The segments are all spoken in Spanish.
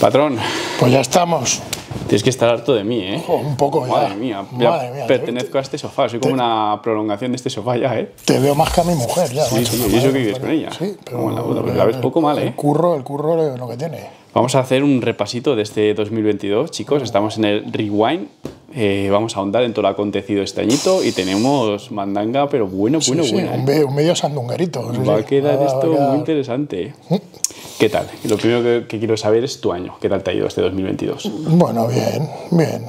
Patrón. Pues ya estamos. Tienes que estar harto de mí, ¿eh? Ojo, un poco ya. Madre mía, pertenezco a este sofá, soy como una prolongación de este sofá ya, ¿eh? Te veo más que a mi mujer ya. Sí, sí, y eso que vives con ella. Sí, pero como en la puta, porque la ves poco mal, ¿eh? El curro es lo que tiene. Vamos a hacer un repasito de este 2022, chicos. Estamos en el Rewind. Vamos a ahondar en todo lo acontecido este añito y tenemos mandanga, pero bueno. Un medio sandunguerito. Va a quedar esto muy interesante. ¿Qué tal? Lo primero que quiero saber es tu año. ¿Qué tal te ha ido este 2022? Bueno, bien.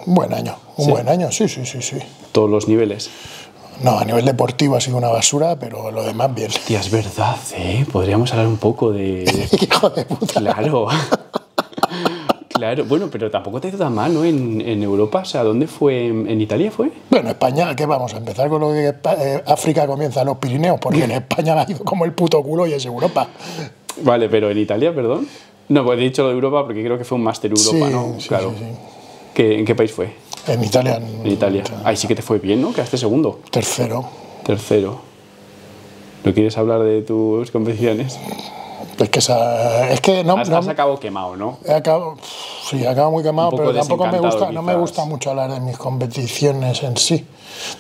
Buen año. Un buen año, sí. ¿Todos los niveles? No, a nivel deportivo ha sido una basura, pero lo demás bien. Tía, es verdad, ¿eh? Podríamos hablar un poco de... ¡Hijo de puta! Claro. Claro, bueno, pero tampoco te ha ido tan mal, ¿no? En Europa, o sea, ¿dónde fue? ¿En Italia fue? Bueno, España, ¿qué vamos a empezar con lo de África comienza los Pirineos? Porque en España me ha ido como el puto culo y es Europa. Vale, pero en Italia, perdón. No, pues he dicho lo de Europa porque creo que fue un Máster Europa, sí, ¿no? Sí, claro. Sí, sí. ¿En qué país fue? En Italia. En Italia. Ahí sí que te fue bien, ¿no? Quedaste segundo. Tercero. ¿No quieres hablar de tus competiciones? Es que, has acabado quemado, ¿no? Acabo muy quemado, pero tampoco me gusta, quizás. No me gusta mucho hablar de mis competiciones en sí.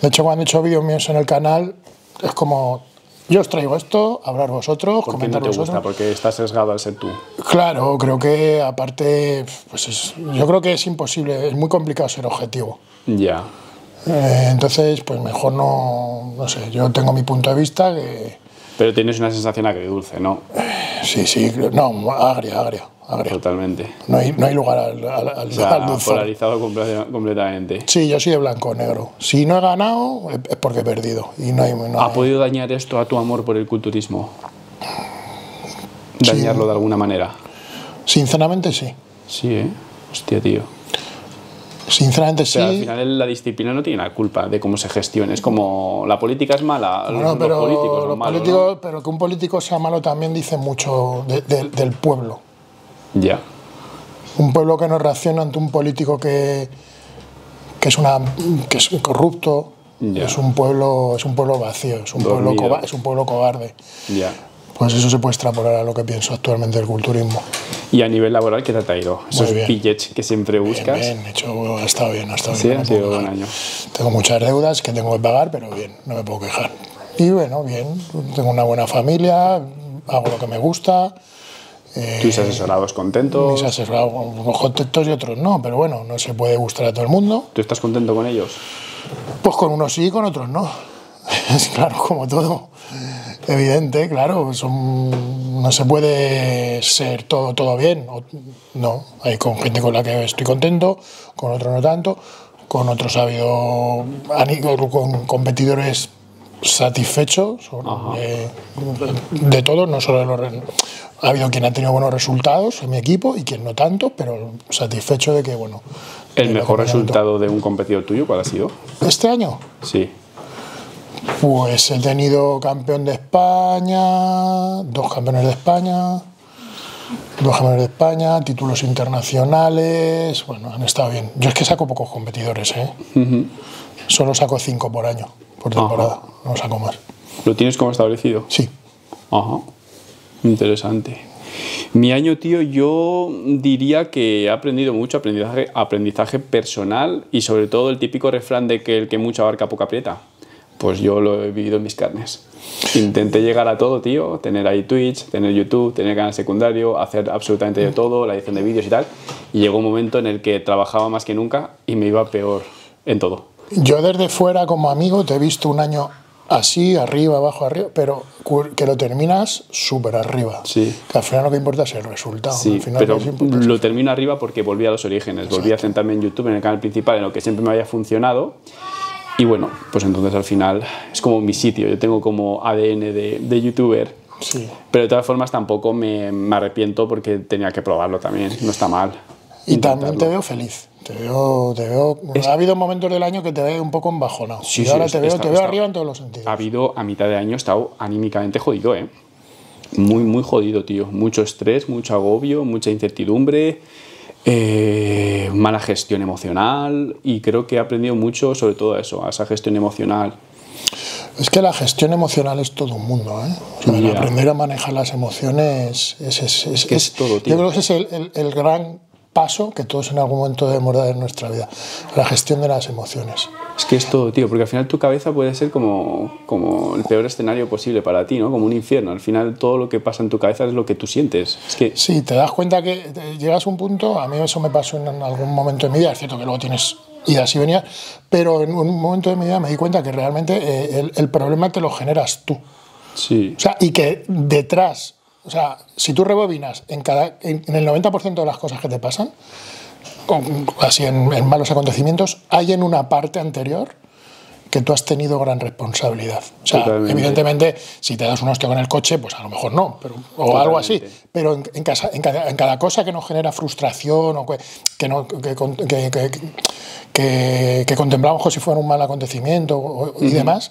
De hecho, cuando he hecho vídeos míos en el canal, es como, yo os traigo esto, hablar vosotros, comentar vosotros. ¿Por qué no te gusta? Porque estás sesgado al ser tú. Claro, creo que aparte, pues yo creo que es imposible, es muy complicado ser objetivo. Ya. Entonces, pues mejor no sé, yo tengo mi punto de vista que... Pero tienes una sensación agridulce, ¿no? Sí, no, agria. Totalmente. No hay lugar al dulzor. Polarizado completamente. Sí, yo soy de blanco o negro. Si no he ganado, es porque he perdido. Y ¿Ha podido dañar esto a tu amor por el culturismo? ¿Dañarlo de alguna manera? Sinceramente, sí. Sí, ¿eh? Hostia, tío. Sinceramente, sí. Al final la disciplina no tiene la culpa de cómo se gestiona. Es como la política es mala, los políticos son malos, ¿no? Pero que un político sea malo también dice mucho del pueblo. Ya. Un pueblo que no reacciona ante un político que es corrupto. Ya. Es un pueblo vacío, es un pueblo cobarde. Ya. Pues eso se puede extrapolar a lo que pienso actualmente del culturismo. ¿Y a nivel laboral qué te ha ido? ¿Esos billets que siempre buscas? Bien, de hecho ha estado bien. Sí, ha sido buen año. Tengo muchas deudas que tengo que pagar, pero bien, no me puedo quejar. Y bueno, bien, tengo una buena familia, hago lo que me gusta. ¿Tus asesorados contentos? Mis asesorados contentos y otros no, pero bueno, no se puede gustar a todo el mundo. ¿Tú estás contento con ellos? Pues con unos sí y con otros no. Es claro, como todo. Evidente, claro, no se puede ser todo bien. No, hay con gente con la que estoy contento, con otros no tanto, con otros ha habido con competidores satisfechos de todo, no solo ha habido quien ha tenido buenos resultados en mi equipo y quien no tanto, pero satisfecho de que, bueno. ¿El mejor resultado de un competidor tuyo cuál ha sido? ¿Este año? Sí. Pues he tenido campeón de España, dos campeones de España, títulos internacionales, bueno, han estado bien. Yo es que saco pocos competidores, ¿eh? Solo saco 5 por año, por temporada, no saco más. ¿Lo tienes como establecido? Sí. Ajá, interesante. Mi año, tío, yo diría que he aprendido mucho, aprendizaje personal y sobre todo el típico refrán de que el que mucho abarca poco aprieta. Pues yo lo he vivido en mis carnes. Intenté llegar a todo, tío. Tener ahí Twitch, tener YouTube, tener canal secundario, hacer absolutamente de todo, la edición de vídeos y tal. Y llegó un momento en el que trabajaba más que nunca y me iba peor en todo. Yo desde fuera como amigo te he visto un año así, arriba, abajo, arriba, pero que lo terminas súper arriba. Sí. Que al final lo que importa es el resultado. Sí, al final pero lo termino arriba porque volví a los orígenes. Exacto. Volví a centrarme en YouTube, en el canal principal, en lo que siempre me había funcionado. Y bueno, pues entonces al final es como mi sitio, yo tengo como ADN de youtuber, sí. Pero de todas formas tampoco me arrepiento porque tenía que probarlo también, no está mal. Y también te veo feliz, te veo... Ha habido momentos del año que te veo un poco embajonado, sí, y ahora sí, te veo arriba en todos los sentidos. Ha habido, a mitad de año he estado anímicamente jodido, ¿eh? Muy jodido, tío, mucho estrés, mucho agobio, mucha incertidumbre... mala gestión emocional y creo que he aprendido mucho sobre todo eso, a esa gestión emocional. Es que la gestión emocional es todo un mundo, ¿eh? O sea, el aprender a manejar las emociones es todo, tío. Yo creo que ese es el gran paso que todos en algún momento debemos dar en nuestra vida, la gestión de las emociones. Es que es todo, tío, porque al final tu cabeza puede ser como el peor escenario posible para ti, ¿no? Como un infierno. Al final todo lo que pasa en tu cabeza es lo que tú sientes. Es que... Sí, te das cuenta que llegas a un punto, a mí eso me pasó en algún momento de mi vida, es cierto que luego tienes idas y venidas, pero en un momento de mi vida me di cuenta que realmente el problema te lo generas tú. Sí. O sea, y que detrás, o sea, si tú rebobinas en el 90% de las cosas que te pasan, así en malos acontecimientos, hay en una parte anterior que tú has tenido gran responsabilidad. O sea, totalmente. Evidentemente, si te das un hostia con el coche, pues a lo mejor no, pero, o totalmente. Algo así. Pero en cada cosa que nos genera frustración o que contemplamos como si fuera un mal acontecimiento y demás,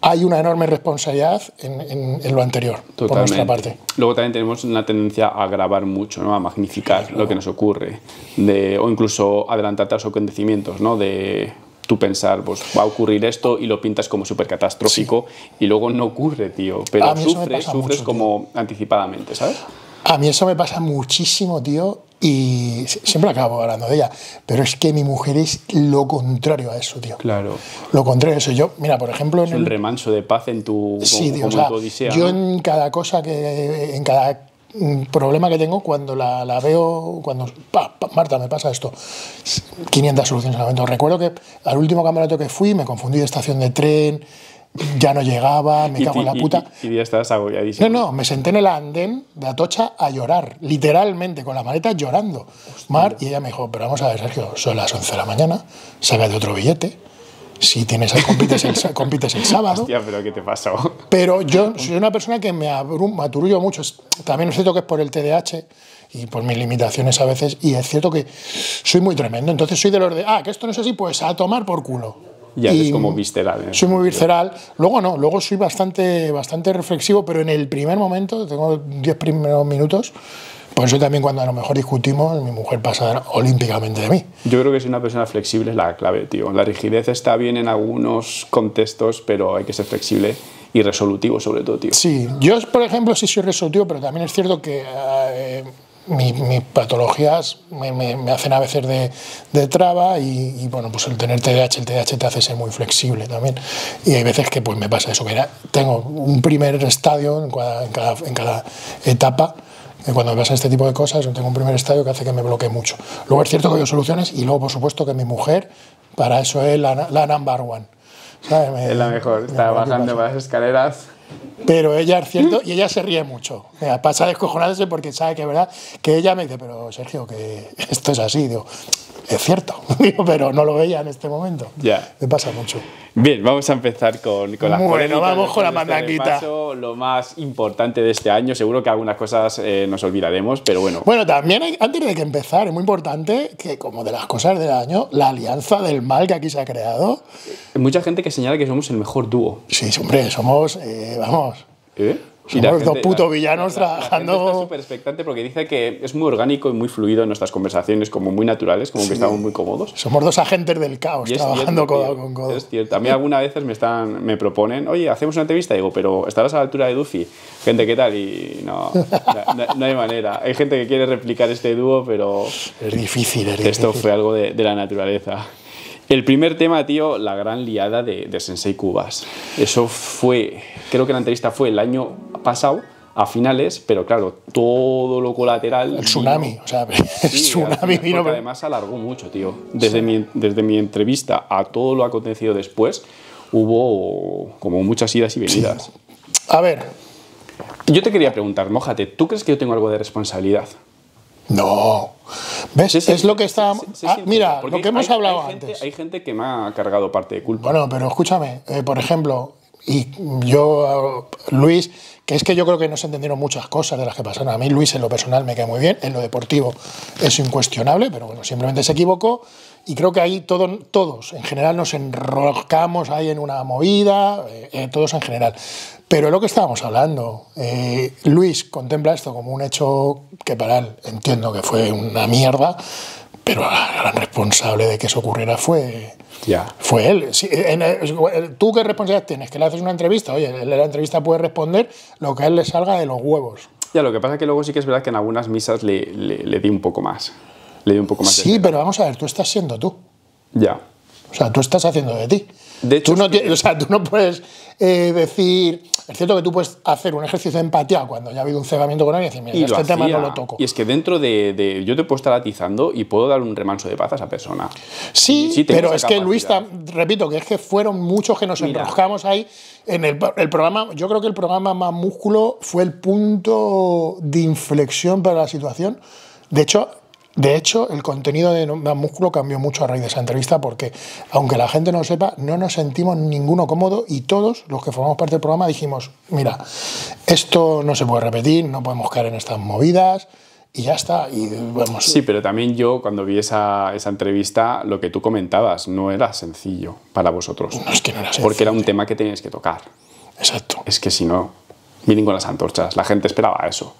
hay una enorme responsabilidad en lo anterior, totalmente, por nuestra parte. Luego también tenemos una tendencia a agravar mucho, ¿no? A magnificar, claro, lo que nos ocurre, o incluso adelantarte a los acontecimientos, ¿no? De tú pensar, pues va a ocurrir esto y lo pintas como súper catastrófico, sí, y luego no ocurre, tío, pero sufres mucho, como anticipadamente, ¿sabes? A mí eso me pasa muchísimo, tío, y siempre acabo hablando de ella, pero es que mi mujer es lo contrario a eso, tío. Claro. Lo contrario a eso. Yo, mira, por ejemplo... Es un remanso de paz en tu, sí, tío, como en tu odisea. Yo, ¿no? En cada cosa que... En cada problema que tengo, cuando la veo, cuando... Marta, me pasa esto. 500 soluciones al momento. Recuerdo que al último campeonato que fui me confundí de estación de tren, ya no llegaba, me cago en la puta. Y ya estabas agobiadísimo. No, me senté en el andén de Atocha a llorar, literalmente, con la maleta llorando. Hostia. Mar, y ella me dijo, pero vamos a ver, Sergio, son las 11 de la mañana, sácate otro billete, si tienes compites el sábado. Hostia, pero ¿qué te pasó? Pero yo soy una persona que me aturullo mucho, también es cierto que es por el TDAH y por mis limitaciones a veces, y es cierto que soy muy tremendo, entonces soy de los de, que esto no es así, pues a tomar por culo. Ya eres como visceral. Soy muy visceral. Luego no, luego soy bastante reflexivo, pero en el primer momento, tengo 10 primeros minutos, por eso también cuando a lo mejor discutimos, mi mujer pasa olímpicamente de mí. Yo creo que ser una persona flexible es la clave, tío. La rigidez está bien en algunos contextos, pero hay que ser flexible y resolutivo sobre todo, tío. Sí, yo por ejemplo sí soy resolutivo, pero también es cierto que... Mis patologías me hacen a veces de traba y bueno, pues el tener TDAH, el TDAH te hace ser muy flexible también. Y hay veces que pues me pasa eso, que tengo un primer estadio en cada etapa, cuando me pasan este tipo de cosas, tengo un primer estadio que hace que me bloquee mucho. Luego es cierto que hay soluciones y luego por supuesto que mi mujer, para eso es la number one. ¿Sabes? Es la mejor, está bajando por las escaleras. Pero ella es cierto, y ella se ríe mucho. Mira, pasa descojonándose porque sabe que es verdad, que ella me dice, pero Sergio, que esto es así. Digo, es cierto, pero no lo veía en este momento. Ya. Me pasa mucho. Bien, vamos a empezar con las polémicas. Bueno, vamos con la mandanguita. Lo más importante de este año, seguro que algunas cosas nos olvidaremos, pero bueno. Bueno, también antes de que empezar, es muy importante que, como de las cosas del año, la alianza del mal que aquí se ha creado. Hay mucha gente que señala que somos el mejor dúo. Sí, hombre, somos, vamos. ¿Eh? Somos y gente, dos putos villanos trabajando. La gente está súper expectante porque dice que es muy orgánico y muy fluido en nuestras conversaciones, como muy naturales, como sí, que estamos muy cómodos. Somos dos agentes del caos trabajando codo con codo. Es cierto. A mí algunas veces me proponen, oye, hacemos una entrevista, y digo, pero ¿estarás a la altura de Duffy? Gente, ¿qué tal? Y no, no hay manera. Hay gente que quiere replicar este dúo, pero... Es difícil, es difícil. Esto fue algo de la naturaleza. El primer tema, tío, la gran liada de Sensei Cubas. Eso fue, creo que la entrevista fue el año pasado, a finales, pero claro, todo lo colateral... El tsunami, vino, o sea, el sí, tsunami vino... Porque además alargó mucho, tío. Desde, sí, desde mi entrevista a todo lo acontecido después, hubo como muchas idas y venidas. Sí. A ver... Yo te quería preguntar, Mójate, ¿tú crees que yo tengo algo de responsabilidad? No. ¿Ves? Sí, sí, es lo que está... mira, lo que hemos hablado antes. Hay gente que me ha cargado parte de culpa. Bueno, pero escúchame, por ejemplo, y yo, Luis, que es que yo creo que no se entendieron muchas cosas de las que pasaron. A mí Luis en lo personal me cae muy bien, en lo deportivo es incuestionable, pero bueno, simplemente se equivocó y creo que ahí todos en general nos enroscamos ahí en una movida, todos en general. Pero lo que estábamos hablando, Luis contempla esto como un hecho que para él entiendo que fue una mierda, pero la gran responsable de que eso ocurriera fue él. Si, ¿tú qué responsabilidad tienes? Que le haces una entrevista, oye, en la entrevista puede responder lo que a él le salga de los huevos. Ya, lo que pasa es que luego sí que es verdad que en algunas misas le di un poco más. le dio un poco más de miedo. Pero vamos a ver, tú estás siendo tú. Ya. O sea, tú estás haciendo de ti. De hecho, tú no puedes decir... Es cierto que tú puedes hacer un ejercicio de empatía cuando ya ha habido un cegamiento con alguien y decir, mira, y este tema no lo toco. Y es que dentro de... Yo te puedo estar atizando y puedo dar un remanso de paz a esa persona. Sí, sí, pero es que Luis, repito, que es que fueron muchos que nos enroscamos ahí. En el programa, yo creo que el programa Más Músculo fue el punto de inflexión para la situación. De hecho, el contenido de Más Músculo cambió mucho a raíz de esa entrevista porque, aunque la gente no lo sepa, no nos sentimos ninguno cómodo y todos los que formamos parte del programa dijimos, mira, esto no se puede repetir, no podemos caer en estas movidas y ya está. Y vamos. Sí, pero también yo, cuando vi esa entrevista, lo que tú comentabas no era sencillo para vosotros. No, es que no era sencillo. Porque era un tema que teníais que tocar. Exacto. Es que si no, miren con las antorchas, la gente esperaba eso.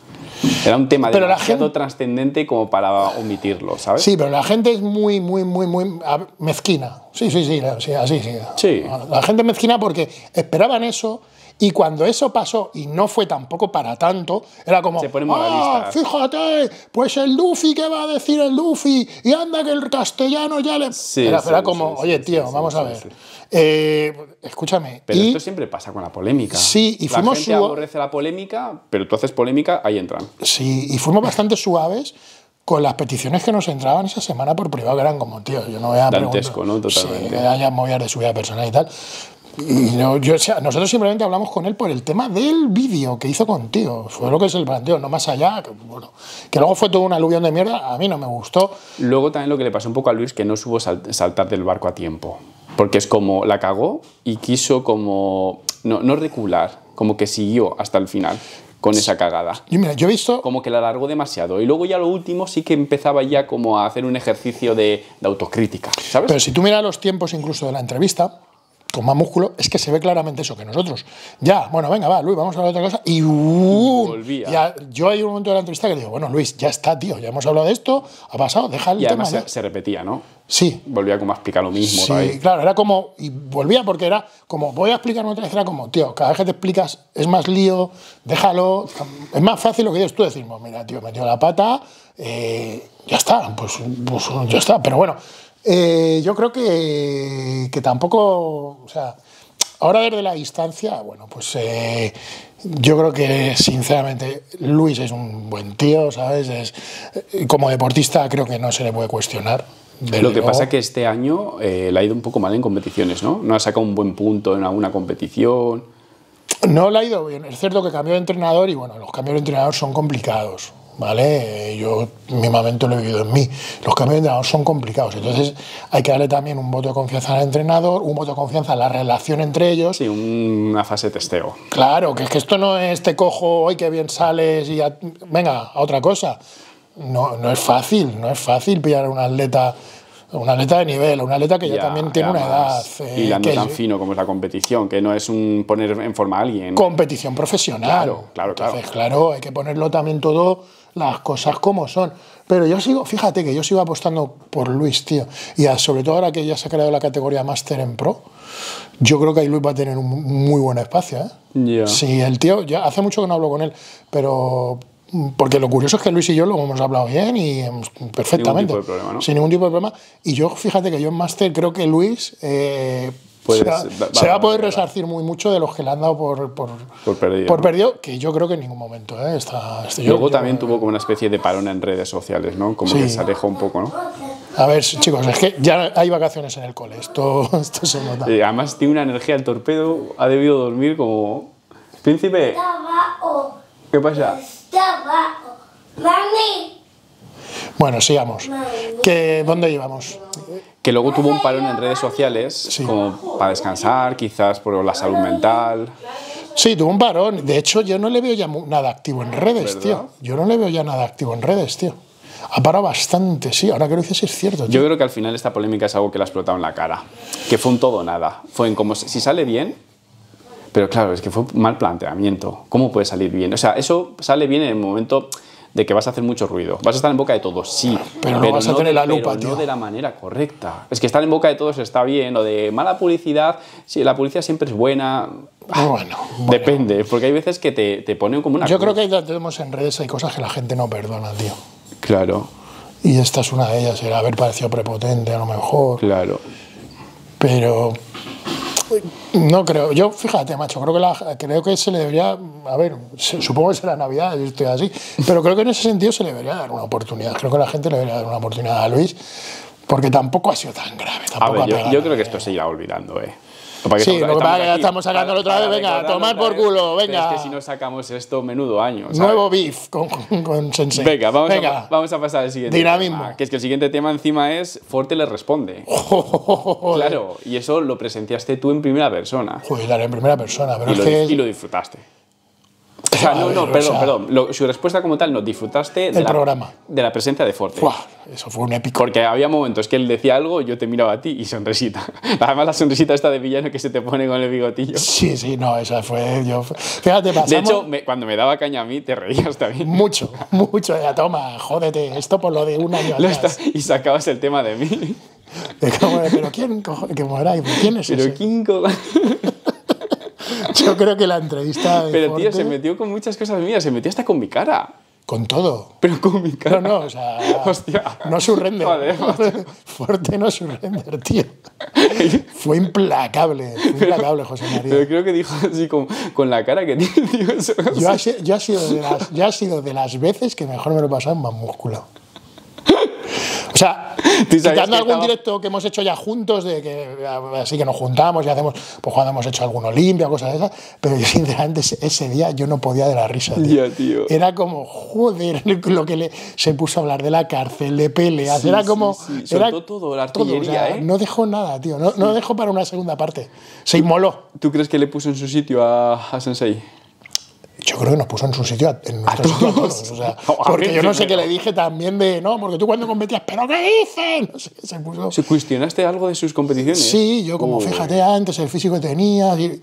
Era un tema demasiado trascendente como para omitirlo, ¿sabes? Sí, pero la gente es muy, muy, muy, muy mezquina. Sí, sí, sí, sí, así, sí. Sí. La gente es mezquina porque esperaban eso y cuando eso pasó, y no fue tampoco para tanto, era como, se ponen moralistas. Fíjate, pues el Duffy, ¿qué va a decir el Duffy? Y anda que el castellano ya le... Sí, era como, oye, tío, vamos a ver. Escúchame. Pero esto siempre pasa con la polémica. Sí, y fuimos... La gente aborrece la polémica, pero tú haces polémica, ahí entran. Sí, y fuimos bastante suaves con las peticiones que nos entraban esa semana por privado, que eran como, tío, yo no voy a... Dantesco, ¿no? Totalmente. Sí, me voy a mover de su vida personal y tal. Y no, yo, o sea, nosotros simplemente hablamos con él por el tema del vídeo que hizo contigo. Fue lo que se le planteó, no más allá. Que, bueno, que luego fue todo un aluvión de mierda, a mí no me gustó. Luego también lo que le pasó un poco a Luis, que no supo saltar del barco a tiempo. Porque es como, la cagó y quiso como... No recular, como que siguió hasta el final con esa cagada. Y mira, yo he visto... Como que la alargó demasiado. Y luego ya lo último sí que empezaba ya como a hacer un ejercicio de autocrítica, ¿sabes? Pero si tú miras los tiempos incluso de la entrevista... con Más Músculo, es que se ve claramente eso, que nosotros ya, bueno, venga, va, Luis, vamos a hablar de otra cosa, y volvía. Ya, yo hay un momento de la entrevista que digo, bueno, Luis, ya está, tío, ya hemos hablado de esto, ha pasado, deja el tema. Se repetía, ¿no? Sí. Volvía como a explicar lo mismo. Sí, claro, era como, y volvía porque era como, voy a explicar otra vez, era como, tío, cada vez que te explicas es más lío, déjalo, es más fácil lo que dices tú, decimos, mira, tío, metió la pata, ya está, pues ya está, pero bueno. Yo creo que tampoco, o sea, ahora desde la distancia, bueno, pues yo creo que sinceramente Luis es un buen tío, ¿sabes? Como deportista creo que no se le puede cuestionar. Lo que pasa es que este año le ha ido un poco mal en competiciones, ¿no? No ha sacado un buen punto en alguna competición. No le ha ido bien, es cierto que cambió de entrenador y bueno, los cambios de entrenador son complicados. ¿Vale? Yo mismamente lo he vivido en mí. Los cambios de entrenador son complicados. Entonces hay que darle también un voto de confianza al entrenador, un voto de confianza a la relación entre ellos. Sí, una fase de testeo. Claro, que es que esto no es te cojo hoy que bien sales y ya, venga, a otra cosa. No es fácil, no es fácil pillar a un atleta de nivel, un atleta que ya también tiene una edad. Y ya no tan fino como es la competición, que no es un poner en forma a alguien. Competición profesional. Claro. Entonces, claro, hay que ponerlo también todo, las cosas como son. Pero yo sigo, fíjate que yo sigo apostando por Luis, tío. Y sobre todo ahora que ya se ha creado la categoría Máster en Pro, yo creo que ahí Luis va a tener un muy buen espacio, ¿eh? Yeah. Sí, el tío, ya hace mucho que no hablo con él, pero... Porque lo curioso es que Luis y yo lo hemos hablado bien y perfectamente. Sin ningún tipo de problema, ¿no? Sin ningún tipo de problema. Y yo, fíjate que yo en máster creo que Luis se va a poder resarcir muy mucho de los que le han dado por perdido, que yo creo que en ningún momento. Luego también tuvo como una especie de parón en redes sociales, ¿no? Como que se alejó un poco, ¿no? A ver, chicos, es que ya hay vacaciones en el cole. Esto se nota. Además tiene una energía el torpedo. Ha debido dormir como... Príncipe. ¿Qué pasa? Bueno, sigamos. ¿Dónde íbamos? Que luego tuvo un parón en redes sociales, sí, como para descansar, quizás por la salud mental. Sí, tuvo un parón. De hecho, yo no le veo ya nada activo en redes, ¿verdad? Tío. Yo no le veo ya nada activo en redes, tío. Ha parado bastante, sí. Ahora que lo dices es cierto, tío. Yo creo que al final esta polémica es algo que le ha explotado en la cara. Que fue un todo o nada. Fue en como si sale bien... Pero claro, es que fue mal planteamiento. ¿Cómo puede salir bien? O sea, eso sale bien en el momento de que vas a hacer mucho ruido. Vas a estar en boca de todos, sí. Pero vas a tener la lupa, pero tío, no de la manera correcta. Es que estar en boca de todos está bien. Lo de mala publicidad, sí, la publicidad siempre es buena. Bueno. Depende, porque hay veces que te ponen como una... Yo creo que ahí tenemos en redes, hay cosas que la gente no perdona, tío. Claro. Y esta es una de ellas, el haber parecido prepotente a lo mejor. Claro. Pero no creo, yo fíjate macho, creo que se le debería, a ver, supongo que será Navidad, yo estoy así, pero creo que en ese sentido se le debería dar una oportunidad, creo que la gente le debería dar una oportunidad a Luis, porque tampoco ha sido tan grave. Tampoco a ver, yo creo que esto se irá olvidando, Sí, lo que pasa es que ya estamos sacándolo otra vez, venga, tomad por culo, venga. Pero es que si no sacamos esto, menudo año, ¿sabes? Nuevo beef con Sensei. Venga, vamos a pasar al siguiente dinamismo. Tema, que es que el siguiente tema encima es Forte le responde. Claro, y eso lo presenciaste tú en primera persona. Joder, en primera persona, pero y lo disfrutaste. O sea, perdón, su respuesta como tal, no disfrutaste del programa, de la presencia de Forte. Uah, eso fue un épico. Porque había momentos que él decía algo, yo te miraba a ti y sonrisita. Además la sonrisita esta de Villano que se te pone con el bigotillo. Sí, sí, no, esa fue... Fíjate, pasamos... De hecho, cuando me daba caña a mí, te reías también. Mucho, mucho. Ya, toma, jódete, esto por lo de un año atrás. Y sacabas el tema de mí. Pero ¿quién cojones? ¿Quién es ese? Yo creo que la entrevista... Pero tío, se metió con muchas cosas mías, se metió hasta con mi cara. Con todo. Pero con mi cara. No, o sea... Hostia. No surrender. Vale, Forte no surrender, tío. Fue implacable, José María. Pero creo que dijo así con la cara que tiene, tío. Eso, yo ha sido de las veces que mejor me lo he pasado en más músculo. O sea, quitando algún directo que hemos hecho ya juntos, de que así que nos juntamos y hacemos, pues cuando hemos hecho algún Olimpia, cosas de esas, pero yo sinceramente ese día yo no podía de la risa, tío. Era como, joder, lo que se puso a hablar de la cárcel, de peleas, sí, era como... Sí. Era todo, la artillería, todo, o sea, no dejó nada, tío, no dejó para una segunda parte, se inmoló. ¿Tú crees que le puso en su sitio a Sensei? Yo creo que nos puso en su sitio, en nuestro sitio a todos, o sea, porque yo no sé qué le dije también de, no, porque tú cuando competías, ¿pero qué dices? No sé, se puso... ¿Se cuestionaste algo de sus competiciones? Sí, yo como, fíjate, antes el físico que tenías y...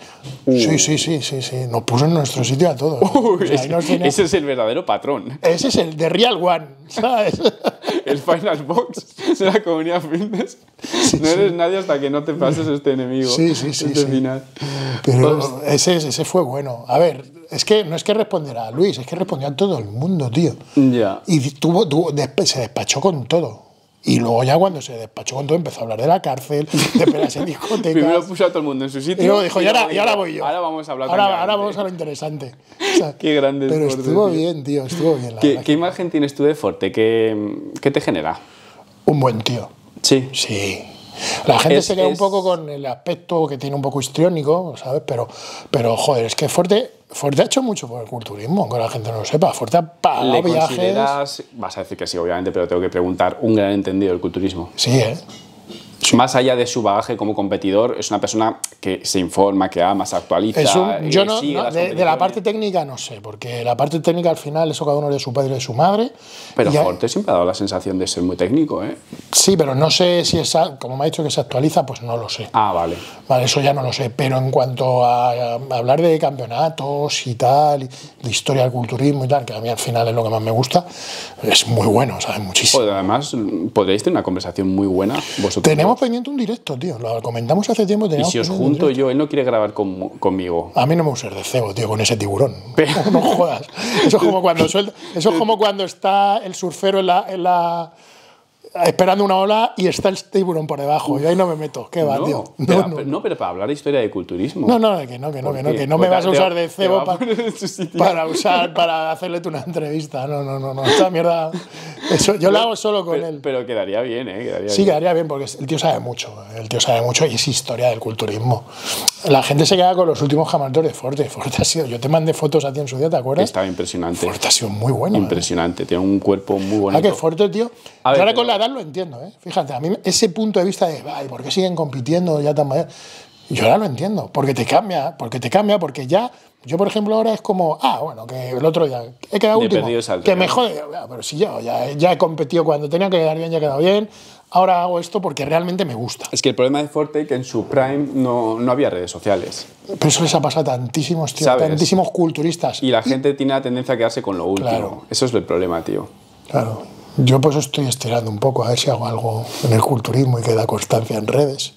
Sí, nos puso en nuestro sitio a todos. O sea, ese es el verdadero patrón. Ese es el de Real One, ¿sabes? El Final Box de la comunidad fitness. Sí, no eres nadie hasta que no te pases este enemigo. Sí. Final. Pero ese fue bueno. A ver, es que no es que respondiera a Luis, es que respondió a todo el mundo, tío. Ya. Y se despachó con todo. Y luego ya cuando se despachó con todo empezó a hablar de la cárcel, de pelas en discotecas. Primero puso a todo el mundo en su sitio. Y luego dijo, y ahora voy yo. Ahora vamos a hablar. Ahora vamos a lo interesante. O sea, qué grande. Pero Forte, estuvo bien, tío. Estuvo bien. ¿Qué imagen tienes tú de Forte? ¿Qué te genera? Un buen tío. Sí. Sí. La gente se queda un poco con el aspecto que tiene un poco histriónico, ¿sabes? Pero joder, es que Forte ha hecho mucho por el culturismo, aunque la gente no lo sepa. Forte ha pagado viajes... Vas a decir que sí, obviamente, pero tengo que preguntar. Un gran entendido del culturismo. Sí, ¿eh? Sí. Más allá de su bagaje como competidor, es una persona que se informa, que ama, se actualiza... Yo no de la parte técnica no sé, porque la parte técnica al final eso cada uno es de su padre y de su madre. Pero Forte siempre ha dado la sensación de ser muy técnico, ¿eh? Sí, pero no sé si es... Como me ha dicho que se actualiza, pues no lo sé. Ah, vale. Vale, eso ya no lo sé. Pero en cuanto a hablar de campeonatos y tal, de historia del culturismo y tal, que a mí al final es lo que más me gusta, es muy bueno, ¿sabes? Muchísimo. Pues además, podréis tener una conversación muy buena vosotros. Tenemos pendiente un directo, tío. Lo comentamos hace tiempo. Y si os junto yo, él no quiere grabar conmigo. A mí no me gusta ser de cebo, tío, con ese tiburón. No jodas. Eso es como cuando está el surfero en la esperando una ola y está el tiburón por debajo. Yo ahí no me meto. ¿Qué va, tío? No, pero para hablar de historia de culturismo. No, que no me vas a usar de cebo para hacerle tú una entrevista. No. Esta mierda. Eso, yo la hago solo con él. Pero quedaría bien, ¿eh? Quedaría bien porque el tío sabe mucho. El tío sabe mucho y es historia del culturismo. La gente se queda con los últimos jamaltores de Forte. Forte ha sido... Yo te mandé fotos a ti en su día, ¿te acuerdas? Estaba impresionante. Forte ha sido muy bueno. Impresionante. Tiene un cuerpo muy bonito. ¿Qué Forte, tío? Ahora con la edad lo entiendo, ¿eh? Fíjate, a mí ese punto de vista de, ay, ¿por qué siguen compitiendo ya tan mayor? Yo ahora lo entiendo, porque te cambia, porque ya... Yo, por ejemplo, ahora es como, bueno, que el otro día he quedado último, que me jode, pero si yo ya he competido cuando tenía que quedar bien, ya he quedado bien, ahora hago esto porque realmente me gusta. Es que el problema de Forte es que en su prime no había redes sociales. Pero eso les ha pasado a tantísimos, tío, tantísimos culturistas. Y la gente tiene la tendencia a quedarse con lo último. Claro. Eso es el problema, tío. Claro. Yo pues estoy estirando un poco a ver si hago algo en el culturismo y que da constancia en redes.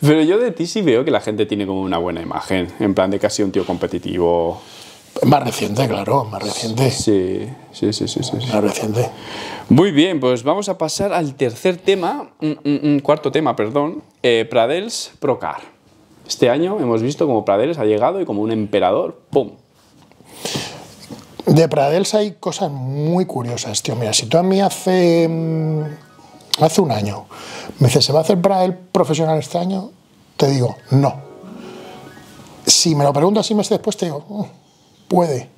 Pero yo de ti sí veo que la gente tiene como una buena imagen, en plan de que has sido un tío competitivo. Más reciente, claro, más reciente. Sí, sí, sí, sí, sí, sí. Más reciente. Muy bien, pues vamos a pasar al tercer tema, cuarto tema, perdón, Pradells Procar. Este año hemos visto como Pradells ha llegado y como un emperador, ¡pum! De Pradells hay cosas muy curiosas, tío. Mira, si tú a mí hace un año me dices, ¿se va a hacer Pradells profesional este año? Te digo, no. Si me lo preguntas 6 meses después, te digo, puede.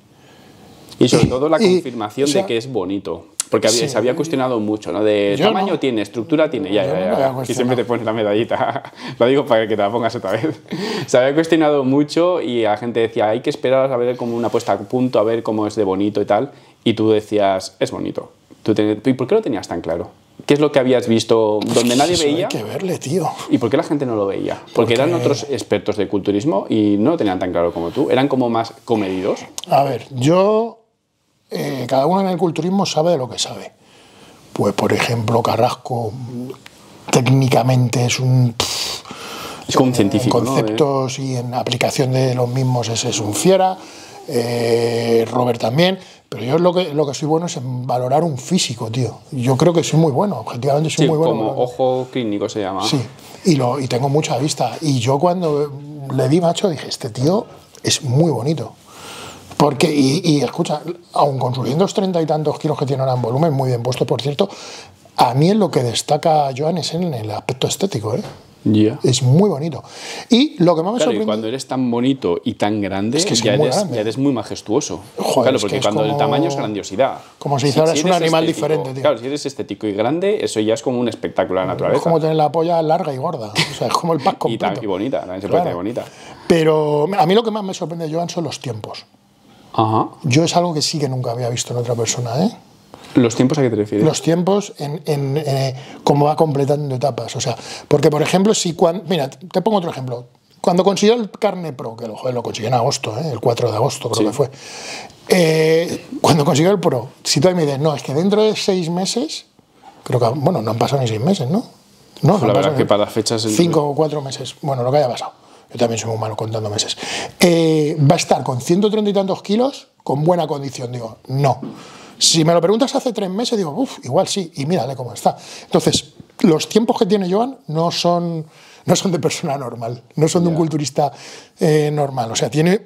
Y sobre todo la confirmación de que es bonito. Porque se había cuestionado mucho, ¿no? De tamaño tiene, estructura tiene, ya. Y siempre te pones la medallita. Lo digo para que te la pongas otra vez. Se había cuestionado mucho y la gente decía, hay que esperar a ver como una puesta a punto, a ver cómo es de bonito y tal. Y tú decías, es bonito. ¿Y por qué lo tenías tan claro? ¿Qué es lo que habías visto donde nadie veía? Hay que verle, tío. ¿Y por qué la gente no lo veía? Porque eran otros expertos de culturismo y no lo tenían tan claro como tú. Eran como más comedidos. A ver, yo... cada uno en el culturismo sabe de lo que sabe. Pues, por ejemplo, Carrasco técnicamente es un... es como un científico, en conceptos, ¿no? Y en aplicación de los mismos ese es un fiera. Robert también. Pero yo lo que soy bueno es en valorar un físico, tío. Yo creo que soy muy bueno, objetivamente soy muy bueno. Como ojo clínico se llama. Sí, y tengo mucha vista. Y yo cuando le di, macho, dije, este tío es muy bonito. Porque, y escucha, aun con sus 230 y tantos kilos que tiene ahora en volumen, muy bien puesto, por cierto, a mí en lo que destaca Joan es en el aspecto estético, ¿eh? Yeah. Es muy bonito. Y lo que más me sorprende... Cuando eres tan bonito y tan grande, es que ya eres muy majestuoso. Joder, claro, porque cuando el tamaño es grandiosidad. Como se dice ahora, es un animal diferente, tío. Claro, si eres estético y grande, eso ya es como un espectáculo de la naturaleza. Es como tener la polla larga y gorda. O sea, es como el pack completo. Y bonita, también se puede tener bonita. Pero a mí lo que más me sorprende de Joan son los tiempos. Ajá. Yo es algo que sí que nunca había visto en otra persona, ¿eh? ¿Los tiempos a qué te refieres? Los tiempos en cómo va completando etapas. O sea, porque, por ejemplo, mira, te pongo otro ejemplo. Cuando consiguió el Carne Pro, que lo consiguió en agosto, ¿eh? El 4 de agosto creo que fue. Cuando consiguió el Pro, si tú me dices, no, es que dentro de 6 meses, creo que, bueno, no han pasado ni 6 meses, ¿no? No, la verdad es que para fechas... 5 o 4 meses, bueno, lo que haya pasado. Yo también soy muy malo contando meses. Va a estar con 130 y tantos kilos, con buena condición. Digo, no. Si me lo preguntas hace 3 meses, digo, uff, igual sí, y mírale cómo está. Entonces, los tiempos que tiene Joan no son de persona normal, no son de un culturista normal. O sea, tiene...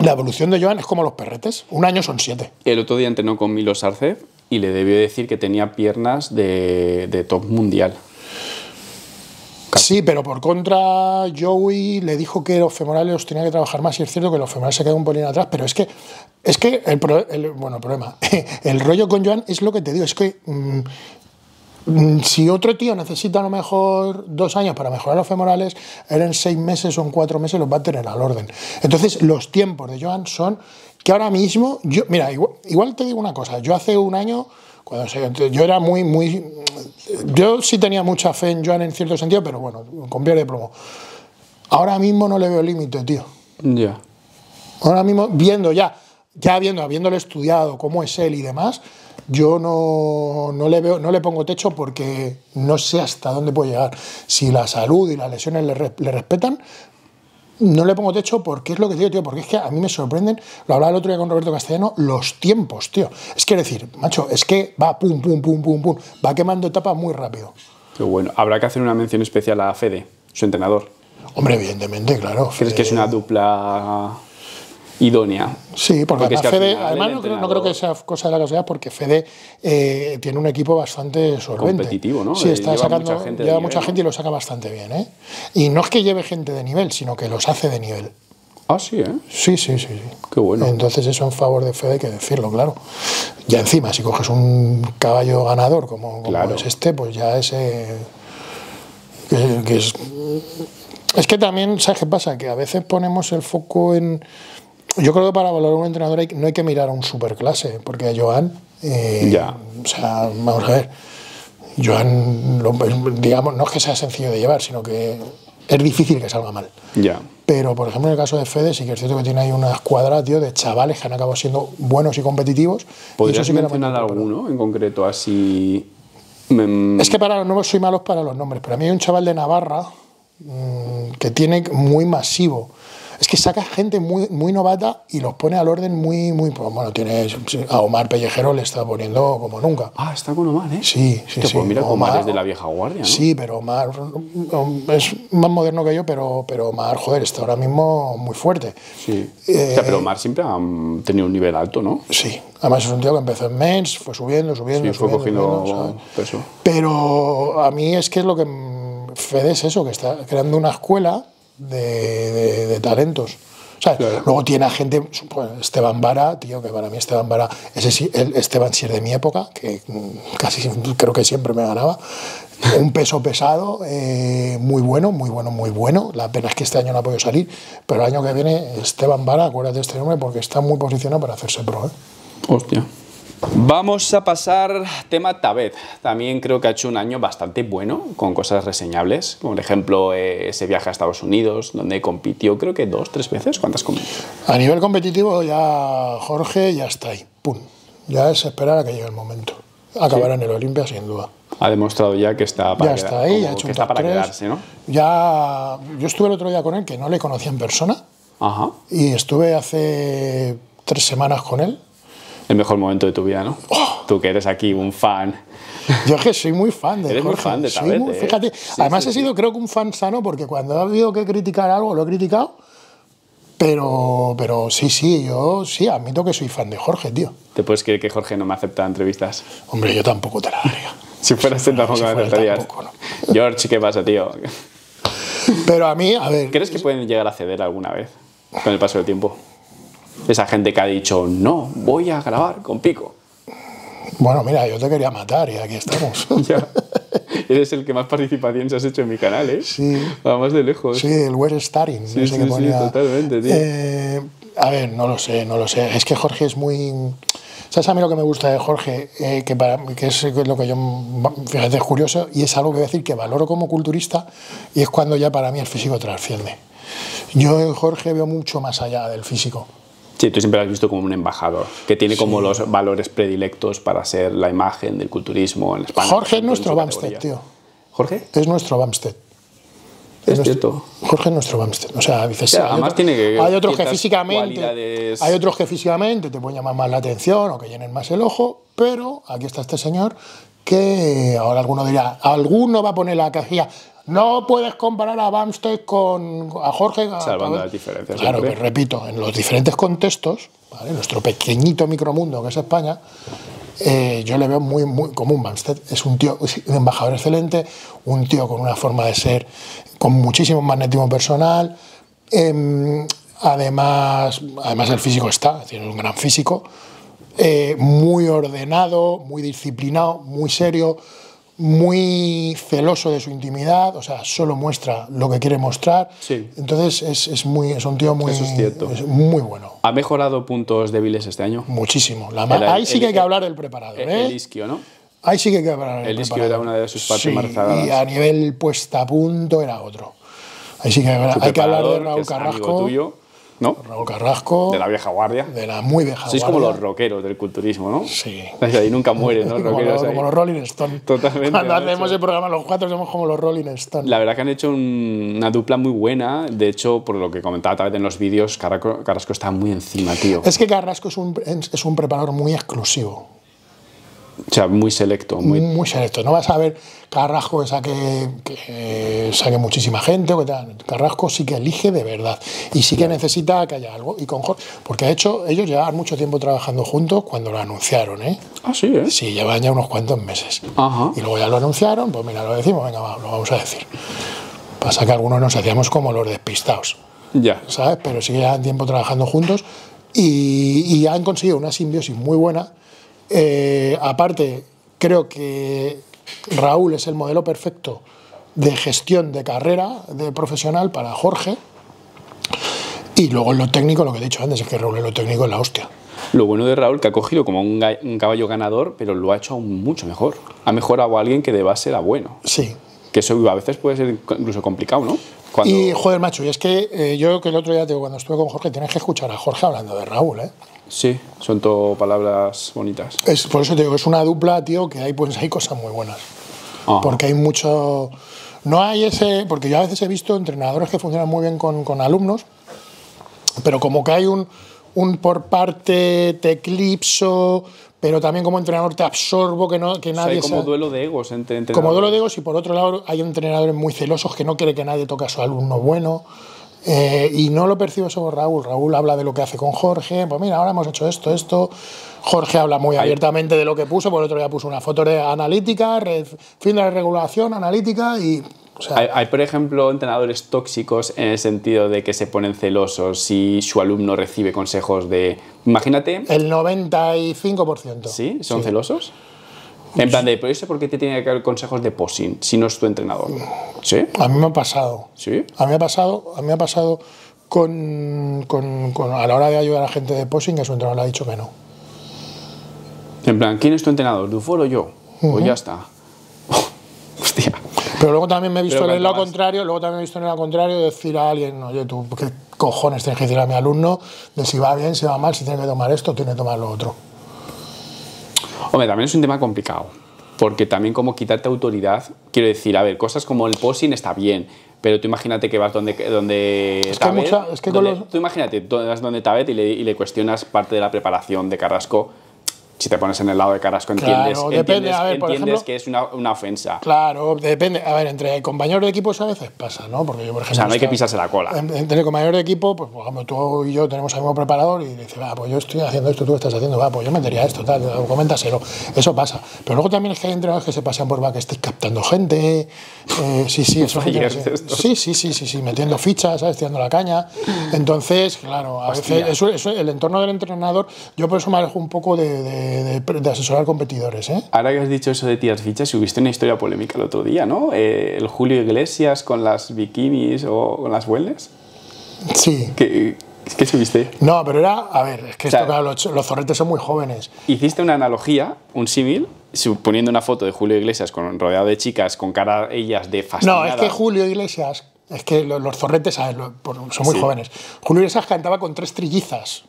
La evolución de Joan es como los perretes, un año son 7. El otro día entrenó con Milos Arcev y le debió decir que tenía piernas de top mundial. Sí, pero por contra, Joey le dijo que los femorales los tenía que trabajar más, y es cierto que los femorales se quedan un pelín atrás, pero es que el problema, el rollo con Joan es lo que te digo, es que si otro tío necesita a lo mejor 2 años para mejorar los femorales, él en 6 meses o en 4 meses los va a tener al orden. Entonces, los tiempos de Joan son que ahora mismo, mira, igual te digo una cosa, yo hace un año... Yo era yo sí tenía mucha fe en Joan en cierto sentido, pero bueno, con piel de plomo. Ahora mismo no le veo límite, tío. Ya. Yeah. Ahora mismo, habiéndole estudiado cómo es él y demás, yo no le pongo techo porque no sé hasta dónde puede llegar. Si la salud y las lesiones le respetan, no le pongo techo porque es lo que digo, tío, porque es que a mí me sorprenden, lo hablaba el otro día con Roberto Castellano, los tiempos, tío. Es que decir, macho, es que va pum, pum, pum, pum, pum, va quemando etapas muy rápido. Qué bueno. Habrá que hacer una mención especial a Fede, su entrenador. Hombre, evidentemente, claro. ¿Crees que es una dupla idónea? Sí, porque es que Fede, además no creo que sea cosa de la casualidad, porque Fede tiene un equipo bastante solvente. Competitivo, ¿no? Sí, lleva mucha gente y lo saca bastante bien, ¿eh? Y no es que lleve gente de nivel, sino que los hace de nivel. Ah, sí, ¿eh? Sí, sí, sí, sí. Qué bueno. Entonces eso en favor de Fede hay que decirlo, claro. Ya encima, si coges un caballo ganador como es este, pues ya ese... Es que también, ¿sabes qué pasa? Que a veces ponemos el foco en... Yo creo que para valorar a un entrenador no hay que mirar a un superclase, porque a Joan, o sea, vamos a ver, Joan, digamos, no es que sea sencillo de llevar, sino que es difícil que salga mal. Ya. Pero, por ejemplo, en el caso de Fede, sí que es cierto que tiene ahí una escuadra, tío, de chavales que han acabado siendo buenos y competitivos. ¿Podrías mencionar alguno en concreto así? Es que no soy malo para los nombres, pero a mí hay un chaval de Navarra que tiene muy masivo. Es que sacas gente muy novata y los pone al orden muy... Bueno, tienes a Omar Pellejero, le está poniendo como nunca. Ah, está con Omar, ¿eh? Sí, sí, sí. Pues mira, Omar es de la vieja guardia, ¿no? Sí, pero Omar es más moderno que yo, pero Omar, joder, está ahora mismo muy fuerte. Sí. Pero Omar siempre ha tenido un nivel alto, ¿no? Sí. Además es un tío que empezó en mens, fue subiendo, sí, fue cogiendo peso. Pero a mí es que es lo que... Fede es eso, que está creando una escuela de talentos. ¿Sabes? Claro. Luego tiene a gente, pues, Esteban Vara, tío, que para mí Esteban Vara, Esteban sí es de mi época, que casi creo que siempre me ganaba. Un peso pesado, muy bueno. La pena es que este año no ha podido salir, pero el año que viene Esteban Vara, acuérdate de este nombre, porque está muy posicionado para hacerse pro, ¿eh? Hostia. Vamos a pasar tema Tabet. También creo que ha hecho un año bastante bueno, con cosas reseñables. Por ejemplo, ese viaje a Estados Unidos, donde compitió creo que 2 o 3 veces. ¿Cuántas compitió? A nivel competitivo ya Jorge ya está ahí. Pum. Ya es esperar a que llegue el momento. Acabará en el Olimpia sin duda. Ha demostrado ya que está para, quedarse, ¿no? Ya, yo estuve el otro día con él, que no le conocía en persona. Ajá. Y estuve hace 3 semanas con él. El mejor momento de tu vida, ¿no? Oh. Tú que eres aquí un fan. Yo es que soy muy fan de Jorge. Eres muy fan de Tabet, fíjate. Sí, además sí, he sido, creo que un fan sano, porque cuando ha habido que criticar algo, lo he criticado. Pero sí, yo sí admito que soy fan de Jorge, tío. ¿Te puedes creer que Jorge no me acepta entrevistas? Hombre, yo tampoco te la daría. Si fueras él tampoco me aceptarías. No. George, ¿qué pasa, tío? Pero a mí, a ver... ¿Crees que pueden llegar a ceder alguna vez con el paso del tiempo? Esa gente que ha dicho, no, voy a grabar con Pico. Bueno, mira, yo te quería matar y aquí estamos. Ya. Eres el que más participaciones has hecho en mi canal, ¿eh? Sí. Vamos de lejos. Sí, el Where Starting. Sí, no sé, sí, ponía... sí, totalmente, tío. A ver, no lo sé. Es que Jorge es muy... ¿Sabes a mí lo que me gusta de Jorge? Que es lo que yo, fíjate, es curioso, y es algo que voy a decir que valoro como culturista, y es cuando ya para mí el físico trasciende. Yo en Jorge veo mucho más allá del físico. Sí, tú siempre lo has visto como un embajador, que tiene como los valores predilectos para ser la imagen del culturismo en España. Jorge es nuestro Bamstead, tío. ¿Jorge? Es nuestro Bamstead. Es cierto. Jorge es nuestro Bamstead. O sea, dices, hay otros que físicamente te pueden llamar más la atención o que llenen más el ojo, pero aquí está este señor que ahora alguno dirá, alguno va a poner la cajilla... No puedes comparar a Bamstead con a Jorge. Salvando las diferencias. Claro, siempre. Pero repito, en los diferentes contextos, ¿vale? Nuestro pequeñito micromundo que es España, yo le veo muy como un Bamstead. Es un tío, un embajador excelente, un tío con una forma de ser, con muchísimo magnetismo personal. Además, el físico está, tiene un gran físico, muy ordenado, muy disciplinado, muy serio. Muy celoso de su intimidad, o sea, solo muestra lo que quiere mostrar. Sí. Entonces es un tío muy... Eso es cierto. Es muy bueno. ¿Ha mejorado puntos débiles este año? Muchísimo. Ahí sí que hay que hablar del preparador. El isquio, ¿no? Ahí sí que hay que hablar del preparador. El isquio era una de sus partes más rezagadas. Y a nivel puesta a punto era otro. Ahí sí que hay que hablar de Raúl Carrasco. ¿No? Raúl Carrasco. De la vieja guardia. De la muy vieja guardia. Sois como los rockeros del culturismo, ¿no? Sí. Ahí nunca mueren, ¿no? Como los Rolling Stones. Totalmente. Cuando hacemos el programa los 4 somos como los Rolling Stones. La verdad que han hecho una dupla muy buena. De hecho, por lo que comentaba tal vez en los vídeos, Carrasco está muy encima, tío. Es que Carrasco es un preparador muy exclusivo. O sea, muy selecto. Muy selecto. No vas a ver Carrasco que saque muchísima gente. O que tal. Carrasco sí que elige de verdad. Y sí que necesita que haya algo. Y con Jorge, porque de hecho ellos llevaban mucho tiempo trabajando juntos cuando lo anunciaron, ¿eh? Ah, sí, ¿eh? Sí, llevan ya unos cuantos meses. Ajá. Y luego ya lo anunciaron, pues mira, lo decimos, venga, va, lo vamos a decir. Pasa que algunos nos hacíamos como los despistados. Ya. ¿Sabes? Pero sí que llevan tiempo trabajando juntos y han conseguido una simbiosis muy buena. Aparte, creo que Raúl es el modelo perfecto de gestión de carrera de profesional para Jorge. Y luego en lo técnico, lo que he dicho antes, es que Raúl en lo técnico es la hostia. Lo bueno de Raúl, que ha cogido como un caballo ganador, pero lo ha hecho aún mucho mejor. Ha mejorado a alguien que de base era bueno. Sí. Que eso a veces puede ser incluso complicado, ¿no? Cuando... Y, joder, macho, y es que yo que el otro día, cuando estuve con Jorge, tienes que escuchar a Jorge hablando de Raúl, ¿eh? Sí, son todo palabras bonitas. Por eso te digo, es una dupla, tío, que hay cosas muy buenas. Ajá. Porque hay mucho... No hay ese... Porque yo a veces he visto entrenadores que funcionan muy bien con alumnos Pero como que hay un por parte, te eclipso, pero también como entrenador te absorbo, que nadie... O sea, hay como duelo de egos entre entrenadores. Como duelo de egos, y por otro lado hay entrenadores muy celosos que no quieren que nadie toque a su alumno bueno. Y no lo percibo sobre Raúl. Raúl habla de lo que hace con Jorge. Pues mira, ahora hemos hecho esto, esto. Jorge habla muy abiertamente de lo que puso. Por el otro día puso una foto de analítica, fin de la regulación, analítica y... O sea, hay, por ejemplo, entrenadores tóxicos en el sentido de que se ponen celosos si su alumno recibe consejos de... Imagínate... El 95%. ¿Sí? ¿Son celosos? En plan de, pero eso porque te tiene que dar consejos de posing si no es tu entrenador. ¿Sí? A mí me ha pasado. ¿Sí? A mí me ha pasado a la hora de ayudar a gente de posing, que su entrenador le ha dicho que no. En plan, ¿quién es tu entrenador? ¿Dufort o yo? Pues ya está. Hostia. Pero luego también me he visto en el lado contrario, decir a alguien, oye, tú, ¿qué cojones tienes que decir a mi alumno de si va bien, si va mal, si tiene que tomar esto, tiene que tomar lo otro? Hombre, también es un tema complicado, porque también como quitarte autoridad, quiero decir, a ver, cosas como el posing está bien, pero tú imagínate que vas donde Tabet, tú imagínate, vas donde Tabet y le cuestionas parte de la preparación de Carrasco. Si te pones en el lado de Carrasco, entiendes, claro, depende, a ver, entiendes ejemplo, que es una ofensa. Claro, depende. A ver, entre compañeros de equipo a veces pasa, ¿no? Porque yo, por ejemplo, o sea, no hay que pisarse la cola. Entre compañeros de equipo, pues, por ejemplo, tú y yo tenemos al mismo preparador y dices, va, pues yo estoy haciendo esto, tú estás haciendo, va, pues yo metería esto, tal, coméntaselo. Eso pasa. Pero luego también es que hay entrenadores que se pasan por backstage captando gente. Sí, metiendo fichas, ¿sabes? Tirando la caña. Entonces, claro, a veces eso, el entorno del entrenador, yo por eso me alejo un poco de asesorar competidores, ¿eh? Ahora que has dicho eso de tiras fichas, subiste una historia polémica el otro día, ¿no? El Julio Iglesias con las bikinis o con las wellness. Sí. ¿Qué subiste? No, pero era... A ver, es que esto, claro, los zorretes son muy jóvenes. Hiciste una analogía, un símil, poniendo una foto de Julio Iglesias rodeado de chicas con cara ellas de fascinadas. No, es que Julio Iglesias... Es que los zorretes, ¿sabes? Son muy jóvenes. Julio Iglesias cantaba con 3 trillizas.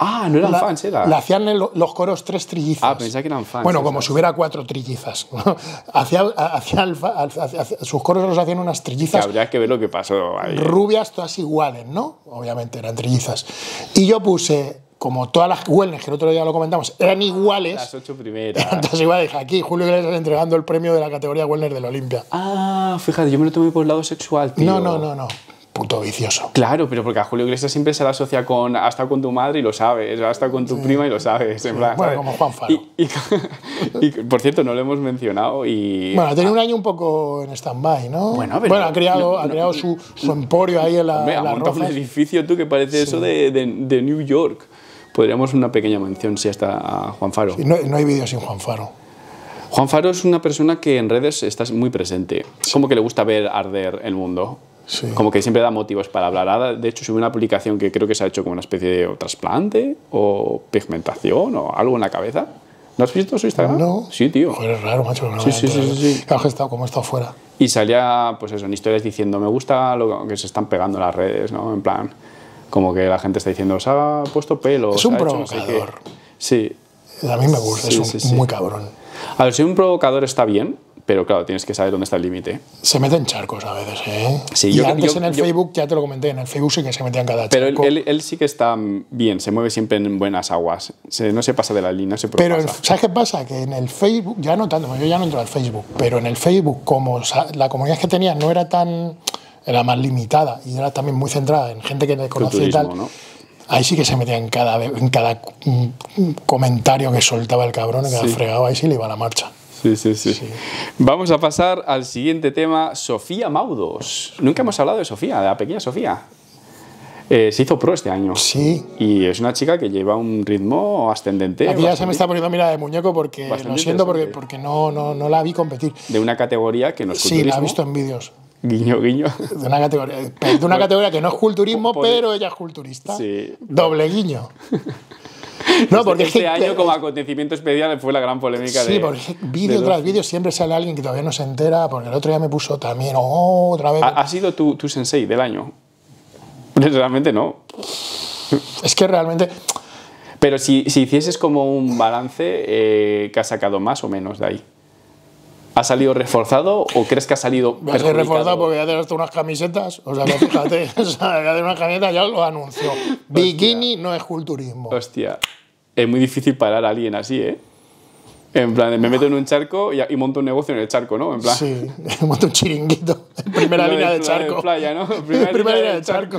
Ah, no eran fans, era. Le hacían los coros 3 trillizas. Ah, pensaba que eran fans. Bueno, como si hubiera 4 trillizas. Sus coros los hacían unas trillizas. Que habría que ver lo que pasó ahí. Rubias, todas iguales, ¿no? Obviamente, eran trillizas. Y yo puse, como todas las wellness, que el otro día lo comentamos, eran iguales. Las 8 primeras. Entonces igual dije, aquí Julio Iglesias entregando el premio de la categoría wellness de la Olimpia. Ah, fíjate, yo me lo tomé por el lado sexual, tío. No. Puto vicioso. Claro, pero porque a Julio Iglesias siempre se la asocia con ha estado con tu madre y lo sabes, ha estado con tu prima y lo sabes. En plan, bueno, ¿sabes? Como Juan Faro. Y por cierto, no lo hemos mencionado. Y bueno, tiene un año un poco en stand-by, ¿no? Bueno, ha creado su emporio ahí en la... Hombre, ha montado un edificio, tú, que parece eso de New York. Podríamos una pequeña mención, sí, hasta a Juan Faro. Sí, no hay vídeo sin Juan Faro. Juan Faro es una persona que en redes está muy presente. Sí. Como que le gusta ver arder el mundo. Sí. Como que siempre da motivos para hablar. De hecho, subí una publicación que creo que se ha hecho como una especie de trasplante o pigmentación o algo en la cabeza. ¿No has visto su Instagram? No. Sí, tío. Joder, es raro, macho. Sí. Claro, como he estado fuera. Y salía, pues eso, en historias diciendo, me gusta lo que se están pegando en las redes, ¿no? En plan, como que la gente está diciendo, se ha puesto pelo. Es un provocador. No sé qué. A mí me gusta, muy cabrón. A ver, si un provocador está bien, pero claro, tienes que saber dónde está el límite. Se meten charcos a veces, ¿eh? Sí, antes en el Facebook, ya te lo comenté, en el Facebook sí que se metían cada charco. Pero él sí que está bien, se mueve siempre en buenas aguas. No se pasa de la línea, se propasa. Pero ¿sabes qué pasa? Que en el Facebook, ya no tanto, yo ya no entro al Facebook, pero en el Facebook, como la comunidad que tenía no era tan... Era más limitada y era también muy centrada en gente que me conoce y tal, ¿no? Ahí sí que se metía en cada comentario que soltaba el cabrón, que la fregaba, ahí sí le iba a la marcha. Sí. Vamos a pasar al siguiente tema, Sofía Maudos. Nunca hemos hablado de Sofía, de la pequeña Sofía. Se hizo pro este año. Sí. Y es una chica que lleva un ritmo ascendente. Aquí ya se me está poniendo mirada de muñeco porque, lo siento, porque no la vi competir. De una categoría que no es culturismo. Sí, la he visto en vídeos. Guiño, guiño. De una categoría que no es culturismo, pero ella es culturista. Sí. Doble guiño. No, porque este año, como acontecimiento especial, fue la gran polémica. Sí, porque vídeo tras vídeo siempre sale alguien que todavía no se entera, porque el otro día me puso también, otra vez. ¿Ha sido tu sensei del año? Realmente no. Es que realmente... Pero si hicieses como un balance, ¿qué has sacado más o menos de ahí? ¿Ha salido reforzado o crees que ha salido perjudicado? Reforzado porque ya te gastó unas camisetas, o sea, que fíjate, o sea, ya de unas camisetas ya lo anunció. Bikini no es culturismo. Hostia, es muy difícil parar a alguien así, ¿eh? En plan, me meto en un charco y monto un negocio en el charco, ¿no? En plan. Sí, monto un chiringuito. En primera línea de charco. En playa, ¿no? En primera línea de charco.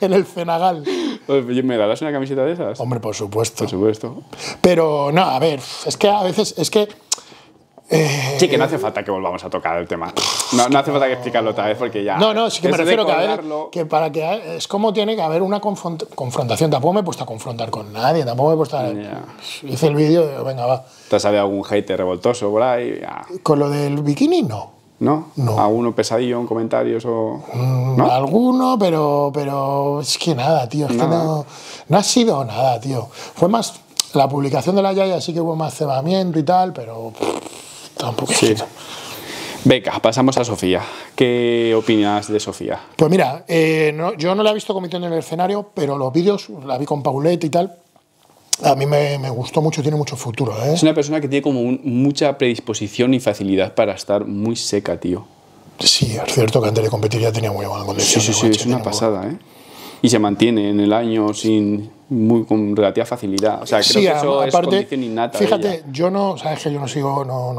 En el Cenagal. ¿Me darás una camiseta de esas? Hombre, por supuesto. Por supuesto. Pero, no, a ver, es que a veces, es que... sí, que no hace falta que volvamos a tocar el tema. No, no hace falta que explicarlo otra vez porque ya... No, no, sí que me refiero que, a ver, que para que... Es como tiene que haber una confrontación. Tampoco me he puesto a confrontar con nadie, tampoco me he puesto a... Yeah. Hice el vídeo, venga, va. ¿Te has sabido algún hater revoltoso por ahí? Yeah. Con lo del bikini, no. ¿No? No. ¿Alguno pesadillo en comentarios o...? ¿No? Alguno, pero... Es que nada, tío, es que no... No ha sido nada, tío. Fue más... La publicación de la Yaya sí que hubo más cebamiento y tal, pero... Tampoco. Sí. Venga, pasamos a Sofía. ¿Qué opinas de Sofía? Pues mira, no, yo no la he visto compitiendo en el escenario, pero los vídeos la vi con Paulette y tal. A mí me gustó mucho, tiene mucho futuro, ¿eh? Es una persona que tiene como mucha predisposición y facilidad para estar muy seca, tío. Sí, es cierto que antes de competir ya tenía muy buena condición. Sí, sí, sí, es una pasada, ¿eh? Y se mantiene en el año con relativa facilidad. O sea, creo que eso es condición innata. Fíjate, yo no, sabes que yo no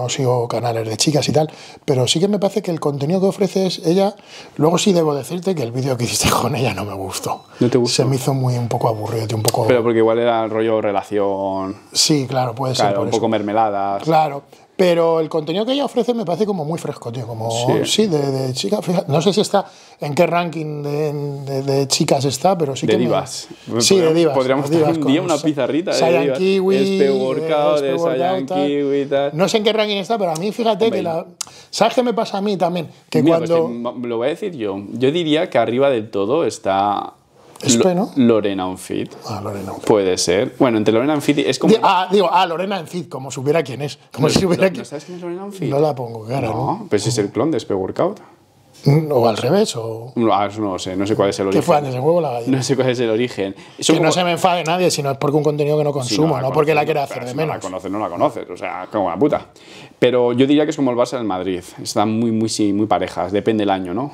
sigo canales de chicas y tal, pero sí que me parece que el contenido que ofrece es ella. Luego sí debo decirte que el vídeo que hiciste con ella no me gustó. ¿No te gustó? Se me hizo un poco aburrido, un poco... Pero porque igual era el rollo relación... Sí, claro, puede ser. Claro, un poco mermeladas. Claro. Pero el contenido que ella ofrece me parece como muy fresco, tío. Como, sí, de chica. Fíjate, no sé si está, en qué ranking de chicas está, pero sí que... De divas. Sí, de divas. Podríamos tener un día una pizarrita de Sagan Kiwi. Este workout de Sagan Kiwi y tal. No sé en qué ranking está, pero a mí, fíjate, hombre, que la... ¿Sabes qué me pasa a mí también? Que mira, cuando... Pues, lo voy a decir yo. Yo diría que arriba del todo está... ¿no? Lorena Unfit. Ah, Lorena Unfit. Puede ser. Bueno, entre Lorena Unfit es como... Lorena Unfit, como supiera quién es. Como si supiera quién... ¿No sabes quién es Lorena Unfit? No la pongo cara, ¿no? Pero si es el clon de este workout. ¿O al revés? O... No sé cuál es el origen. ¿Qué fue antes, el huevo o la gallina? No sé cuál es el origen. Son que como... no se me enfade nadie, sino es porque un contenido que no consumo, si no, no porque la quiera hacer de menos. No la conoces, o sea, como la puta. Pero yo diría que es como el Barça del Madrid. Están muy parejas, depende del año, ¿no?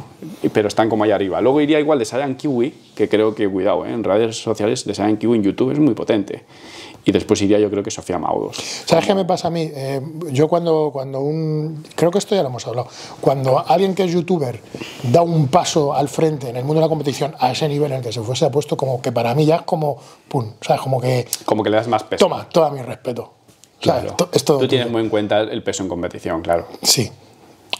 Pero están como ahí arriba. Luego iría igual de Sagan Kiwi, que creo que, cuidado, ¿eh? En redes sociales de Sagan Kiwi en YouTube es muy potente. Y después iría, yo creo que Sofía Maudos. ¿Sabes qué me pasa a mí? Yo cuando creo que esto ya lo hemos hablado. Cuando alguien que es youtuber da un paso al frente en el mundo de la competición a ese nivel en el que se fuese, ha puesto como que para mí ya es como... ¡Pum! ¿Sabes? Como que... Como que le das más peso. Toma, todo mi respeto. Claro. O sea, tú tienes muy en cuenta el peso en competición, claro. Sí.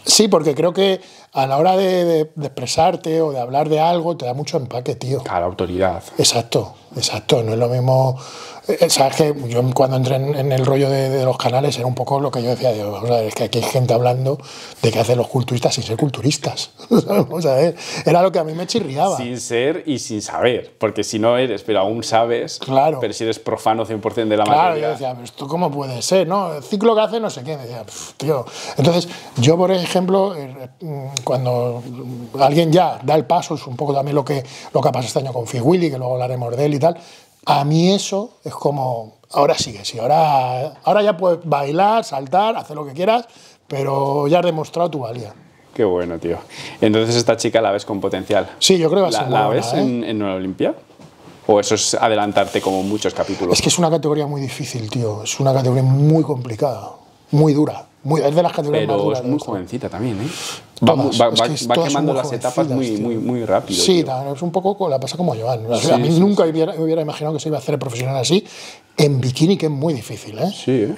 Sí, porque creo que a la hora de expresarte o de hablar de algo te da mucho empaque, tío. Claro, autoridad. Exacto, exacto. No es lo mismo... Sabes que yo cuando entré en el rollo de los canales era un poco lo que yo decía, digo, vamos a ver, es que aquí hay gente hablando de qué hacen los culturistas sin ser culturistas. Vamos a ver, era lo que a mí me chirriaba. Sin ser y sin saber, porque si no eres, pero aún sabes, claro. Pero si eres profano 100% de la materia. Claro, yo decía, pero esto cómo puede ser, ¿no? El ciclo que hace no sé quién, decía, tío. Entonces, yo por ejemplo, cuando alguien ya da el paso, es un poco también lo que ha pasado este año con Fit Willy, que luego hablaremos de él y tal. A mí eso es como, ahora sí, ahora ya puedes bailar, saltar, hacer lo que quieras, pero ya has demostrado tu valía. Qué bueno, tío. Entonces esta chica la ves con potencial. Sí, yo creo que va a ser ¿La ves en una Olimpia? ¿O eso es adelantarte como muchos capítulos? Es que es una categoría muy difícil, tío. Es una categoría muy complicada, muy dura. Es de las categorías más duras. Pero es muy jovencita también, ¿eh? Va quemando las etapas muy rápido. Sí, es un poco la pasa como Joan. A mí nunca hubiera imaginado que se iba a hacer profesional así en bikini, que es muy difícil, ¿eh? Sí, ¿eh?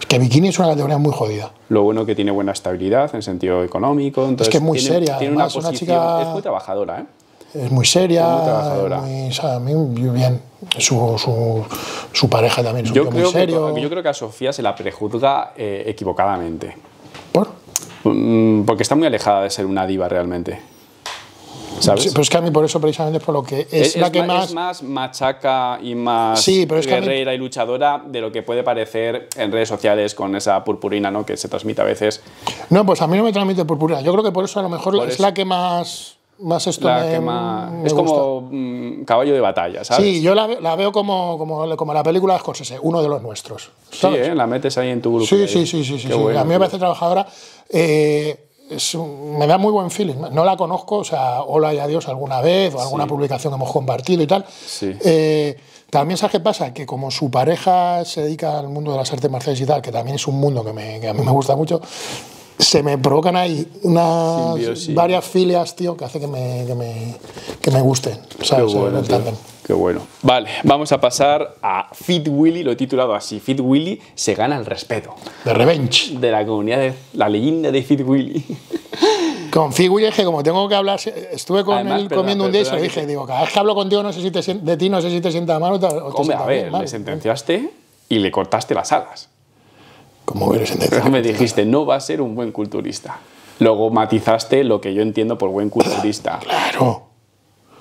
Es que bikini es una categoría muy jodida. Lo bueno que tiene buena estabilidad en sentido económico. Entonces, es que es muy seria. Tiene una chica... Es muy trabajadora, ¿eh? Es muy seria, muy trabajadora. Muy bien. Su pareja también es muy serio. Yo creo que a Sofía se la prejuzga equivocadamente. ¿Por? Porque está muy alejada de ser una diva realmente. ¿Sabes? Sí, pero es que a mí por eso precisamente es por lo que es la que más... Es más machaca y más guerrera y luchadora de lo que puede parecer en redes sociales con esa purpurina, ¿no? Que se transmite a veces. No, pues a mí no me transmite purpurina. Yo creo que por eso a lo mejor es la que más... más esto la me, que más... me es gusta. Como caballo de batalla, ¿sabes? Sí, yo la veo como la película de Scorsese, uno de los nuestros, ¿sabes? Sí, ¿eh? La metes ahí en tu grupo. Sí, sí, sí, sí, sí, bueno, sí. A mí me parece trabajadora. Me da muy buen feeling. No la conozco, o sea, hola y adiós alguna vez, o alguna sí. publicación que hemos compartido y tal. Sí. También, ¿sabes qué pasa? Que como su pareja se dedica al mundo de las artes marciales y tal, que también es un mundo que a mí me gusta mucho, se me provocan ahí unas simbiosis, varias filias, tío, que hace que me gusten. ¿Sabes? Qué bueno, tío. Qué bueno. Vale, vamos a pasar a Fit Willy, lo he titulado así. Fit Willy se gana el respeto. The Revenge. De la comunidad, de la leyenda de Fit Willy. Con Fit Willy es que como tengo que hablar, estuve con él comiendo un día y se lo dije, digo, cada vez que hablo contigo no sé si te sientas mal o te sientas bien, ¿vale? Le sentenciaste y le cortaste las alas. ¿Cómo eres sentenciado? Me dijiste, no va a ser un buen culturista. Luego matizaste lo que yo entiendo por buen culturista. Claro.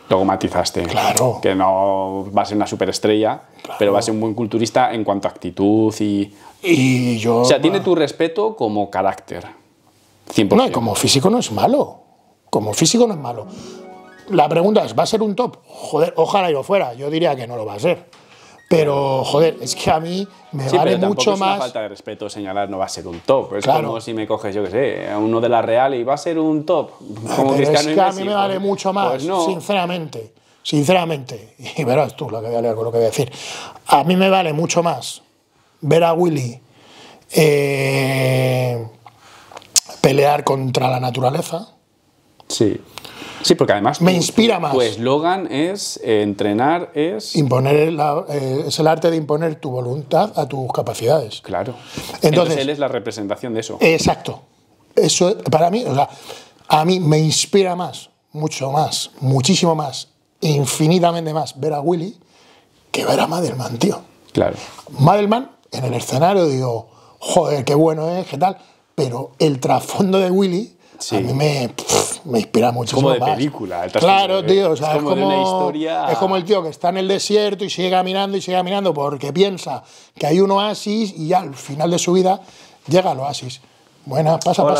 Luego matizaste. Claro. Que no va a ser una superestrella, claro, pero va a ser un buen culturista en cuanto a actitud y yo... O sea, tiene tu respeto como carácter. 100%. No, y como físico no es malo. Como físico no es malo. La pregunta es, ¿va a ser un top? Joder, ojalá y lo fuera. Yo diría que no lo va a ser. Pero, joder, es que a mí me sí, vale pero mucho es más. Es una falta de respeto señalar no va a ser un top. Es claro. Como si me coges, yo qué sé, a uno de la Real y va a ser un top. Como pero es que a mí me vale mucho más, pues no. Sinceramente. Sinceramente. Y verás tú lo que voy a leer con lo que voy a decir. A mí me vale mucho más ver a Willy pelear contra la naturaleza. Sí. Sí, porque además... Me inspira más. Pues Logan es entrenar, es... imponer es el arte de imponer tu voluntad a tus capacidades. Claro. Entonces él es la representación de eso. Exacto. Eso para mí, o sea, a mí me inspira más, mucho más, muchísimo más, infinitamente más ver a Willy que ver a Madelman, tío. Claro. Madelman, en el escenario digo, joder, qué bueno es, qué tal, pero el trasfondo de Willy... Sí. A mí me inspira muchísimo. Como de más. Película. El claro, tío. O sea, es, como una historia... es como el tío que está en el desierto y sigue caminando porque piensa que hay un oasis y ya al final de su vida llega al oasis. Buenas, pasa, hola.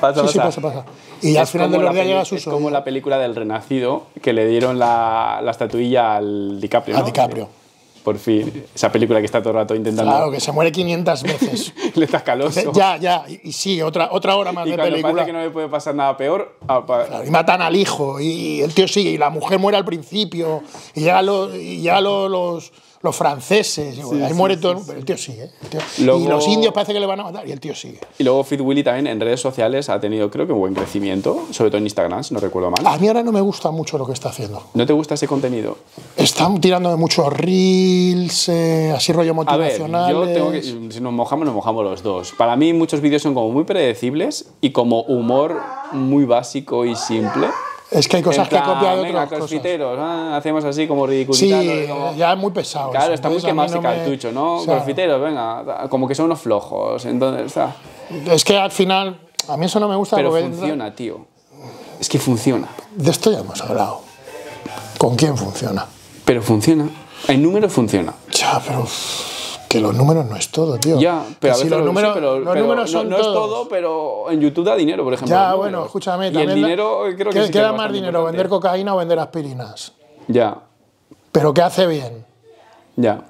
Pasa. Sí, pasa, pasa. Y al final de los días llega a su Es como la película del Renacido que le dieron la estatuilla al DiCaprio. ¿No? A DiCaprio. Por fin, esa película que está todo el rato intentando... Claro, que se muere 500 veces. Le estás caloso. Ya, y sigue otra hora más y de película. Parece que no le puede pasar nada peor... Claro, y matan al hijo, y el tío sigue, y la mujer muere al principio, y llegan los franceses, y bueno, sí, ahí muere todo... Sí. Pero el tío sigue. Luego, y los indios parece que le van a matar, y el tío sigue. Y luego Fit Willy también en redes sociales ha tenido, creo que, un buen crecimiento, sobre todo en Instagram, si no recuerdo mal. A mí ahora no me gusta mucho lo que está haciendo. ¿No te gusta ese contenido? Están tirándome muchos reels, así rollo motivacional. Yo tengo que... Si nos mojamos los dos. Para mí muchos vídeos son como muy predecibles y como humor muy básico y simple. Es que hay cosas plan, que copian de otras cosas. Hacemos así como ridiculizando. Sí, como... ya es muy pesado. Claro, está muy quemado ese cartucho, ¿no? O sea, crossfiteros, venga, como que son unos flojos. Entonces, está. Es que al final, a mí eso no me gusta. Pero funciona, tío. Es que funciona. De esto ya hemos hablado. ¿Con quién funciona? Pero funciona. En números funciona. Ya, pero... Que los números no es todo, tío. Ya, pero que a veces si los números son no todo. No es todo, pero en YouTube da dinero, por ejemplo. Ya, bueno, escúchame. Y también el dinero creo que sí queda más dinero, importante. Vender cocaína o vender aspirinas. Ya. Pero que hace bien. Ya.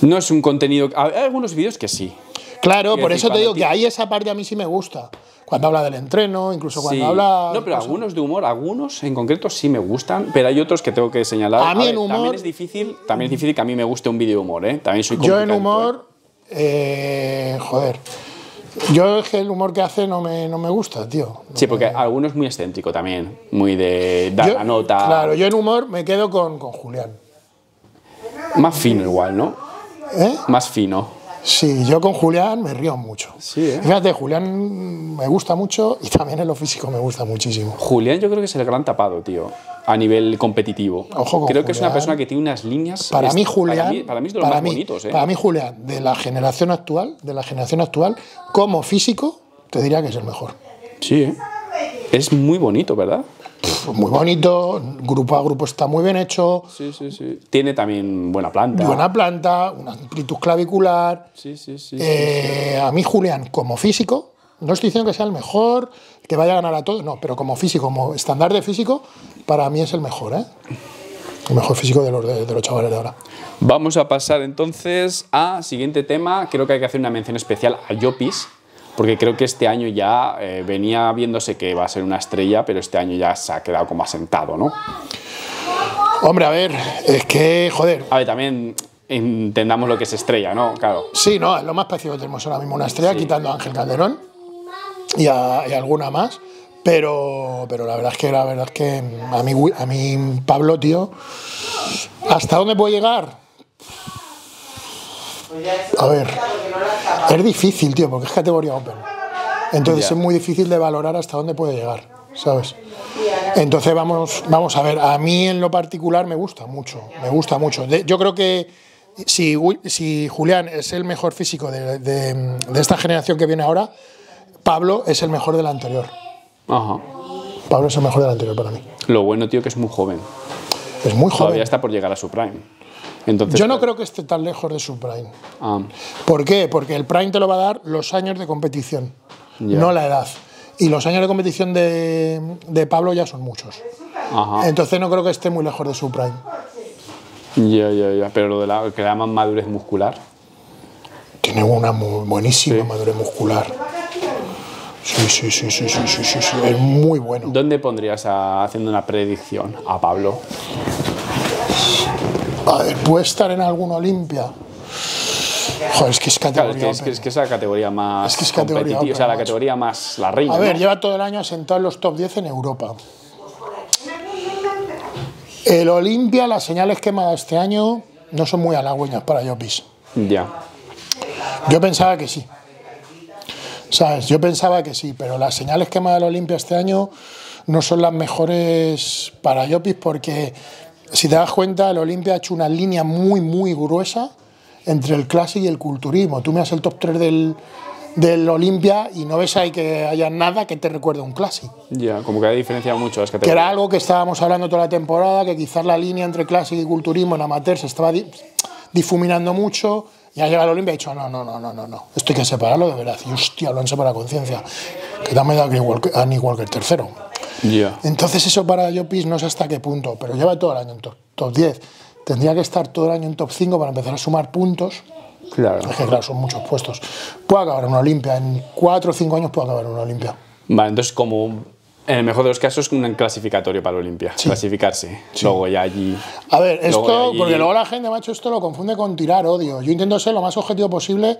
No es un contenido... Hay algunos vídeos que sí. Claro, por eso te digo que ahí esa parte a mí sí me gusta. Cuando habla del entreno, incluso cuando sí. habla... No, pero algunos de humor, algunos en concreto sí me gustan, pero hay otros que tengo que señalar. A mí en humor... También es difícil que a mí me guste un vídeo de humor, ¿eh? También soy complicado. Yo en humor... joder. Yo es que el humor que hace no me gusta, tío. No sí, porque alguno es muy excéntrico también, muy de dar la nota... Claro, yo en humor me quedo con Julián. Más fino igual, ¿no? ¿Eh? Más fino. Sí, yo con Julián me río mucho. Sí, ¿eh? Fíjate, Julián me gusta mucho y también en lo físico me gusta muchísimo. Julián yo creo que es el gran tapado, tío, a nivel competitivo. Ojo con creo Julián. Que es una persona que tiene unas líneas... Para mí Julián... Para mí es de los más bonitos, ¿eh? Para mí Julián, de la generación actual, como físico, te diría que es el mejor. Sí, ¿eh? Es muy bonito, ¿verdad? Muy bonito, grupo a grupo está muy bien hecho. Sí, sí, sí. Tiene también buena planta. Buena planta, una amplitud clavicular. Sí, sí, sí. A mí Julián, como físico, No estoy diciendo que sea el mejor, que vaya a ganar a todos, no, pero como físico, como estándar de físico, para mí es el mejor, ¿eh? El mejor físico de los chavales de ahora. Vamos a pasar entonces a siguiente tema. Creo que hay que hacer una mención especial a Llopis, porque creo que este año ya venía viéndose que va a ser una estrella, pero este año ya se ha quedado como asentado, ¿no? Hombre, a ver, es que, joder... A ver, también entendamos lo que es estrella, ¿no? Claro. Sí, no, es lo más parecido que tenemos ahora mismo una estrella, sí, quitando a Ángel Calderón y alguna más, pero la verdad es que a mí Pablo, tío, ¿hasta dónde puedo llegar? A ver, es difícil, tío, porque es categoría Open. Entonces ya es muy difícil de valorar hasta dónde puede llegar, ¿sabes? Entonces vamos a ver, a mí en lo particular me gusta mucho. Yo creo que si Julián es el mejor físico de esta generación que viene ahora, Pablo es el mejor de la anterior. Ajá. Pablo es el mejor de la anterior para mí. Lo bueno, tío, que es muy joven. Es muy joven. Todavía está por llegar a su prime. Entonces, yo no creo que esté tan lejos de su prime. Ah. ¿Por qué? Porque el prime te lo va a dar los años de competición, yeah, no la edad. Y los años de competición de Pablo ya son muchos. Ajá. Entonces no creo que esté muy lejos de su prime. Ya. Pero lo de la que le llaman madurez muscular. Tiene una muy buenísima, sí, madurez muscular. Sí. Es muy bueno. ¿Dónde pondrías, haciendo una predicción, a Pablo? A ver, ¿puede estar en alguna Olimpia? Joder, es que es categoría, claro, es que es la categoría más competitiva, o sea, la categoría más la reina. A ver, ¿no? Lleva todo el año asentado en los top 10 en Europa. El Olimpia, las señales que me da este año no son muy halagüeñas para Llopis. Ya. Yo pensaba que sí. ¿Sabes? Yo pensaba que sí, pero las señales que me da el Olimpia este año no son las mejores para Llopis porque... Si te das cuenta, el Olimpia ha hecho una línea muy, muy gruesa entre el clásico y el culturismo. Tú miras el top 3 del Olimpia y no ves ahí que haya nada que te recuerde a un clásico. Ya, como que ha diferenciado mucho. Es que era algo que estábamos hablando toda la temporada, que quizás la línea entre clásico y culturismo en amateur se estaba difuminando mucho. Y ha llegado el Olimpia y ha dicho, no, esto hay que separarlo de verdad. Y hostia, lo han separado a conciencia. Que también da a Nick Walker tercero. Yeah. Entonces eso para Llopis no sé hasta qué punto, pero lleva todo el año en top 10. Tendría que estar todo el año en top 5 para empezar a sumar puntos. Claro. Es que claro, son muchos puestos. Puede acabar en una Olimpia, en 4 o 5 años puede acabar en una Olimpia. Vale, entonces como en el mejor de los casos un clasificatorio para Olimpia, sí, clasificarse, sí, luego ya allí... A ver, esto, luego porque luego la gente, macho, esto lo confunde con tirar odio. Yo intento ser lo más objetivo posible.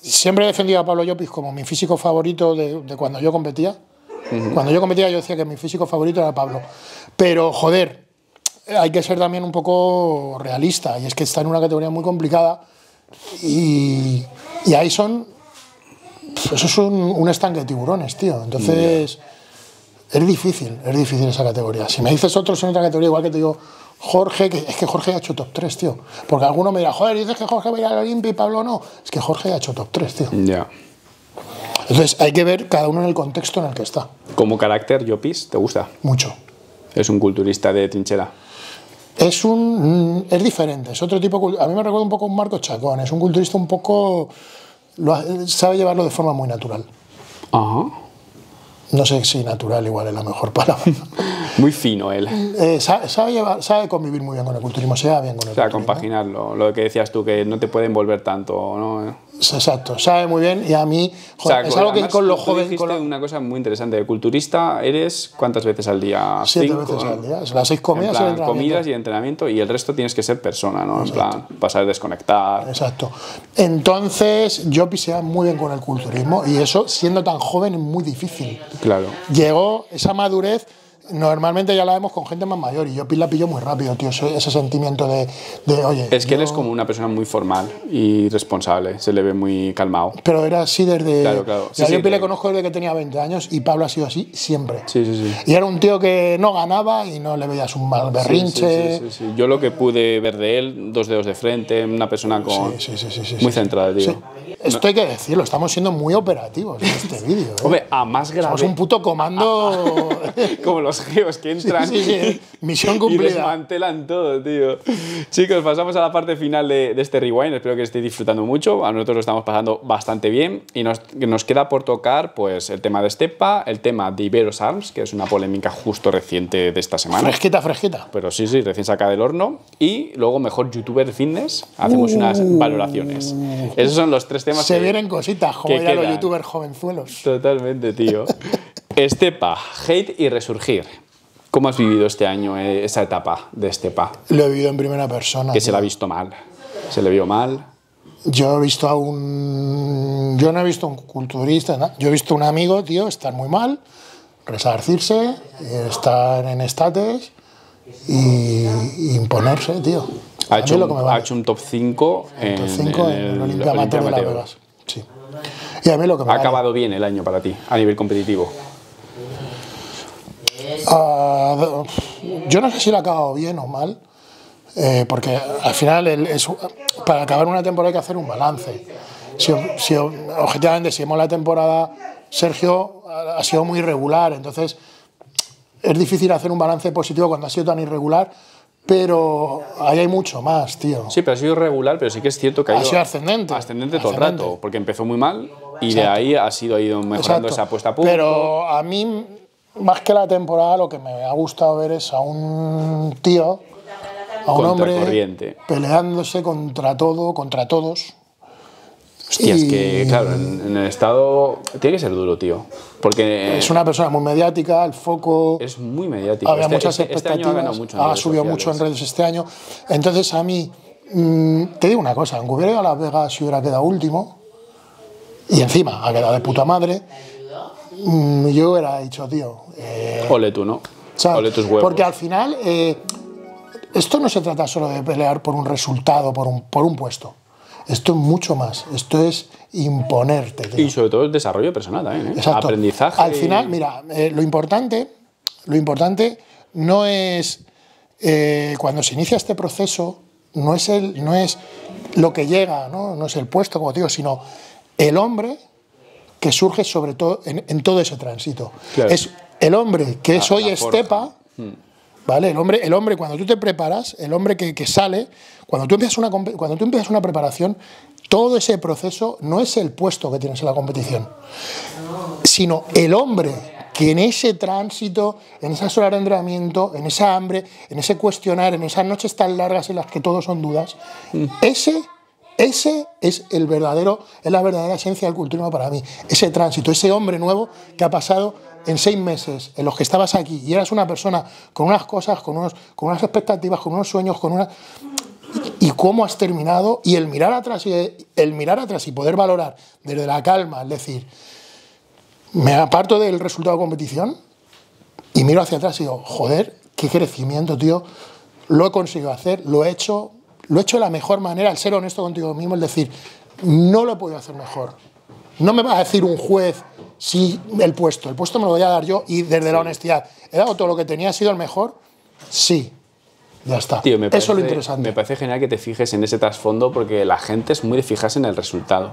Siempre he defendido a Pablo Llopis como mi físico favorito de cuando yo competía. Cuando yo competía yo decía que mi físico favorito era Pablo. Pero, joder, hay que ser también un poco realista. Y es que está en una categoría muy complicada. Y ahí son... Eso es un estanque de tiburones, tío. Entonces, es difícil esa categoría. Si me dices otros en otra categoría, igual que te digo Jorge, que es que Jorge ha hecho top 3, tío. Porque alguno me dirá, joder, dices que Jorge va a ir al Olimpia y Pablo no. Es que Jorge ha hecho top 3, tío. Ya. Yeah. Entonces hay que ver cada uno en el contexto en el que está. Como carácter, Llopis, ¿te gusta? Mucho. ¿Es un culturista de trinchera? Es diferente, es otro tipo. A mí me recuerda un poco a un Marco Chacón. Es un culturista un poco... sabe llevarlo de forma muy natural. Ajá. No sé si natural igual es la mejor palabra. Muy fino él. Sabe convivir muy bien con el culturismo, se lleva bien con el culturismo. Compaginarlo, lo que decías tú, que no te puede envolver tanto, ¿no? Exacto, sabe muy bien y a mí... Joder, es algo que con lo joven... Una cosa muy interesante, de culturista eres ¿cuántas veces al día? 7 veces al día, las 6 comidas y entrenamiento. Comidas y entrenamiento y el resto tienes que ser persona, ¿no? Exacto. En plan, pasar a desconectar... Exacto. Entonces, yo pisea muy bien con el culturismo y eso, siendo tan joven, es muy difícil. Claro. Llegó esa madurez, normalmente ya la vemos con gente más mayor y yo la pillo muy rápido, tío, ese sentimiento de oye... Es que él es como una persona muy formal y responsable, se le ve muy calmado. Pero era así desde... Claro. Sí, yo le conozco desde que tenía 20 años y Pablo ha sido así siempre. Sí. Y era un tío que no ganaba y no le veías un mal berrinche... Sí. Yo lo que pude ver de él, 2 dedos de frente, una persona con... muy centrada, tío. Sí. Esto hay que decirlo, estamos siendo muy operativos en este vídeo. Hombre, a más grave. Somos un puto comando. Como los geos que entran. Sí, sí, sí. Misión cumplida. Y desmantelan todo, tío. Chicos, pasamos a la parte final de este rewind. Espero que estéis disfrutando mucho. A nosotros lo estamos pasando bastante bien. Y nos queda por tocar pues, el tema de Estepa, el tema de Iberosarms, que es una polémica justo reciente de esta semana. Fresquita, fresquita. Pero sí, sí, recién sacada del horno. Y luego, mejor youtuber fitness. Hacemos unas valoraciones. Esos son los tres temas. Se vienen cositas, joder, a los youtubers jovenzuelos. Totalmente, tío. Estepa, hate y resurgir. ¿Cómo has vivido este año esa etapa de Estepa? Lo he vivido en primera persona. Que tío. Se la ha visto mal. Se le vio mal. Yo he visto a un... Yo no he visto un culturista, ¿no? Yo he visto a un amigo, tío, estar muy mal, resarcirse, estar en estates y imponerse, tío. Ha hecho un top 5 en el Olimpiamateo de Las Vegas. Sí. Y a mí lo que me ha acabado bien el año para ti, a nivel competitivo. Yo no sé si lo ha acabado bien o mal, porque al final, para acabar una temporada hay que hacer un balance. Si objetivamente, si hemos la temporada, Sergio ha sido muy irregular, entonces es difícil hacer un balance positivo cuando ha sido tan irregular. Pero ahí hay mucho más, tío. Sí, pero ha sido regular, pero sí que es cierto que ha sido ascendente. Ascendente todo el rato, porque empezó muy mal y exacto. De ahí ha ido mejorando exacto. Esa puesta a punto. Pero a mí, más que la temporada, lo que me ha gustado ver es a un tío, a un hombre peleándose contra todo, contra todos. Hostia, y... es que, claro, en el estado tiene que ser duro, tío. Porque es una persona muy mediática, el foco... Es muy mediático. Había muchas expectativas, este año ha mucho en redes subido sociales. Mucho en redes este año. Entonces, a mí, te digo una cosa, aunque hubiera ido a Las Vegas y hubiera quedado último, y encima ha quedado de puta madre, yo hubiera dicho, tío... ole tú, ¿no? ¿Sabes? Ole tus huevos. Porque al final, esto no se trata solo de pelear por un resultado, por un puesto. Esto es mucho más. Esto es imponerte. Tío. Y sobre todo el desarrollo personal también. Exacto. Aprendizaje. Al final, mira, lo importante no es cuando se inicia este proceso, no es lo que llega, no es el puesto como digo, sino el hombre que surge sobre todo en todo ese tránsito. Claro. Es el hombre que es hoy Estepa. ¿Vale? El hombre, cuando tú te preparas, el hombre que sale, cuando tú empiezas una preparación, todo ese proceso no es el puesto que tienes en la competición, sino el hombre que en ese tránsito, en esas horas de entrenamiento, en esa hambre, en ese cuestionar, en esas noches tan largas en las que todo son dudas, ese es el verdadero, es la verdadera esencia del culturismo para mí, ese tránsito, ese hombre nuevo que ha pasado en 6 meses, en los que estabas aquí y eras una persona con unas cosas, con unas expectativas, con unos sueños, y cómo has terminado, y el mirar atrás y poder valorar desde la calma, es decir, me aparto del resultado de competición y miro hacia atrás y digo, joder, qué crecimiento, tío, lo he conseguido hacer, lo he hecho de la mejor manera, el ser honesto contigo mismo, es decir, no lo he podido hacer mejor. No me va a decir un juez si el puesto me lo voy a dar yo y desde la honestidad. ¿He dado todo lo que tenía? ¿Ha sido el mejor? Sí. Ya está. Tío, eso es lo interesante. Me parece genial que te fijes en ese trasfondo porque la gente es muy de fijarse en el resultado.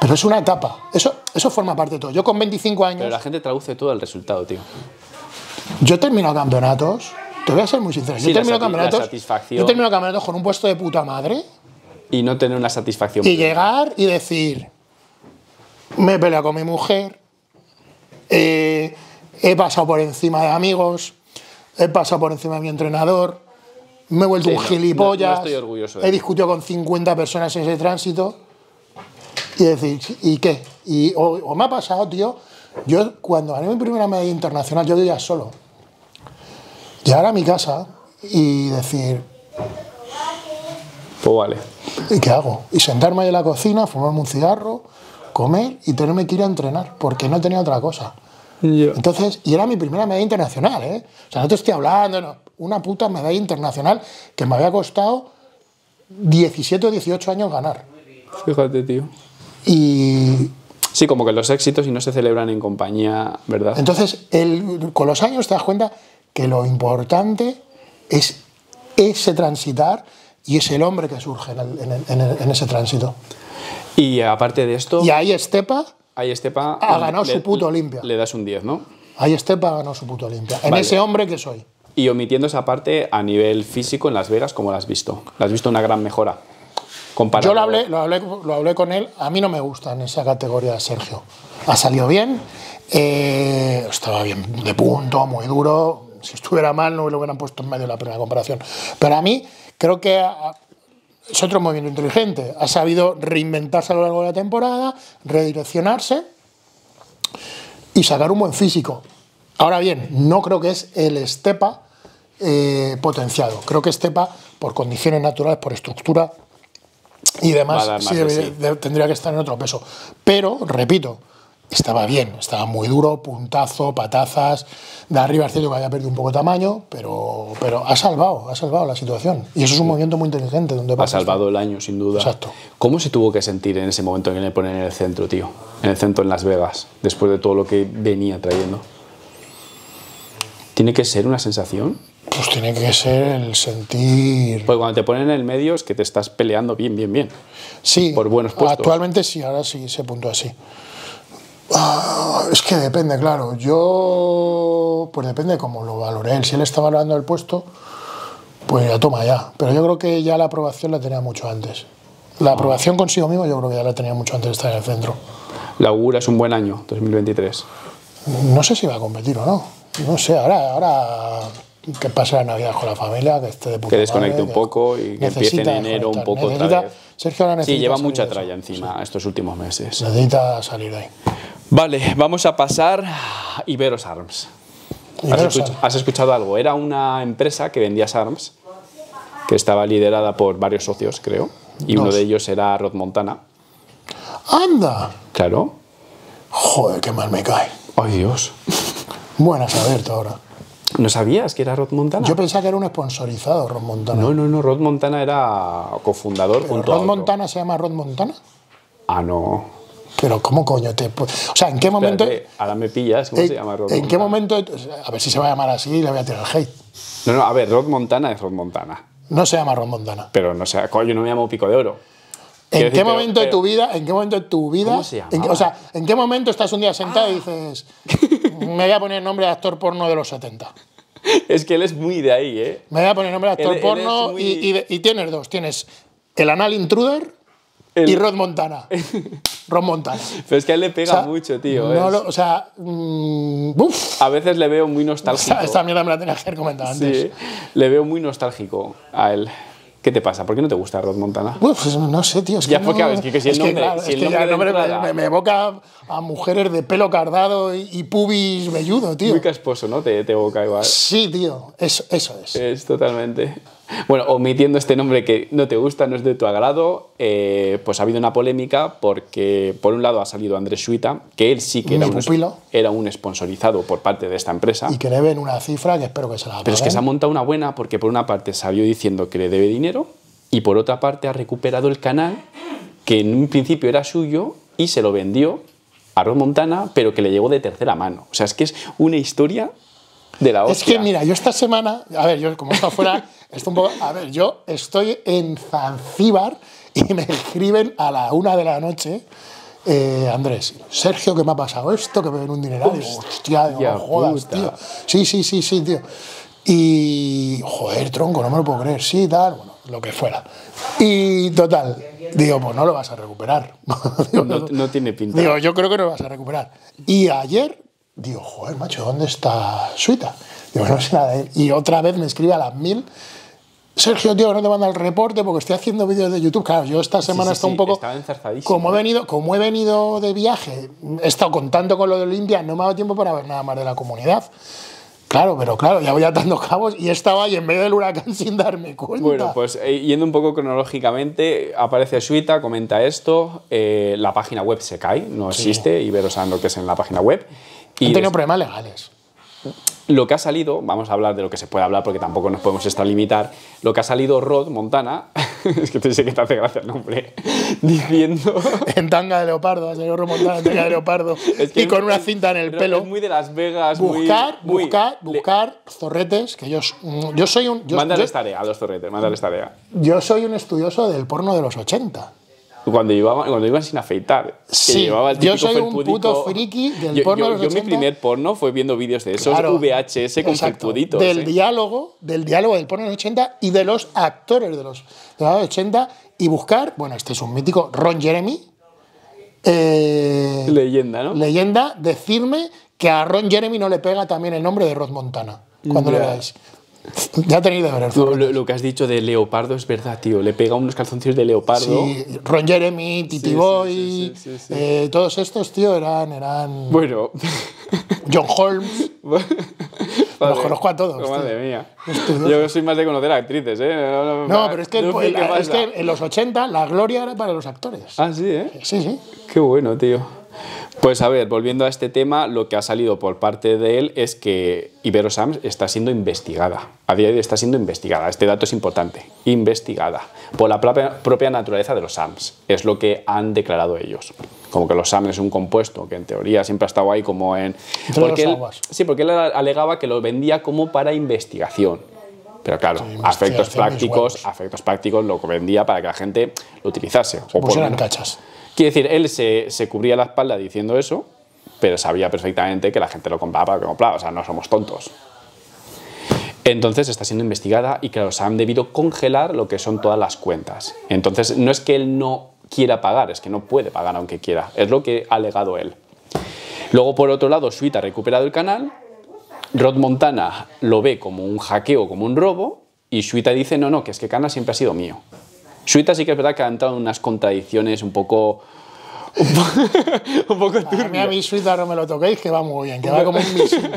Pero es una etapa. Eso forma parte de todo. Yo con 25 años... Pero la gente traduce todo el resultado, tío. Yo he terminado campeonatos... Te voy a ser muy sincero. Sí, yo he terminado campeonatos con un puesto de puta madre. Y no tener una satisfacción. Y llegar y decir... Me he peleado con mi mujer, he pasado por encima de amigos, he pasado por encima de mi entrenador, me he vuelto un gilipollas, no estoy orgulloso de he discutido con 50 personas en ese tránsito y decir, ¿y qué? O me ha pasado, tío, yo cuando gané mi primera medalla internacional, yo vivía solo, llegar a mi casa y decir, pues vale, ¿y qué hago? Y sentarme ahí en la cocina, fumarme un cigarro, comer y tenerme que ir a entrenar porque no tenía otra cosa. Yeah. Entonces, y era mi primera medalla internacional, ¿eh? O sea, no te estoy hablando, no. Una puta medalla internacional que me había costado 17 o 18 años ganar. Fíjate, tío. Y... Sí, como que los éxitos y no se celebran en compañía, ¿verdad? Entonces, con los años te das cuenta que lo importante es ese transitar y es el hombre que surge en ese tránsito. Y aparte de esto... ¿Y ahí Estepa? Ahí Estepa... Ha ganado su puto Olimpia. Le das un 10, ¿no? Ahí Estepa ha ganado su puto Olimpia. Vale. En ese hombre que soy. Y omitiendo esa parte, a nivel físico, en Las Vegas, ¿cómo la has visto? ¿La has visto una gran mejora? Comparado. Yo lo hablé con él. A mí no me gusta en esa categoría Sergio. Ha salido bien. Estaba bien de punto, muy duro. Si estuviera mal, no lo hubieran puesto en medio de la primera comparación. Pero a mí, creo que es otro movimiento inteligente. Ha sabido reinventarse a lo largo de la temporada, redireccionarse y sacar un buen físico. Ahora bien, no creo que es el Estepa potenciado. Creo que Estepa, por condiciones naturales, por estructura y demás, tendría que estar en otro peso. Pero, repito, estaba bien, estaba muy duro, puntazo, patazas, de arriba es cierto que había perdido un poco de tamaño, pero ha salvado la situación. Y eso es un movimiento muy inteligente. Donde ha salvado el año, sin duda. Exacto. ¿Cómo se tuvo que sentir en ese momento que le ponen en el centro, tío? En el centro, en Las Vegas, después de todo lo que venía trayendo. ¿Tiene que ser una sensación? Pues tiene que ser el sentir... Porque cuando te ponen en el medio es que te estás peleando bien, bien, bien. Sí, por buenos puestos. Actualmente sí, ahora sí se puntúa así. Es que depende, claro. Yo, pues depende cómo lo valore él. Si él está valorando el puesto, pues ya toma ya. Pero yo creo que ya la aprobación la tenía mucho antes. La aprobación consigo mismo yo creo que ya la tenía mucho antes de estar en el centro. ¿Le auguras un buen año, 2023? No sé si va a competir o no. No sé, ahora que pase la Navidad con la familia, que esté de puta madre, que desconecte un poco y que empiece en enero un poco otra vez. Sergio ahora necesita. Sí, lleva mucha tralla encima estos últimos meses. Necesita salir de ahí. Vale, vamos a pasar a Iberosarms. ¿Has escuchado algo? Era una empresa que vendía SARMS, que estaba liderada por varios socios, creo, y uno de ellos era Rod Montana. ¡Anda! Claro. Joder, qué mal me cae. ¡Ay, Dios! Buena saberte ahora. ¿No sabías que era Rod Montana? Yo pensaba que era un sponsorizado, Rod Montana. No, no, no, Rod Montana era cofundador. Pero junto ¿Rod a Montana se llama Rod Montana? Ah, no. Pero ¿cómo coño te...? O sea, ¿en qué momento...? Espérate, ahora me pillas, ¿cómo se llama Rod Montana? ¿En qué momento...? A ver si se va a llamar así y le voy a tirar hate. No, no, a ver, Rod Montana es Rod Montana. No se llama Rod Montana. Pero no sé, coño, no me llamo Pico de Oro. ¿En qué momento de tu vida...? ¿En qué momento de tu vida...? ¿Cómo se llama? O sea, ¿en qué momento estás un día sentado y dices... Me voy a poner nombre de actor porno de los 70? Es que él es muy de ahí, ¿eh? Me voy a poner nombre de actor porno muy... y tienes dos. Tienes el Anal Intruder... y Rod Montana. Rod Montana. Pero es que a él le pega, o sea, mucho, tío. No lo, o sea... a veces le veo muy nostálgico. Esta mierda me la tenía que haber comentado antes. Sí, le veo muy nostálgico a él. ¿Qué te pasa? ¿Por qué no te gusta Rod Montana? Pues no sé, tío. Es que ya fue que si el nombre... Claro, si el nombre, me evoca a mujeres de pelo cardado y pubis velludo, tío. Muy casposo, ¿no? Te evoca igual. Sí, tío. Eso es. Es totalmente... Bueno, omitiendo este nombre que no te gusta, no es de tu agrado, pues ha habido una polémica porque, por un lado, ha salido Andrés Suita, que él sí que era un sponsorizado por parte de esta empresa. Y que le ven una cifra que espero que se la paguen. Pero es que se ha montado una buena porque, por una parte, salió diciendo que le debe dinero y, por otra parte, ha recuperado el canal que en un principio era suyo y se lo vendió a Rod Montana, pero que le llegó de tercera mano. O sea, es que es una historia... De la hostia. Es que, mira, yo esta semana, a ver, yo como está fuera, estoy un poco, a ver, yo estoy en Zanzíbar y me escriben a la 1 de la noche, Andrés, Sergio, ¿qué me ha pasado esto? Que me ven un dineral. Hostia, no jodas, tío. Sí, tío. Y, joder, tronco, no me lo puedo creer, sí, tal, bueno, lo que fuera. Y, total, digo, pues no lo vas a recuperar. Digo, no tiene pinta. Digo, yo creo que no lo vas a recuperar. Y ayer... Digo, joder, macho, ¿dónde está Suita? Digo, no sé nada de él. Y otra vez me escribe a las 1000. Sergio, tío, no te manda el reporte porque estoy haciendo vídeos de YouTube. Claro, yo esta semana he estado un poco... Como he venido de viaje, he estado contando con lo de Olimpia, no me ha dado tiempo para ver nada más de la comunidad. Claro, pero claro, ya voy atando cabos y estaba ahí en medio del huracán sin darme cuenta. Bueno, pues yendo un poco cronológicamente, aparece Suita, comenta esto, la página web se cae, no existe, Iberosarms lo que es en la página web. Han tenido problemas legales. Lo que ha salido, vamos a hablar de lo que se puede hablar porque tampoco nos podemos extralimitar, lo que ha salido Rod Montana, es que pensé que te hace gracia el nombre, diciendo... En tanga de leopardo, ha salido Rod Montana en tanga de leopardo, es que y con una cinta en el pelo. Es muy de Las Vegas, buscar zorretes, que yo soy un... Mándales tarea a los zorretes, mándales tarea. Yo soy un estudioso del porno de los 80. Cuando iban sin afeitar. Sí, llevaba el yo soy un felpudito. Puto friki del porno de los 80. Yo mi primer porno fue viendo vídeos de esos, claro, VHS con felpuditos. Del diálogo del porno de los 80 y de los actores de los 80 y buscar, bueno, este es un mítico, Ron Jeremy. Leyenda, ¿no? Leyenda, decirme que a Ron Jeremy no le pega también el nombre de Rod Montana. Cuando le veáis. Ya tenéis de ver. Lo que has dicho de leopardo es verdad, tío. Le pega unos calzoncillos de leopardo. Sí, Ron Jeremy, Titi Boy, sí. Todos estos, tío, eran... Bueno. John Holmes. Los conozco a todos. Madre mía. Yo soy más de conocer actrices, ¿eh? No, pero es que en los 80 la gloria era para los actores. Ah, sí, ¿eh? Sí. Qué bueno, tío. Pues a ver, volviendo a este tema, lo que ha salido por parte de él es que Iberosarms está siendo investigada. A día de hoy está siendo investigada. Este dato es importante. Investigada. Por la propia naturaleza de los SAMs. Es lo que han declarado ellos. Como que los SAMs es un compuesto que en teoría siempre ha estado ahí como en... Porque él alegaba que lo vendía como para investigación. Pero claro, a efectos prácticos lo vendía para que la gente lo utilizase. O pues eran cachas. Quiere decir, él se cubría la espalda diciendo eso, pero sabía perfectamente que la gente lo compraba para que compraba. O sea, no somos tontos. Entonces está siendo investigada y claro, se han debido congelar lo que son todas las cuentas. Entonces no es que él no quiera pagar, es que no puede pagar aunque quiera. Es lo que ha alegado él. Luego, por otro lado, Suita ha recuperado el canal. Rod Montana lo ve como un hackeo, como un robo. Y Suita dice, no, que es que el canal siempre ha sido mío. Suita sí que es verdad que ha entrado en unas contradicciones un poco turbias. A mí Suita no me lo toquéis, que va muy bien, que va como un misil.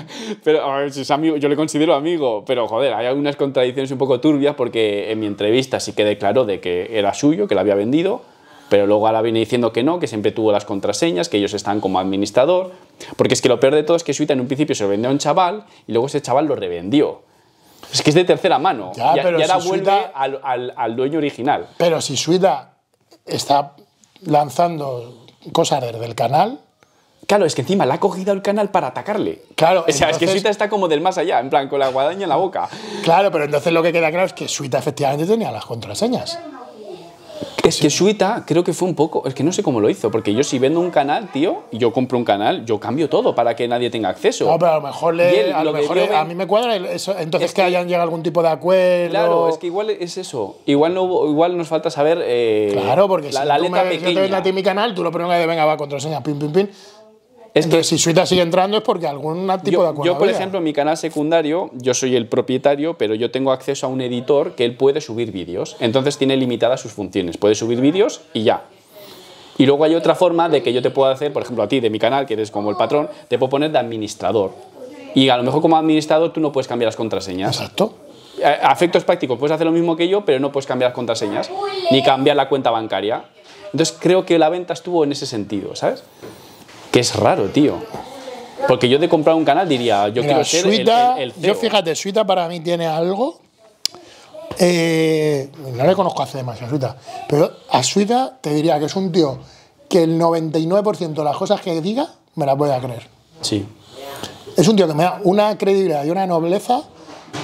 Pero a ver, si es amigo, yo le considero amigo, pero joder, hay algunas contradicciones un poco turbias porque en mi entrevista sí que declaró de que era suyo, que lo había vendido, pero luego ahora viene diciendo que no, que siempre tuvo las contraseñas, que ellos están como administrador, porque es que lo peor de todo es que Suita en un principio se lo vendió a un chaval y luego ese chaval lo revendió. Es que es de tercera mano. Ya, pero y ahora si vuelve Suita, al dueño original. Pero si Suita está lanzando cosas desde el canal... Claro, es que encima le ha cogido el canal para atacarle. Claro, o sea, entonces, es que Suita está como del más allá, en plan, con la guadaña en la boca. Claro, pero entonces lo que queda claro es que Suita efectivamente tenía las contraseñas. Es que Suita creo que fue un poco... Es que no sé cómo lo hizo, porque yo si vendo un canal, tío, y yo compro un canal, yo cambio todo para que nadie tenga acceso. No, pero a lo mejor, a mí me cuadra eso, entonces es que hayan llegado a algún tipo de acuerdo... Claro, es que igual es eso. Igual nos falta saber claro, porque la letra pequeña. Si tú ves a ti mi canal, tú lo primero que venga, va, contraseña, pim. Es que si Suita sigue entrando es porque algún tipo de acuerdo. Yo, por ejemplo, en mi canal secundario, yo soy el propietario, pero yo tengo acceso a un editor que él puede subir vídeos. Entonces tiene limitadas sus funciones. Puede subir vídeos y ya. Y luego hay otra forma de que yo te pueda hacer, por ejemplo, a ti de mi canal, que eres como el patrón, te puedo poner de administrador. Y a lo mejor como administrador tú no puedes cambiar las contraseñas. Exacto. A efectos prácticos puedes hacer lo mismo que yo, pero no puedes cambiar las contraseñas. Ni cambiar la cuenta bancaria. Entonces creo que la venta estuvo en ese sentido, ¿sabes? Que es raro, tío. Porque yo de comprar un canal diría, yo mira, quiero ser Suita, el CEO. Yo fíjate, Suita para mí tiene algo. No le conozco hace demasiado a Suita. Pero a Suita te diría que es un tío que el 99% de las cosas que diga me las voy a creer. Sí. Es un tío que me da una credibilidad y una nobleza.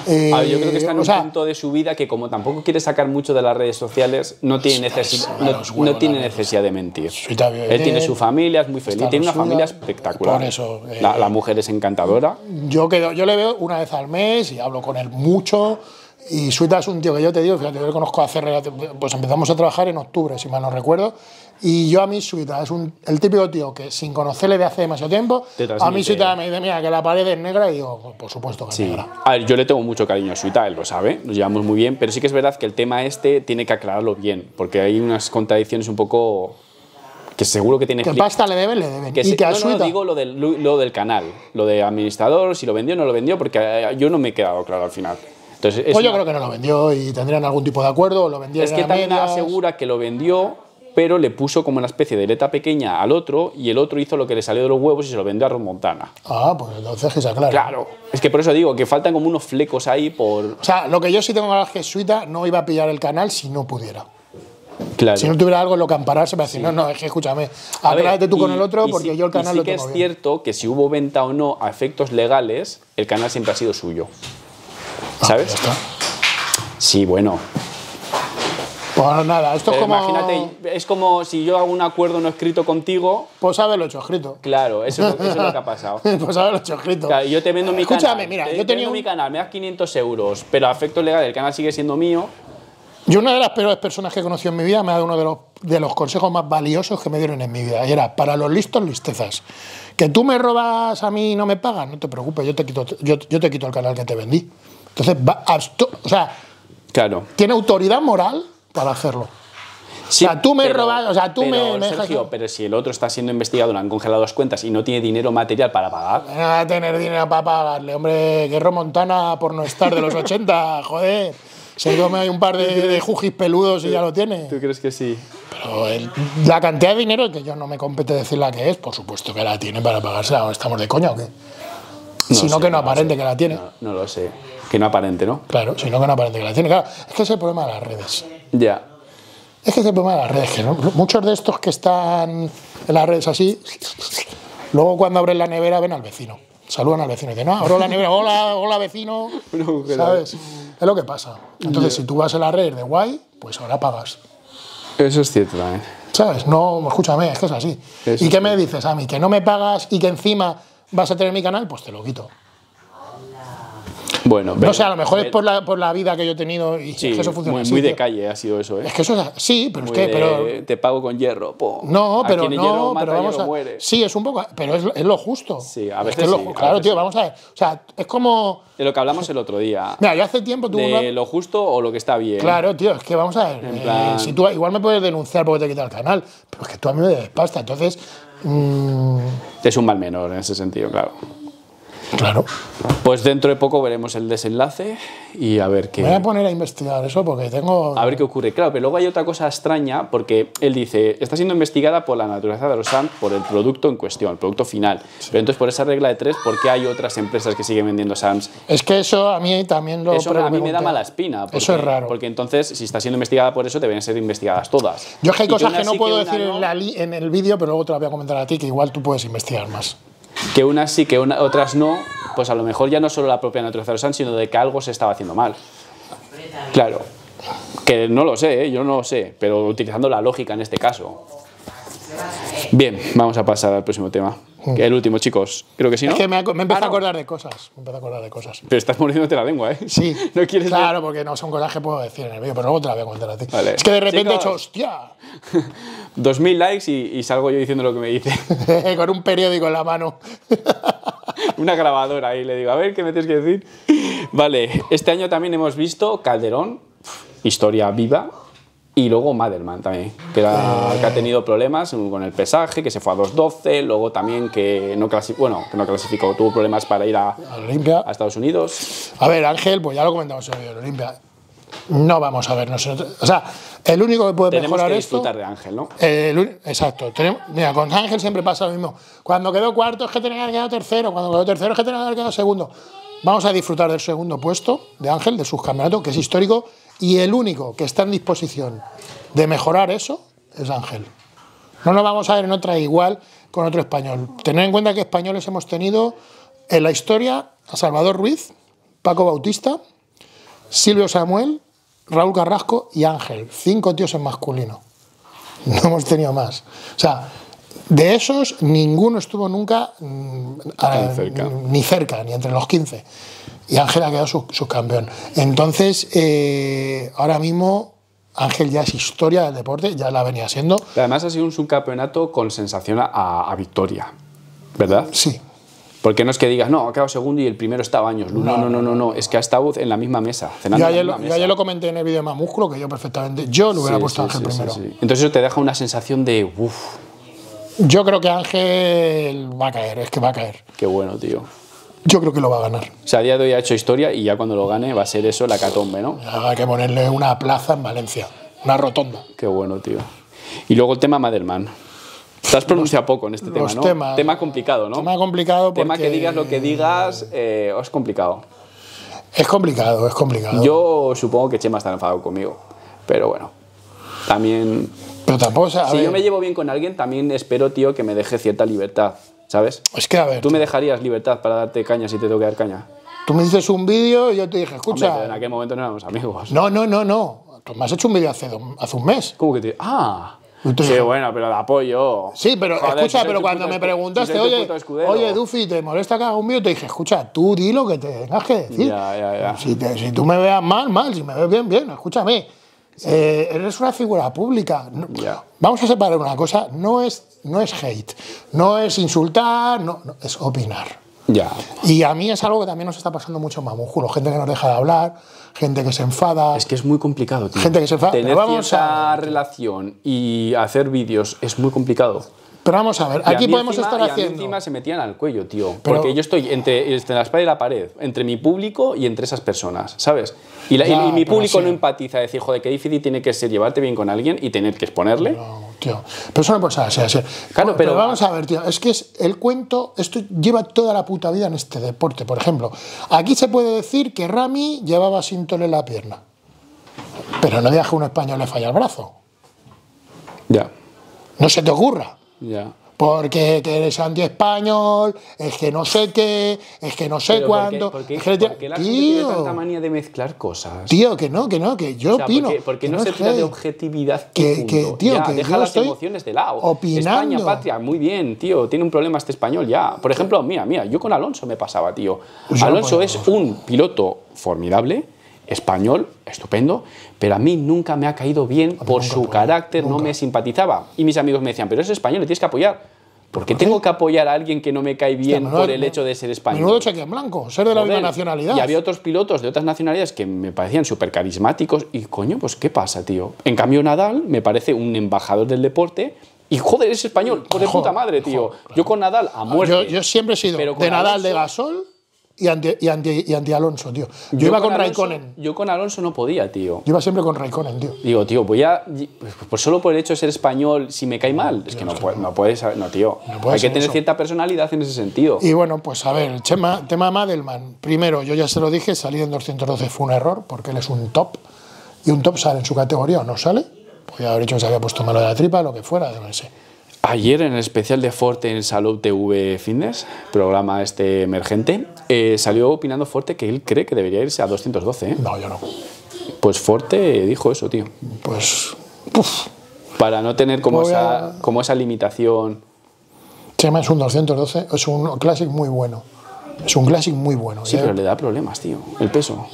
Yo creo que está en un punto de su vida que como tampoco quiere sacar mucho de las redes sociales, no tiene necesidad de mentir. Él tiene su familia, es muy feliz, tiene una familia espectacular. Por eso, la mujer es encantadora. Yo le veo una vez al mes y hablo con él mucho. Y Suita es un tío que yo te digo, fíjate, yo lo conozco hace pues empezamos a trabajar en octubre, si mal no recuerdo. Y yo a mí Suita es el típico tío que sin conocerle de hace demasiado tiempo, a mí Suita me dice, mira, que la pared es negra, y digo, por supuesto que es negra. A ver, yo le tengo mucho cariño a Suita, él lo sabe, nos llevamos muy bien, pero sí que es verdad que el tema este tiene que aclararlo bien, porque hay unas contradicciones un poco... Que seguro que tiene... Que pasta le deben. Que no digo lo del canal, lo de administrador, si lo vendió o no lo vendió, porque yo no me he quedado claro al final. Entonces, pues yo creo que no lo vendió y tendrían algún tipo de acuerdo, lo vendieron. Es que también asegura que lo vendió, pero le puso como una especie de letra pequeña al otro y el otro hizo lo que le salió de los huevos y se lo vendió a Rod Montana. Ah, pues entonces que se aclara. Claro, es que por eso digo que faltan como unos flecos ahí por... O sea, lo que yo sí tengo claro es que Suita no iba a pillar el canal si no pudiera. Claro. Si no tuviera algo en lo que ampararse, me decía, no, es que escúchame, aclárate tú con el otro porque yo el canal lo tengo bien. Sí que es cierto que si hubo venta o no a efectos legales, el canal siempre ha sido suyo. ¿Sabes? Sí, bueno. Bueno, nada, esto es como... Imagínate, es como si yo hago un acuerdo no escrito contigo... Pues haberlo hecho escrito. Claro, eso es lo que ha pasado. Pues haberlo hecho escrito. Claro, yo te vendo mi canal. Escúchame, mira, yo tenía mi canal, me das 500 euros, pero a efectos legales el canal sigue siendo mío. Yo una de las peores personas que he conocido en mi vida me ha dado uno de los consejos más valiosos que me dieron en mi vida. Y era, para los listos, listezas. Que tú me robas a mí y no me pagas, no te preocupes, yo te quito el canal que te vendí. Entonces, o sea, claro. Tiene autoridad moral para hacerlo. Sí, o sea, tú me robas, o sea, tú me Sergio, pero si el otro está siendo investigado, le han congelado las cuentas y no tiene dinero material para pagar. No va a tener dinero para pagarle, hombre, que Rod Montana por no estar de los 80, joder. Se come un par de jujis peludos y ya lo tiene. ¿Tú crees que sí? Pero la cantidad de dinero, que yo no me compete decir la que es, por supuesto que la tiene para pagársela. ¿O estamos de coña o qué? No sino sé, que no aparente que la tiene. No lo sé. Que no aparente, ¿no? Claro, sino que no aparente que la tiene. Claro, es que es el problema de las redes. Ya. Es que es el problema de las redes. Que muchos de estos que están en las redes así, luego cuando abren la nevera ven al vecino. Saludan al vecino y dicen, no, abro la nevera, hola, hola vecino. ¿Sabes? Es lo que pasa. Entonces, si tú vas a la red de guay, pues ahora pagas. Eso es cierto también. ¿Sabes? No, escúchame, es que es así. Eso ¿Y qué me dices a mí? ¿Que no me pagas y que encima vas a tener mi canal? Pues te lo quito. Bueno, no sé, a lo mejor es por la vida que yo he tenido y sí, es que eso funciona muy, así, muy de calle ha sido eso, ¿eh? Es que eso es, sí, pero es que... Pero, te pago con hierro, po. No, pero no, hierro mata, pero vamos hierro a... Muere. Sí, es un poco... Pero es lo justo. Sí, a veces es que sí, claro, veces tío, sí. Vamos a ver. O sea, es como... De lo que hablamos el otro día. Mira, yo hace tiempo tuve una... lo justo o lo que está bien. Claro, tío, es que vamos a ver. Si tú, igual me puedes denunciar porque te he quitado el canal, pero es que tú a mí me debes pasta, entonces... Es un mal menor en ese sentido, claro. Claro. Pues dentro de poco veremos el desenlace y a ver qué... Me voy a poner a investigar eso porque tengo... A ver qué ocurre. Claro, pero luego hay otra cosa extraña porque él dice, está siendo investigada por la naturaleza de los ARMS, por el producto en cuestión, el producto final. Sí. Pero entonces por esa regla de tres, ¿por qué hay otras empresas que siguen vendiendo ARMS? Es que eso a mí también lo pregunté. Eso a mí me da mala espina. Porque, eso es raro. Porque entonces, si está siendo investigada por eso, deben ser investigadas todas. Yo es que hay cosas que no puedo decir en el vídeo, pero luego te las voy a comentar a ti, que igual tú puedes investigar más. Que unas sí, que otras no, pues a lo mejor ya no solo la propia naturaleza de los ARMS, sino de que algo se estaba haciendo mal. Claro, que no lo sé, ¿eh? Yo no lo sé, pero utilizando la lógica en este caso. Bien, vamos a pasar al próximo tema. El último, chicos. Creo que sí, ¿no? Es que me empiezo a acordar de cosas. Me empiezo a acordar de cosas. Pero estás muriéndote la lengua, ¿eh? Sí. ¿No quieres claro, porque no son cosas que puedo decir en el vídeo, pero luego te la voy a contar a ti. Vale. Es que de repente he hecho, ¡hostia! 2000 likes y salgo yo diciendo lo que me dice. Con un periódico en la mano. Una grabadora ahí. Le digo, a ver, ¿qué me tienes que decir? Vale. Este año también hemos visto Calderón, historia viva. Y luego Madelman también, que ha tenido problemas con el pesaje, que se fue a 2.12, luego también que no clasificó, bueno, que no clasificó, tuvo problemas para ir a Estados Unidos. A ver, Ángel, pues ya lo comentamos en el video de Olimpia. No vamos a ver nosotros. O sea, el único que puede mejorar esto... Tenemos que disfrutar de Ángel, ¿no? Exacto. Mira, con Ángel siempre pasa lo mismo. Cuando quedó cuarto es que tenía que haber quedado tercero, cuando quedó tercero es que tenía que haber quedado segundo. Vamos a disfrutar del segundo puesto de Ángel, de sus campeonatos, que es histórico. Y el único que está en disposición de mejorar eso es Ángel. No nos vamos a ver en otra igual con otro español. Tener en cuenta que españoles hemos tenido en la historia a Salvador Ruiz, Paco Bautista, Silvio Samuel, Raúl Carrasco y Ángel. 5 tíos en masculino. No hemos tenido más. O sea, de esos ninguno estuvo nunca ni cerca, ni entre los 15. Y Ángel ha quedado subcampeón. Entonces, ahora mismo Ángel ya es historia del deporte, ya la venía siendo. Además ha sido un subcampeonato con sensación a victoria, ¿verdad? Sí. Porque no es que digas, no, ha quedado segundo y el primero estaba años. No, es que ha estado en la misma mesa, cenando en la misma mesa. Yo ayer lo comenté en el vídeo de Más Músculo, que yo perfectamente, yo lo hubiera puesto a Ángel primero. Sí. Entonces eso te deja una sensación de, uff. Yo creo que Ángel va a caer, es que va a caer. Qué bueno, tío. Yo creo que lo va a ganar. O sea, a día de hoy ha hecho historia y ya cuando lo gane va a ser eso, la catombe, ¿no? Hay que ponerle una plaza en Valencia, una rotonda. Qué bueno, tío. Y luego el tema Madelman. Te has pronunciado poco en este tema, ¿no? Tema complicado, ¿no? Tema complicado porque... Tema que digas lo que digas, es complicado. Es complicado, es complicado. Yo supongo que Chema está enfadado conmigo, pero bueno, también... Pero tampoco... Si yo me llevo bien con alguien, también espero, tío, que me deje cierta libertad. ¿Sabes? Es que a ver... ¿Tú me dejarías libertad para darte caña si te tengo que dar caña? Tú me dices un vídeo y yo te dije, escucha... Hombre, en aquel momento no éramos amigos. No. Pues me has hecho un vídeo hace un mes. ¿Cómo que te...? ¡Ah! Entonces, qué bueno, pero el apoyo... Sí, pero joder, escucha, pero cuando me preguntaste, oye, Duffy, ¿te molesta que haga un vídeo? Te dije, escucha, tú di lo que te tengas que decir. Ya. Si tú me veas mal, mal. Si me ves bien, bien. Escúchame. Sí. Eres una figura pública. Ya. Vamos a separar una cosa. No es hate. No es insultar. No, es opinar. Ya. Y a mí es algo que también nos está pasando mucho en Mamúsculo. Gente que nos deja de hablar, gente que se enfada. Es que es muy complicado, tío. Gente que se enfada. Tener esa relación y hacer vídeos es muy complicado. Pero vamos a ver, aquí podemos estar haciendo... encima se metían al cuello, tío. Porque yo estoy entre la espada y la pared, entre mi público y entre esas personas, ¿sabes? Y mi público no empatiza, decir, joder, qué difícil tiene que ser llevarte bien con alguien y tener que exponerle. No, tío. Pero eso no puede ser así. Claro, pero vamos a ver, tío, es que es el cuento, esto lleva toda la puta vida en este deporte. Por ejemplo, aquí se puede decir que Rami llevaba síntole en la pierna, pero no deja a un español le falla el brazo. Ya. No se te ocurra. Ya. Porque que eres anti-español, es que no sé qué, es que no sé cuándo. ¿Por qué la gente tiene tanta manía de mezclar cosas? Tío, que yo opino. Porque no se trata de objetividad. Deja las emociones de lado. Opinando. España, patria, muy bien, tío. Tiene un problema este español ya. Por ejemplo, mira, yo con Alonso me pasaba, tío. Alonso es un piloto formidable. Español, estupendo, pero a mí nunca me ha caído bien por su carácter, no me simpatizaba. Y mis amigos me decían, pero es español, le tienes que apoyar. ¿Por qué tengo que apoyar a alguien que no me cae bien por el hecho de ser español? Menudo cheque en blanco, ser de la misma nacionalidad. Y había otros pilotos de otras nacionalidades que me parecían súper carismáticos y, coño, pues ¿qué pasa, tío? En cambio, Nadal me parece un embajador del deporte. Y joder, es español, joder, puta madre, tío. Yo con Nadal a muerte. Yo siempre he sido de Nadal, de Gasol... Y anti Alonso, tío. Yo iba con Raikkonen. Yo con Alonso no podía, tío. Yo iba siempre con Raikkonen, tío. Digo, tío, voy a... Pues solo por el hecho de ser español, si me cae mal. Es que no puedes... No, tío. No hay que tener cierta personalidad en ese sentido. Y bueno, pues a ver, tema Madelman. Primero, yo ya se lo dije, salir en 212 fue un error, porque él es un top. Y un top sale en su categoría o no sale. Podría haber dicho que se había puesto malo de la tripa, lo que fuera, no sé. Ayer, en el especial de Forte en Salou TV Fitness, programa este emergente, salió opinando Forte que él cree que debería irse a 212, ¿eh? No, yo no. Pues Forte dijo eso, tío. Pues... Uf. Para no tener como esa limitación... Chema es un 212, es un Classic muy bueno. Es un Classic muy bueno. Sí, pero le da problemas, tío, el peso.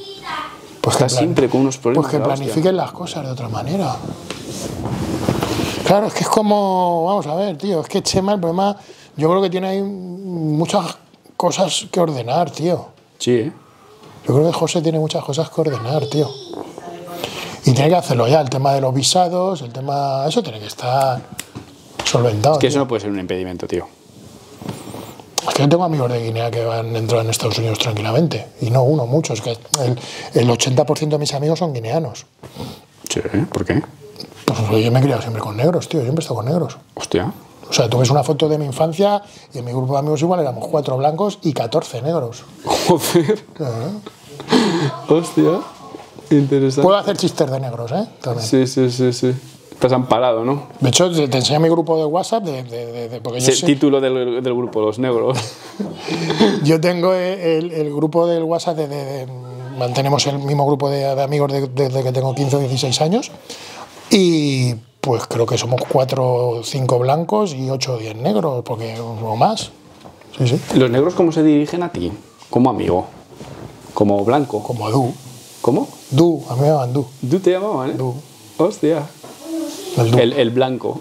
Pues está siempre con unos problemas. Pues que planifiquen las cosas de otra manera. Claro, es que es como... Vamos a ver, tío. Es que Chema, el problema... Yo creo que tiene ahí muchas cosas que ordenar, tío. Sí, ¿eh? Yo creo que José tiene muchas cosas que ordenar, tío. Y tiene que hacerlo ya. El tema de los visados, el tema... Eso tiene que estar solventado. Es que eso no puede ser un impedimento, tío. Es que yo tengo amigos de Guinea que van a entrar en Estados Unidos tranquilamente. Y no uno, muchos. Es que el 80% de mis amigos son guineanos. Sí, ¿eh? ¿Por qué? Pues yo me he criado siempre con negros, tío. Yo siempre he estado con negros. Hostia. O sea, tú ves una foto de mi infancia y en mi grupo de amigos igual éramos 4 blancos y 14 negros. Joder. Hostia. Interesante. Puedo hacer chistes de negros, ¿eh? También. Sí. Estás amparado, ¿no? De hecho, te enseñé mi grupo de WhatsApp. Porque yo sé... título del grupo, Los Negros. Yo tengo el grupo del WhatsApp mantenemos el mismo grupo de amigos desde que tengo 15 o 16 años. Y pues creo que somos 4 o 5 blancos y 8 o 10 negros, porque o más. Sí. ¿Los negros cómo se dirigen a ti? ¿Como amigo? ¿Como blanco? Como Du. ¿Cómo? Du, a mí me llamaban Du. Du te llamaban, ¿eh? Du. Hostia. El blanco.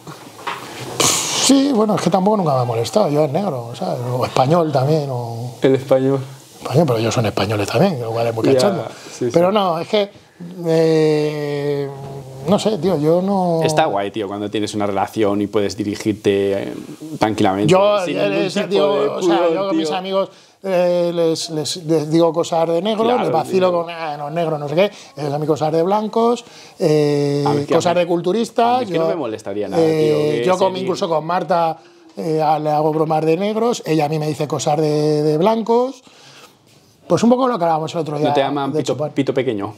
Sí, bueno, es que tampoco nunca me ha molestado. Yo es negro, ¿sabes? O español también. O... El español. Español, pero ellos son españoles también, igual es muy cachando. Sí, pero no, es que... No sé, tío, yo no... Está guay, tío, cuando tienes una relación y puedes dirigirte tranquilamente. Yo con mis amigos les digo cosas de negro, claro, les vacilo tío. Con no, negro, no sé qué, a mí cosas de blancos, cosas de culturistas... Es que no me molestaría nada, tío. Yo incluso con Marta le hago bromas de negros, ella a mí me dice cosas de blancos... Pues un poco lo que hablábamos el otro día. ¿No te llaman pito pequeño?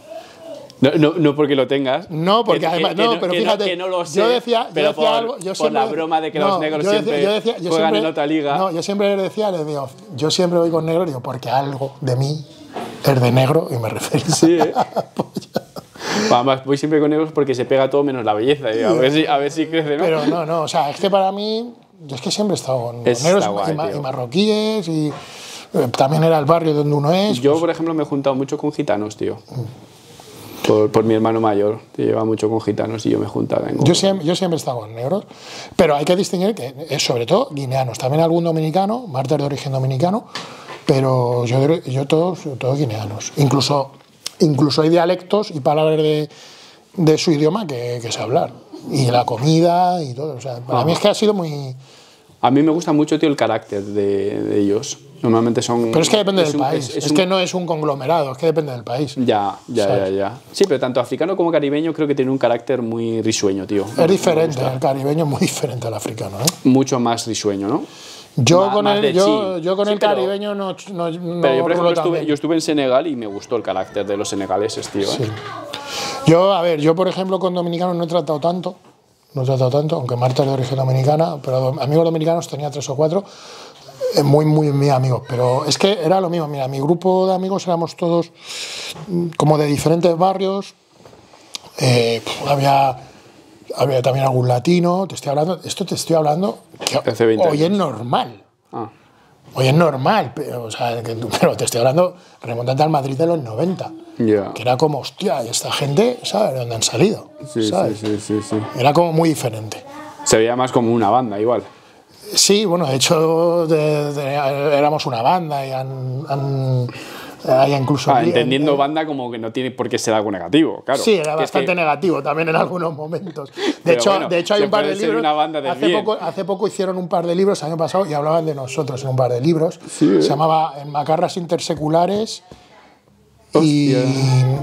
No porque lo tengas. No, porque además. No, pero fíjate. Que no lo sé, yo decía. Pero yo decía algo. Yo siempre, por la broma de que los negros siempre juegan en otra liga. No, yo siempre les digo, yo siempre voy con negro, digo, porque algo de mí es de negro y me refiero. Sí, ¿eh? Además, voy siempre con euros porque se pega todo menos la belleza. Digo, a ver si crece, ¿no? Pero no, no. O sea, es que para mí... Yo es que siempre he estado con negros y marroquíes y... También era el barrio donde uno es. Yo, pues, por ejemplo, me he juntado mucho con gitanos, tío. Por mi hermano mayor, te lleva mucho con gitanos y yo me he juntado. Yo siempre he estado con negros, pero hay que distinguir que es sobre todo guineanos, también algún dominicano, Marta de origen dominicano, pero yo todos guineanos. Incluso hay dialectos y palabras de su idioma que sé hablar, y la comida y todo. O sea, para mí es que ha sido muy... A mí me gusta mucho, tío, el carácter de ellos. Normalmente son... Pero es que depende del país. Es que no es un conglomerado, es que depende del país. Ya. Sí, pero tanto africano como caribeño creo que tiene un carácter muy risueño, tío. Es diferente, el caribeño es muy diferente al africano, ¿eh? Mucho más risueño, ¿no? Yo con el caribeño no. Pero yo, por ejemplo, yo estuve en Senegal y me gustó el carácter de los senegaleses, tío, ¿eh? Sí. Yo, por ejemplo, con dominicanos no he tratado tanto. Aunque Marta es de origen dominicana, pero amigos dominicanos tenía 3 o 4, muy amigos, pero es que era lo mismo. Mira, mi grupo de amigos éramos todos como de diferentes barrios, había también algún latino. Te estoy hablando que hoy es normal. Hoy es normal, pero, o sea, pero te estoy hablando remontante al Madrid de los 90, que era como, hostia, ¿y esta gente, sabes, de dónde han salido? Sí. Era como muy diferente. Se veía más como una banda, igual. Sí, bueno, de hecho, éramos una banda y incluso... entendiendo banda como que no tiene por qué ser algo negativo, claro. Sí, era bastante negativo también en algunos momentos. De hecho hay un par de libros... Hace poco hicieron un par de libros, el año pasado, y hablaban de nosotros en un par de libros. Sí. Se llamaba Macarras Interseculares y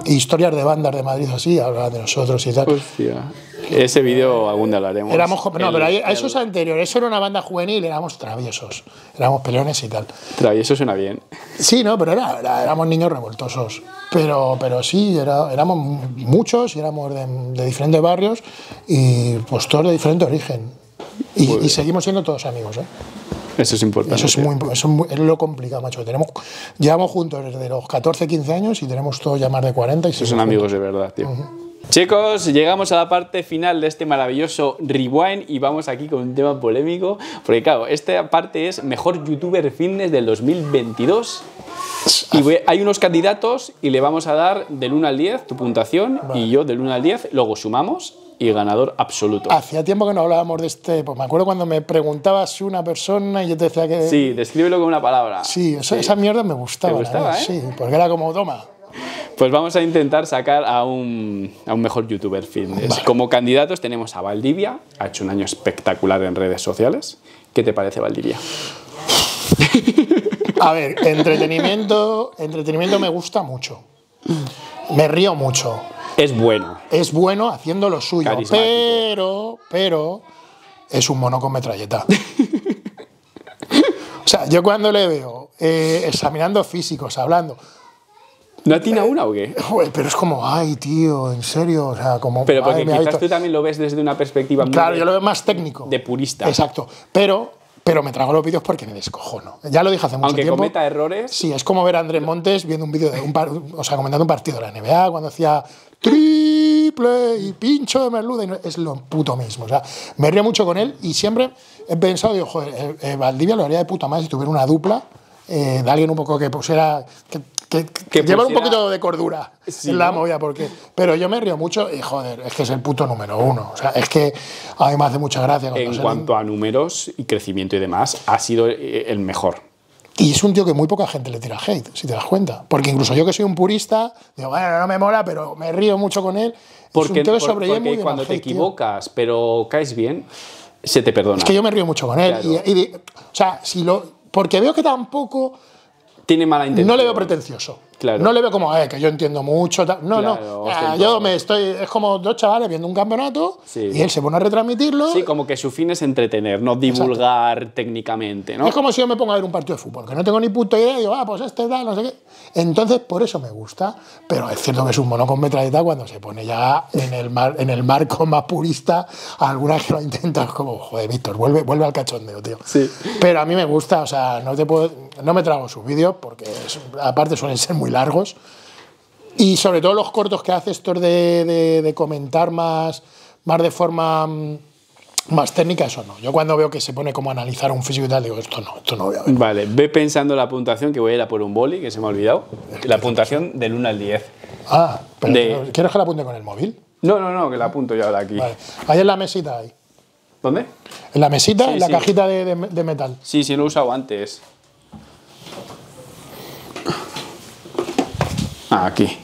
Historias de Bandas de Madrid, así, hablaban de nosotros y tal. Hostia. Ese vídeo algún día lo haremos. Pero eso es anterior. Eso era una banda juvenil, éramos traviesos. Éramos peleones y tal. Traviesos suena bien. Sí, no, pero éramos niños revoltosos. Pero sí, éramos muchos y éramos de diferentes barrios y pues todos de diferente origen. Y seguimos siendo todos amigos, ¿eh? Eso es importante. Eso es lo complicado, macho. Llevamos juntos desde los 14, 15 años y tenemos todos ya más de 40. Esos son amigos de verdad, tío. Chicos, llegamos a la parte final de este maravilloso Rewind y vamos aquí con un tema polémico, porque claro, esta parte es mejor youtuber fitness del 2022 y hay unos candidatos y le vamos a dar del 1 al 10 tu puntuación, vale. Y yo del 1 al 10, luego sumamos y ganador absoluto. Hacía tiempo que no hablábamos de este, pues me acuerdo cuando me preguntabas una persona y yo te decía que... Sí, descríbelo con una palabra. Sí, esa mierda me gustaba. ¿Te gustaba, ¿eh? Sí, porque era como, toma... Pues vamos a intentar sacar a un mejor youtuber fitness. Vale. Como candidatos tenemos a Valdivia, ha hecho un año espectacular en redes sociales. ¿Qué te parece, Valdivia? A ver, entretenimiento me gusta mucho. Me río mucho. Es bueno. Es bueno haciendo lo suyo, pero es un mono con metralleta. O sea, yo cuando le veo examinando físicos, hablando... ¿No atina una o qué? Pero es como, ay, tío, en serio, o sea, como... Pero porque quizás tú también lo ves desde una perspectiva... Claro, yo lo veo más técnico. De purista. Exacto, pero me trago los vídeos porque me descojono. Ya lo dije hace mucho tiempo. Aunque cometa errores... Sí, es como ver a Andrés Montes viendo un vídeo de comentando un partido de la NBA cuando hacía triple y pincho de merluda. Y no, es lo puto mismo, o sea, me río mucho con él y siempre he pensado, digo, joder, Valdivia lo haría de puta madre si tuviera una dupla de alguien un poco que pusiera... Que llevar un poquito de cordura, sí, en la movida, porque... Pero yo me río mucho y, joder, es que es el puto número 1. O sea, es que a mí me hace mucha gracia. En cuanto a números y crecimiento y demás, ha sido el mejor. Y es un tío que muy poca gente le tira hate, si te das cuenta. Porque incluso yo, que soy un purista, digo, bueno, no me mola, pero me río mucho con él. Porque cuando te equivocas, pero caes bien, se te perdona. Es que yo me río mucho con él. Claro. Porque veo que tampoco... Tiene mala intención. No le veo pretencioso. Claro. No le veo como, que yo entiendo mucho. No. Es como dos chavales viendo un campeonato y él se pone a retransmitirlo. Sí, como que su fin es entretener, no divulgar técnicamente, ¿no? Es como si yo me pongo a ver un partido de fútbol, que no tengo ni puta idea, y digo, pues este tal, no sé qué. Entonces, por eso me gusta, pero es cierto que es un mono con metralleta cuando se pone ya en el marco más purista. Algunas que lo intentan como, joder, Víctor, vuelve al cachondeo, tío. Sí. Pero a mí me gusta, o sea, no me trago sus vídeos porque aparte suelen ser muy largos Y sobre todo los cortos que hace, estos de comentar más de forma más técnica, eso no. Yo cuando veo que se pone como a analizar un físico y tal, digo, esto no voy a ver. Vale, ve pensando la puntuación, que voy a ir a por un boli, que se me ha olvidado. La puntuación del 1 al 10. Ah, pero de... ¿quieres que la apunte con el móvil? No, que la apunto yo ahora aquí. Vale. Ahí en la mesita hay. ¿Dónde? En la mesita, sí, en la cajita de metal. Sí, lo he usado antes. Ah, aquí.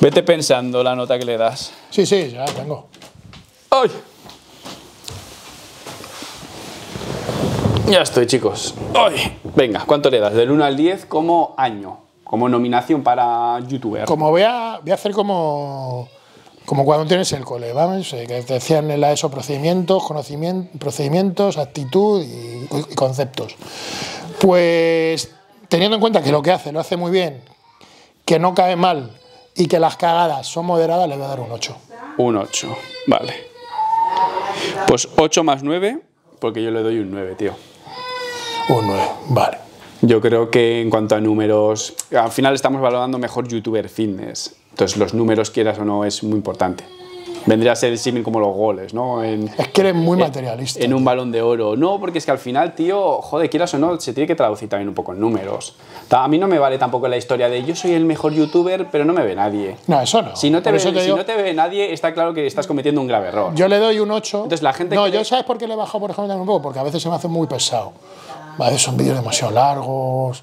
Vete pensando la nota que le das. Sí, ya la tengo. ¡Ay! Ya estoy, chicos. ¡Ay! Venga, ¿cuánto le das? Del 1 al 10 como año, como nominación para youtuber. Como voy a hacer como cuando tienes el cole, ¿vamos? Que te decían en la ESO procedimientos, procedimientos, actitud y conceptos. Pues teniendo en cuenta que lo que hace, lo hace muy bien, que no cae mal y que las cagadas son moderadas, le voy a dar un 8. Un 8, vale. Pues 8 más 9, porque yo le doy un 9, tío. Un 9, vale. Yo creo que en cuanto a números, al final estamos valorando mejor youtuber fitness. Entonces los números, quieras o no, es muy importante. Vendría a ser similar como los goles, ¿no? Es que eres muy materialista. En un balón de oro. No, porque es que al final, tío, joder, quieras o no, se tiene que traducir también un poco en números. A mí no me vale tampoco la historia de yo soy el mejor youtuber, pero no me ve nadie. No, eso no. Si no te, no te ve nadie, está claro que estás cometiendo un grave error. Yo le doy un 8. Entonces la gente... No, yo ¿sabes por qué le bajo, por ejemplo, un poco? Porque a veces se me hace muy pesado. Vale, son vídeos demasiado largos.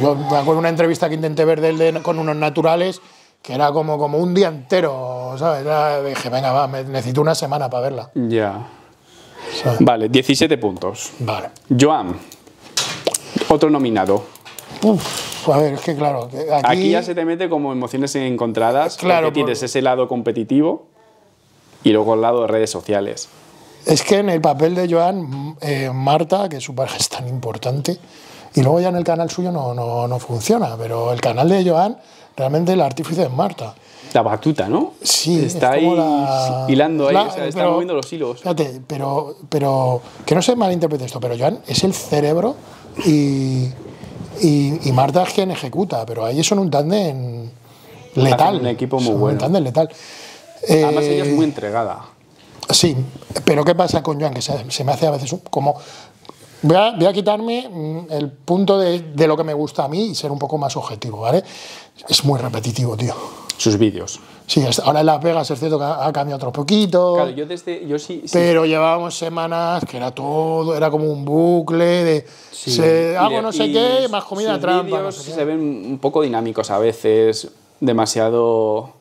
Yo me acuerdo de una entrevista que intenté ver de él con unos naturales, que era como un día entero, ¿sabes? Ya dije, venga, va, necesito una semana para verla. Ya. ¿Sabes? Vale, 17 puntos. Vale. Joan, otro nominado. Uf, a ver, es que claro... Aquí ya se te mete como emociones encontradas. Claro. Porque tienes ese lado competitivo y luego el lado de redes sociales. Es que en el papel de Joan, Marta, que su pareja es tan importante, y luego ya en el canal suyo no funciona, pero el canal de Joan... Realmente el artífice es Marta. La batuta, ¿no? Sí. Está ahí hilando ahí, o sea, está moviendo los hilos. Fíjate, pero que no se malinterprete esto, pero Joan es el cerebro y Marta es quien ejecuta, pero ahí son un tándem letal. Un equipo muy bueno. Un tándem letal. Además ella es muy entregada. Sí, pero ¿qué pasa con Joan? Que se me hace a veces como... Voy a quitarme el punto de lo que me gusta a mí y ser un poco más objetivo, ¿vale? Es muy repetitivo, tío. Sus vídeos. Sí, ahora en Las Vegas es cierto que ha cambiado otro poquito. Claro, yo sí. Pero llevábamos semanas que era como un bucle de... Sí. Hago no sé qué, más comida trampa. No sé, se ven un poco dinámicos a veces, demasiado...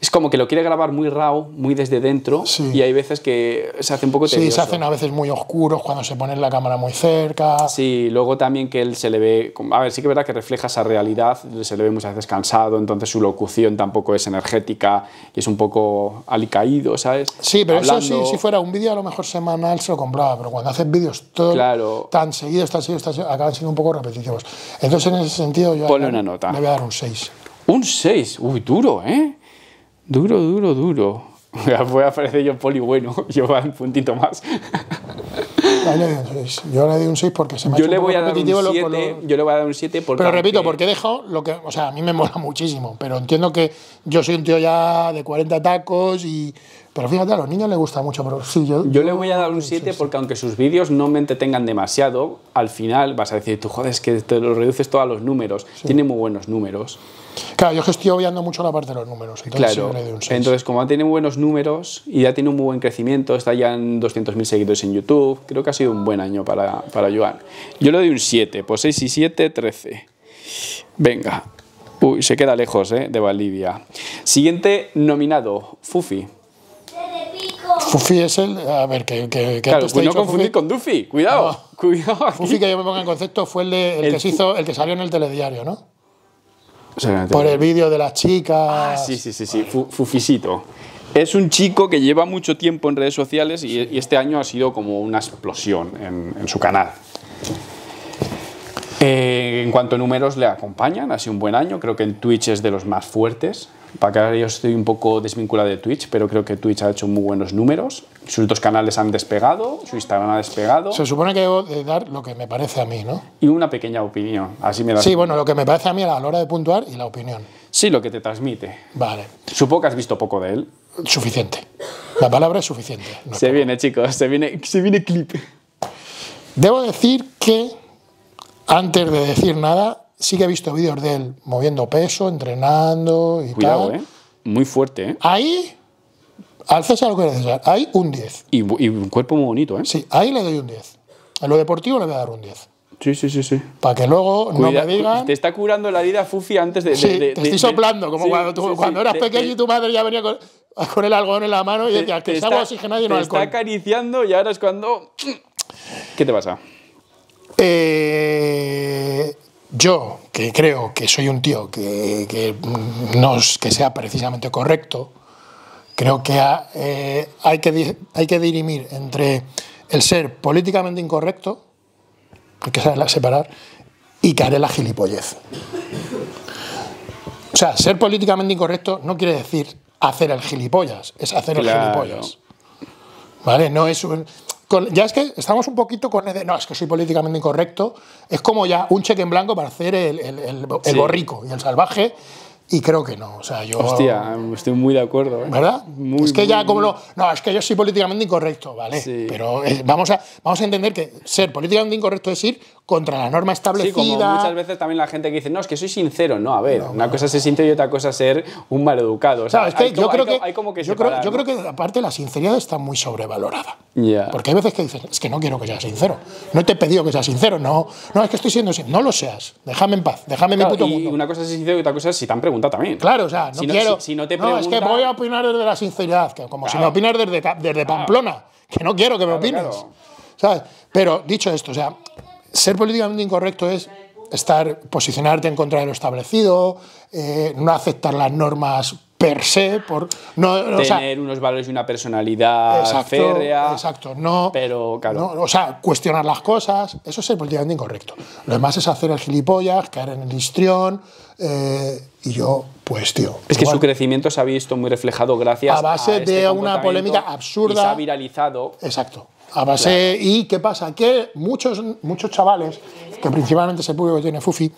Es como que lo quiere grabar muy raw, muy desde dentro, sí. Y hay veces que se hace un poco tedioso. Sí, se hacen a veces muy oscuros cuando se pone la cámara muy cerca. Sí, luego también que él se le ve... A ver, sí que es verdad que refleja esa realidad, se le ve muchas veces cansado, entonces su locución tampoco es energética y es un poco alicaído, ¿sabes? Sí, pero hablando... Eso sí, si fuera un vídeo a lo mejor semanal se lo compraba, pero cuando haces vídeos claro. tan seguidos, acaban siendo un poco repetitivos. Entonces en ese sentido yo ponle una nota. Le voy a dar un 6. Un 6, uy, duro, ¿eh? Duro. Voy a aparecer yo poli bueno, yo voy a un puntito más. Yo le doy un 6 porque se me ha hecho yo le voy a dar un 7 porque... Pero repito, porque he dejado lo que... O sea, a mí me mola muchísimo, pero entiendo que yo soy un tío ya de 40 tacos y... Pero fíjate, a los niños les gusta mucho, pero sí, yo le voy a dar un 7 porque aunque sus vídeos no me entretengan demasiado, al final vas a decir, tú joder, es que te lo reduces todo a los números. Sí. Tiene muy buenos números. Claro, yo es que estoy obviando mucho la parte de los números. Entonces claro, le doy un 6. Entonces como tiene buenos números y ya tiene un muy buen crecimiento, está ya en 200.000 seguidores en YouTube, creo que ha sido un buen año para Joan. Yo le doy un 7, pues 6 y 7, 13. Venga. Uy, se queda lejos, de Valdivia. Siguiente nominado, Fufi. Fufi es el... A ver, que claro, pues no confundir Fufi con Duffy. Cuidado, no. Cuidado aquí. Fufi, que yo me ponga en concepto, fue el que salió en el telediario, ¿no? O sea, por el vídeo de las chicas... Ah, sí. Vale. Fufisito. Es un chico que lleva mucho tiempo en redes sociales y este año ha sido como una explosión en su canal. En cuanto a números le acompañan, ha sido un buen año. Creo que en Twitch es de los más fuertes. Para que ahora yo estoy un poco desvinculado de Twitch, pero creo que Twitch ha hecho muy buenos números. Sus dos canales han despegado, su Instagram ha despegado. Se supone que debo de dar lo que me parece a mí, ¿no? Y una pequeña opinión. Así me das. Sí, bueno, lo que me parece a mí a la hora de puntuar y la opinión. Sí, lo que te transmite. Vale. Supongo que has visto poco de él. Suficiente. La palabra es suficiente. No es se poco. Viene, chicos, se viene clip. Debo decir que, antes de decir nada, sí que he visto vídeos de él moviendo peso, entrenando y cuidado, tal. Muy fuerte, Ahí, al César lo que es César, ahí un 10. Y un cuerpo muy bonito, Sí, ahí le doy un 10. En lo deportivo le voy a dar un 10. Sí. Para que luego no me digan... Te está curando la herida, Fufi, antes de... te estoy soplando, como cuando eras pequeño y tu madre ya venía con el algodón en la mano y decía que es agua oxigenada y no alcohol. Te está acariciando y ahora es cuando... ¿Qué te pasa? Yo, que creo que soy un tío que no es que sea precisamente correcto, creo que hay que dirimir entre el ser políticamente incorrecto, hay que saberla separar, y que haré la gilipollez. O sea, ser políticamente incorrecto no quiere decir hacer el gilipollas, es hacer el gilipollas. ¿Vale? No es un... Ya es que estamos un poquito con el de, no, es que soy políticamente incorrecto, es como ya un cheque en blanco para hacer el borrico y el salvaje, y creo que no, o sea, yo... Hostia, estoy muy de acuerdo, ¿verdad? Muy, es que ya como lo... No, es que yo soy políticamente incorrecto, ¿vale? Sí. Pero vamos a entender que ser políticamente incorrecto es ir contra la norma establecida... Sí, como muchas veces también la gente que dice, no, es que soy sincero, no, a ver, no, una cosa es ser sincero y otra cosa es ser un maleducado. O sea, es que yo creo que... Hay como que separar, yo creo que aparte la sinceridad está muy sobrevalorada. Yeah. Porque hay veces que dices, es que no quiero que seas sincero, no te he pedido que seas sincero, no, es que estoy siendo sincero, no lo seas, déjame en paz, déjame mi puto mundo. Y una cosa es ser sincero y otra cosa es si te han preguntado también. Claro, o sea, no quiero... Si no te pregunta... No, es que voy a opinar desde la sinceridad, que como si me opinas desde Pamplona, que no quiero que me opines. Claro. ¿Sabes? Pero, dicho esto, o sea, ser políticamente incorrecto es posicionarte en contra de lo establecido, no aceptar las normas per se, tener unos valores y una personalidad férrea. Exacto, no... Pero, claro... No, o sea, cuestionar las cosas, eso es ser políticamente incorrecto. Lo demás es hacer el gilipollas, caer en el histrión... y yo, pues, tío... Es que igual, su crecimiento se ha visto muy reflejado gracias a base de una polémica absurda. Y se ha viralizado. Exacto. A base... Claro. ¿Y qué pasa? Que muchos chavales, que principalmente es el público que tiene Fufi,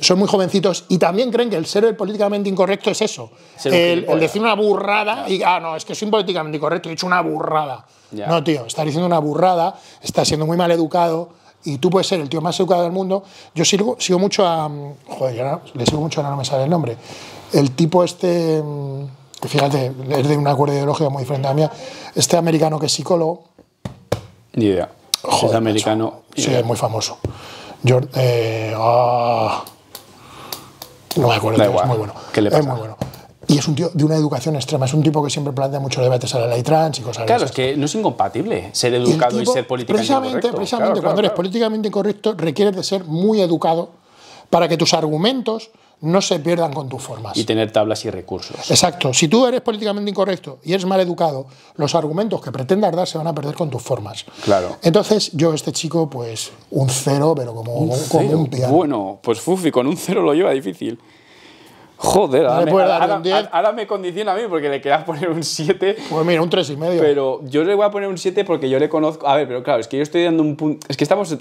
son muy jovencitos y también creen que el ser el políticamente incorrecto es eso. El decir una burrada y... Ah, no, es que soy políticamente incorrecto, he hecho una burrada. Ya. No, tío, estás diciendo una burrada, estás siendo muy mal educado... Y tú puedes ser el tío más educado del mundo. Yo sigo mucho a... Joder, yo le sigo mucho, ahora no me sale el nombre. El tipo este... Que fíjate, es de una cuerda ideológica muy diferente a la mía. Este americano que es psicólogo. Ni idea. Joder, es americano. Sí, es muy famoso. George... no me acuerdo. Es muy bueno. ¿Qué le pasa? Es muy bueno. Y es un tío de una educación extrema, es un tipo que siempre plantea muchos debates a la ley trans y cosas así. Claro, es que no es incompatible ser educado y ser políticamente incorrecto. Precisamente, cuando eres políticamente incorrecto requieres de ser muy educado para que tus argumentos no se pierdan con tus formas. Y tener tablas y recursos. Exacto. Si tú eres políticamente incorrecto y eres mal educado, los argumentos que pretendas dar se van a perder con tus formas. Claro. Entonces, yo este chico, pues, un cero, pero como un piano. Bueno, pues Fufi con un cero lo lleva difícil. Joder, ahora me condiciona a mí porque le quería poner un 7. Pues mira, un 3,5. Pero yo le voy a poner un 7 porque yo le conozco... A ver, pero claro, es que yo estoy dando un punto... Es que estamos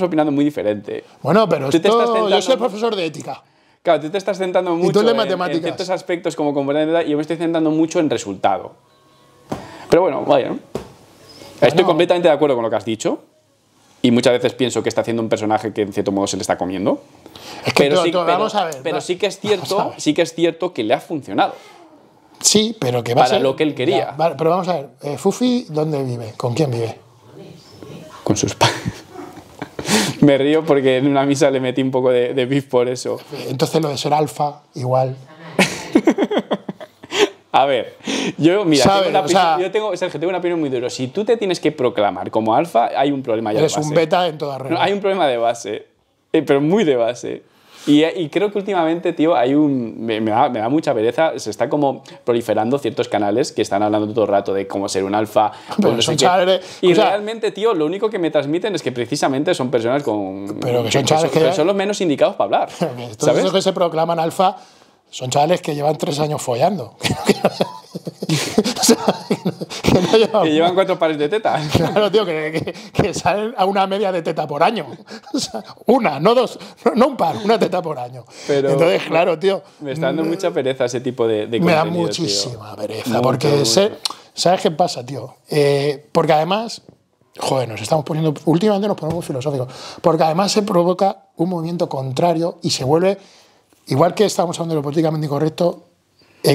opinando muy diferente. Bueno, pero yo soy el profesor de ética. Claro, tú te estás centrando mucho en ciertos aspectos como componente y yo me estoy centrando mucho en resultado. Pero bueno, vaya. Bueno. Estoy completamente de acuerdo con lo que has dicho. Y muchas veces pienso que está haciendo un personaje que en cierto modo se le está comiendo. Es que sí que es cierto que le ha funcionado. Sí, pero que va a ser... Para lo que él quería. Vale, pero vamos a ver, Fufi, ¿dónde vive? ¿Con quién vive? Con sus padres. Me río porque en una misa le metí un poco de beef por eso. Entonces lo de ser alfa, igual. A ver, yo, mira, tengo una opinión muy dura. Si tú te tienes que proclamar como alfa, hay un problema ya de base. Eres un beta en toda regla. No, hay un problema de base, pero muy de base. Y creo que últimamente, tío, me da mucha pereza. Se está como proliferando ciertos canales que están hablando todo el rato de cómo ser un alfa. Pero no sé qué. Y realmente, tío, lo único que me transmiten es que precisamente son personas con... Pero que son los menos indicados para hablar. Pero que, ¿sabes? Los que se proclaman alfa... Son chavales que llevan 3 años follando. O sea, que llevan 4 pares de tetas. Claro, tío, que salen a una media de teta por año. O sea, una, no dos, no un par, una teta por año. Pero entonces, claro, tío, me está dando mucha pereza ese tipo de me da muchísima, tío, pereza. Mucho, porque, mucho. ¿Sabes qué pasa, tío? Porque además, joder, nos estamos poniendo, últimamente nos ponemos filosóficos, porque además se provoca un movimiento contrario y se vuelve, igual que estamos hablando de lo políticamente incorrecto,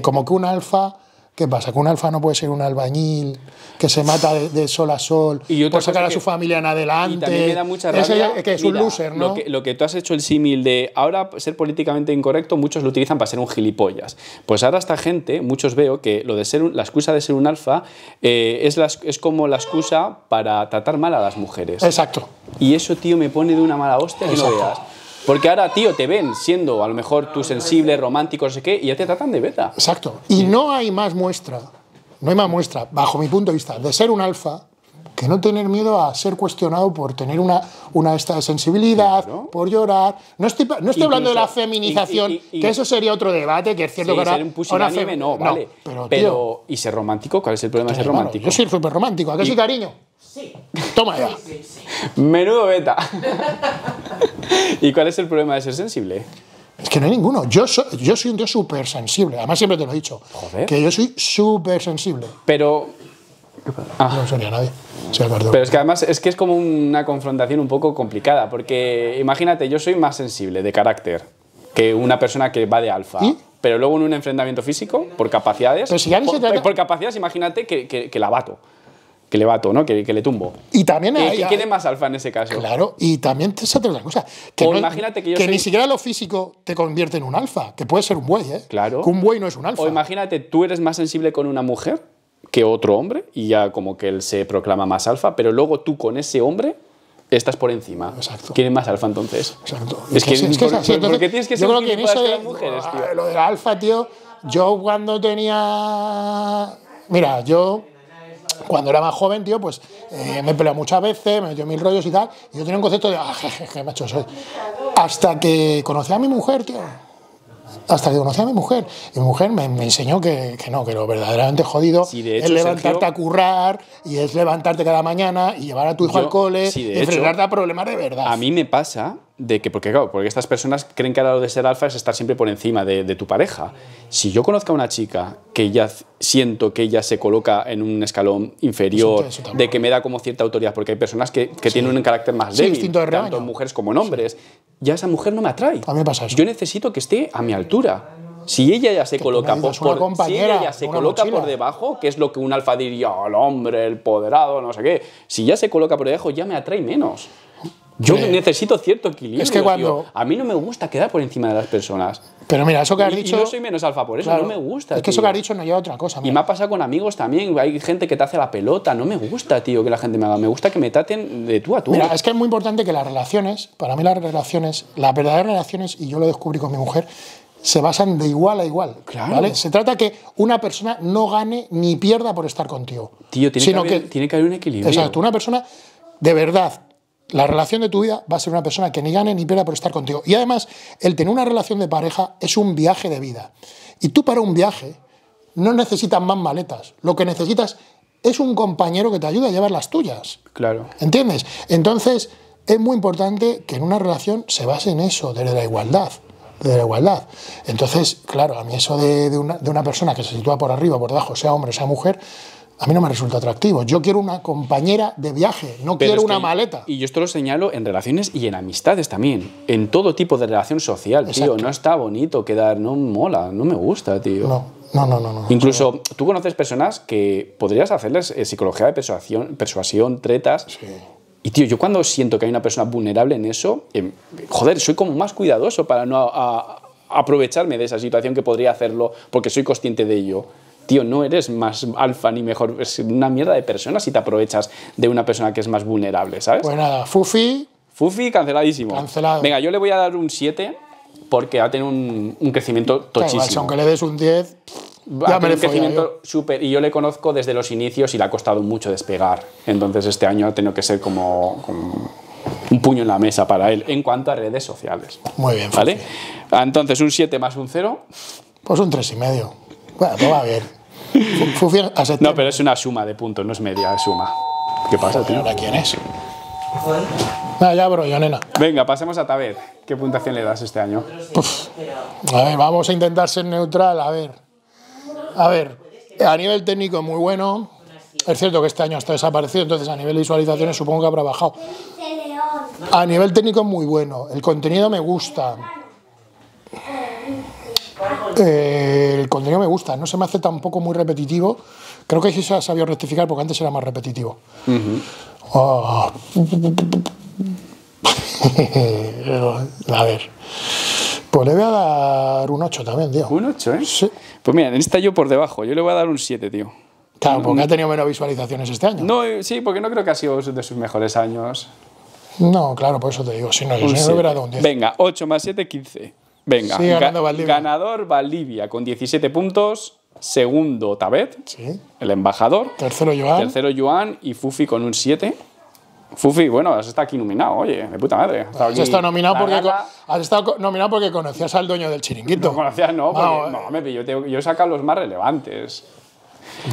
como que un alfa. ¿Qué pasa? Que un alfa no puede ser un albañil que se mata de sol a sol y por sacar a su familia en adelante. Y también me da mucha rabia. Es un loser, ¿no? Lo que tú has hecho el símil de ahora ser políticamente incorrecto, muchos lo utilizan para ser un gilipollas. Pues ahora esta gente, muchos veo que lo de ser la excusa de ser un alfa es como la excusa para tratar mal a las mujeres. Exacto. Y eso, tío, me pone de una mala hostia que no veas. Porque ahora, tío, te ven siendo a lo mejor tú sensible, romántico, no sé qué, y ya te tratan de beta. Exacto. Y no hay más muestra, bajo mi punto de vista, de ser un alfa, que no tener miedo a ser cuestionado por tener una esta sensibilidad, claro, por llorar. No estoy hablando de la feminización, que eso sería otro debate, que es cierto, sí, que ahora... Ser un pusilánime, no, vale. Pero, tío, ¿y ser romántico? ¿Cuál es el problema de ser romántico? Yo soy súper romántico. ¿A qué sí, cariño? Sí. Toma ya. Sí. Menudo beta. ¿Y cuál es el problema de ser sensible? Es que no hay ninguno. Yo soy un tío súper sensible. Además, siempre te lo he dicho. Joder. Que yo soy súper sensible. Pero... No sería nadie. Pero es que además es que es como una confrontación un poco complicada. Porque imagínate, yo soy más sensible de carácter que una persona que va de alfa. ¿Y? Pero luego en un enfrentamiento físico, por capacidades... Pero si ya por capacidades, imagínate que la bato. Que le bato, ¿no? Que le tumbo. Y también hay... ¿Quién es más alfa en ese caso? Claro, y también te sale otra cosa. Que, no, imagínate que, yo que soy... ni siquiera lo físico te convierte en un alfa, que puede ser un buey, ¿eh? Claro. Que un buey no es un alfa. O imagínate, tú eres más sensible con una mujer que otro hombre, y ya como que él se proclama más alfa, pero luego tú con ese hombre estás por encima. Exacto. ¿Quién es más alfa entonces? Exacto. Es que tienes que ser un tipo de las mujeres, tío. Lo del alfa, tío, yo cuando tenía... Mira, yo... Cuando era más joven, tío, pues me he peleado muchas veces, me metió mil rollos y tal. Y yo tenía un concepto de, ah, jeje, macho soy. Hasta que conocí a mi mujer, tío. Hasta que conocí a mi mujer. Y mi mujer me enseñó que no, que lo verdaderamente jodido sí, de hecho, es levantarte, Sergio, a currar, y es levantarte cada mañana y llevar a tu hijo al cole, sí, y enfrentarte a problemas de verdad. A mí me pasa de que, porque claro, porque estas personas creen que ahora lo de ser alfa es estar siempre por encima de tu pareja. Si yo conozco a una chica que ya siento que ella se coloca en un escalón inferior, sí, de que me da como cierta autoridad, porque hay personas que sí, tienen un carácter más débil, sí, tanto en mujeres como en hombres, sí, ya esa mujer no me atrae. A mí me pasa eso. Yo necesito que esté a mi altura. Si ella ya se coloca, por debajo, que es lo que un alfa diría, el hombre, el poderado, no sé qué, si ya se coloca por debajo, ya me atrae menos. Yo necesito cierto equilibrio. Es que cuando... Tío, a mí no me gusta quedar por encima de las personas. Pero mira, eso que has dicho... Y yo soy menos alfa por eso, claro, no me gusta. Es que tío, eso que has dicho no lleva a otra cosa. Mira. Y me ha pasado con amigos también. Hay gente que te hace la pelota. No me gusta, tío, que la gente me haga. Me gusta que me traten de tú a tú. Mira, es que es muy importante que las relaciones, para mí las relaciones, las verdaderas relaciones, y yo lo descubrí con mi mujer, se basan de igual a igual, claro, ¿vale? Se trata que una persona no gane ni pierda por estar contigo. Tío, tiene que haber un equilibrio. Exacto, una persona de verdad... La relación de tu vida va a ser una persona que ni gane ni pierda por estar contigo. Y además, el tener una relación de pareja es un viaje de vida. Y tú para un viaje no necesitas más maletas. Lo que necesitas es un compañero que te ayude a llevar las tuyas. Claro. ¿Entiendes? Entonces, es muy importante que en una relación se base en eso, desde la igualdad. De la igualdad. Entonces, claro, a mí eso de una persona que se sitúa por arriba, por debajo, sea hombre, sea mujer... A mí no me resulta atractivo. Yo quiero una compañera de viaje, no quiero una maleta. Y yo esto lo señalo en relaciones y en amistades también. En todo tipo de relación social, tío. No está bonito quedar, no mola, no me gusta, tío. No. Incluso tú conoces personas que podrías hacerles psicología de persuasión, tretas. Sí. Y, tío, yo cuando siento que hay una persona vulnerable en eso, joder, soy como más cuidadoso para no aprovecharme de esa situación que podría hacerlo porque soy consciente de ello. Tío, no eres más alfa ni mejor. Es una mierda de persona si te aprovechas de una persona que es más vulnerable, ¿sabes? Pues nada, Fufi... Fufi, canceladísimo. Cancelado. Venga, yo le voy a dar un 7 porque ha tenido un crecimiento tochísimo. Claro, aunque le des un 10... Ya me un crecimiento súper. Y yo le conozco desde los inicios y le ha costado mucho despegar. Entonces este año ha tenido que ser como un puño en la mesa para él en cuanto a redes sociales. Muy bien, Fufi. ¿Vale? Entonces un 7 más un 0... Pues un 3,5. Bueno, no va bien. Fufi acepta. No, pero es una suma de puntos, no es media, es suma. ¿Qué pasa, tío? ¿Ahora quién es? Nada, ya, bro, yo, nena. Venga, pasemos a Tabet. ¿Qué puntuación le das este año? Uf. A ver, vamos a intentar ser neutral. A ver, a nivel técnico muy bueno. Es cierto que este año está desaparecido, entonces a nivel de visualizaciones supongo que habrá bajado. A nivel técnico muy bueno. El contenido me gusta. No se me hace tampoco muy repetitivo. Creo que sí se ha sabido rectificar porque antes era más repetitivo. A ver, pues le voy a dar un 8 también, tío. ¿Un 8, eh? Sí. Pues mira, en esta yo por debajo, yo le voy a dar un 7, tío. Claro, porque ha tenido menos visualizaciones este año. No, sí, porque no creo que ha sido de sus mejores años. No, claro, por eso te digo, si no, yo le hubiera dado un 10. Venga, 8 más 7, 15. Venga, sí, ganador Valdivia con 17 puntos. Segundo, Tabet, sí, el embajador. Tercero, Joan. Y Fufi con un 7. Fufi, bueno, has estado aquí nominado, oye, de puta madre. Has estado nominado porque conocías al dueño del chiringuito. No conocías, no, porque no, yo he sacado los más relevantes.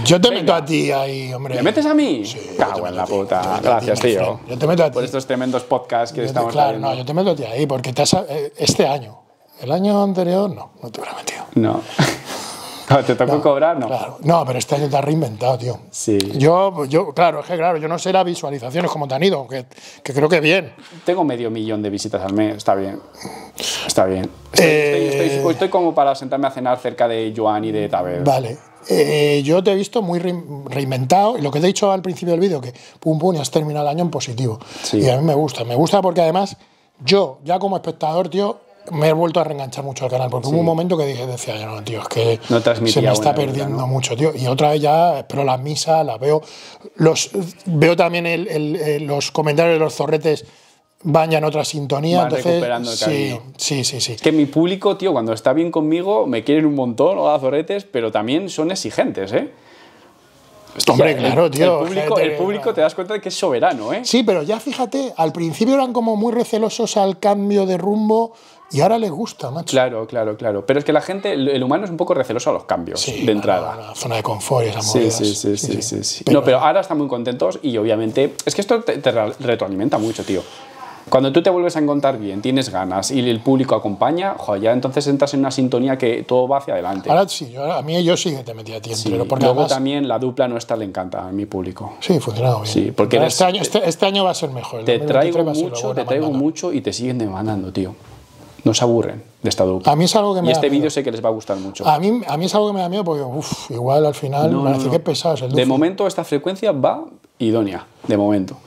Yo te meto a ti ahí, hombre. ¿Me metes a mí? Sí, cago en la puta. Gracias, tío. Yo te meto a ti. Por estos tremendos podcasts que estamos haciendo. Claro, no, yo te meto a ti ahí porque este año. El año anterior, no te hubiera metido. No. ¿Te tocó cobrar? No. Claro. No, pero este año te has reinventado, tío. Sí. Claro, yo no sé las visualizaciones como te han ido, que creo que bien. Tengo medio millón de visitas al mes, está bien. Está bien. Estoy como para sentarme a cenar cerca de Joan y de Tabet. Vale. Yo te he visto muy reinventado, y lo que te he dicho al principio del vídeo, que pum pum, y has terminado el año en positivo. Sí. Y a mí me gusta porque además, yo, ya como espectador, tío, me he vuelto a reenganchar mucho al canal, porque hubo un momento que decía, yo no, tío, es que no se me está perdiendo mucho, tío. Y otra vez ya espero las misas, las veo. Veo también los comentarios de los zorretes van ya en otra sintonía. Van entonces, recuperando el cariño. Sí. Es que mi público, tío, cuando está bien conmigo, me quieren un montón, los zorretes, pero también son exigentes, ¿eh? Hostia, hombre, claro, tío. El público te das cuenta de que es soberano, ¿eh? Sí, pero ya fíjate, al principio eran como muy recelosos al cambio de rumbo y ahora les gusta, macho. Claro. Pero es que la gente, el humano es un poco receloso a los cambios, sí, de entrada. La zona de confort y esas movidas. Sí. Pero ahora están muy contentos y obviamente es que esto te retroalimenta mucho, tío. Cuando tú te vuelves a encontrar bien, tienes ganas y el público acompaña, joder, ya entonces entras en una sintonía que todo va hacia adelante. Ahora sí, yo sí que te metí a ti entero. Sí, porque luego además, también la dupla nuestra le encanta a mi público. Sí, funciona bien. Sí, porque este año va a ser mejor. Te traigo mucho y te siguen demandando, tío. No se aburren de esta dupla. A mí es algo que me da miedo. Y este vídeo sé que les va a gustar mucho. A mí es algo que me da miedo porque, uff, igual al final parece que es pesado. Es el de momento esta frecuencia va idónea, de momento.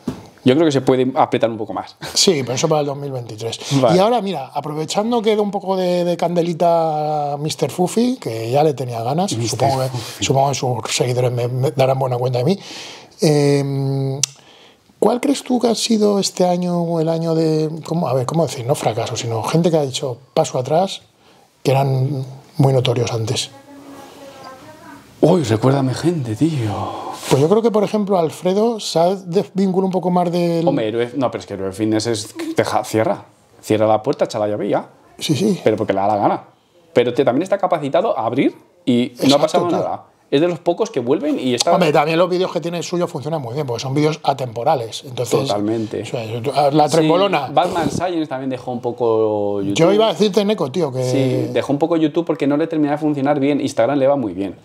Yo creo que se puede apretar un poco más. Sí, pero eso para el 2023. Vale. Y ahora, mira, aprovechando que da un poco de candelita a Mr. Fufi, que ya le tenía ganas, supongo que sus seguidores me darán buena cuenta de mí. ¿Cuál crees tú que ha sido este año el año de... ¿cómo decir? No fracaso, sino gente que ha dicho paso atrás, que eran muy notorios antes. Uy, recuérdame gente, tío. Pues yo creo que, por ejemplo, Alfredo se ha desvinculado un poco más del... Hombre, no, pero es que el fitness es... Cierra la puerta, echa la llave ya. Sí. Pero porque le da la gana. Pero también está capacitado a abrir y no ha pasado nada. Es de los pocos que vuelven y está... Hombre, también los vídeos que tiene suyos funcionan muy bien, porque son vídeos atemporales. Entonces, totalmente. O sea, la trepolona... Sí, Batman Science también dejó un poco YouTube. Yo iba a decirte, Neko, tío, que... Sí, dejó un poco YouTube porque no le terminaba de funcionar bien. Instagram le va muy bien.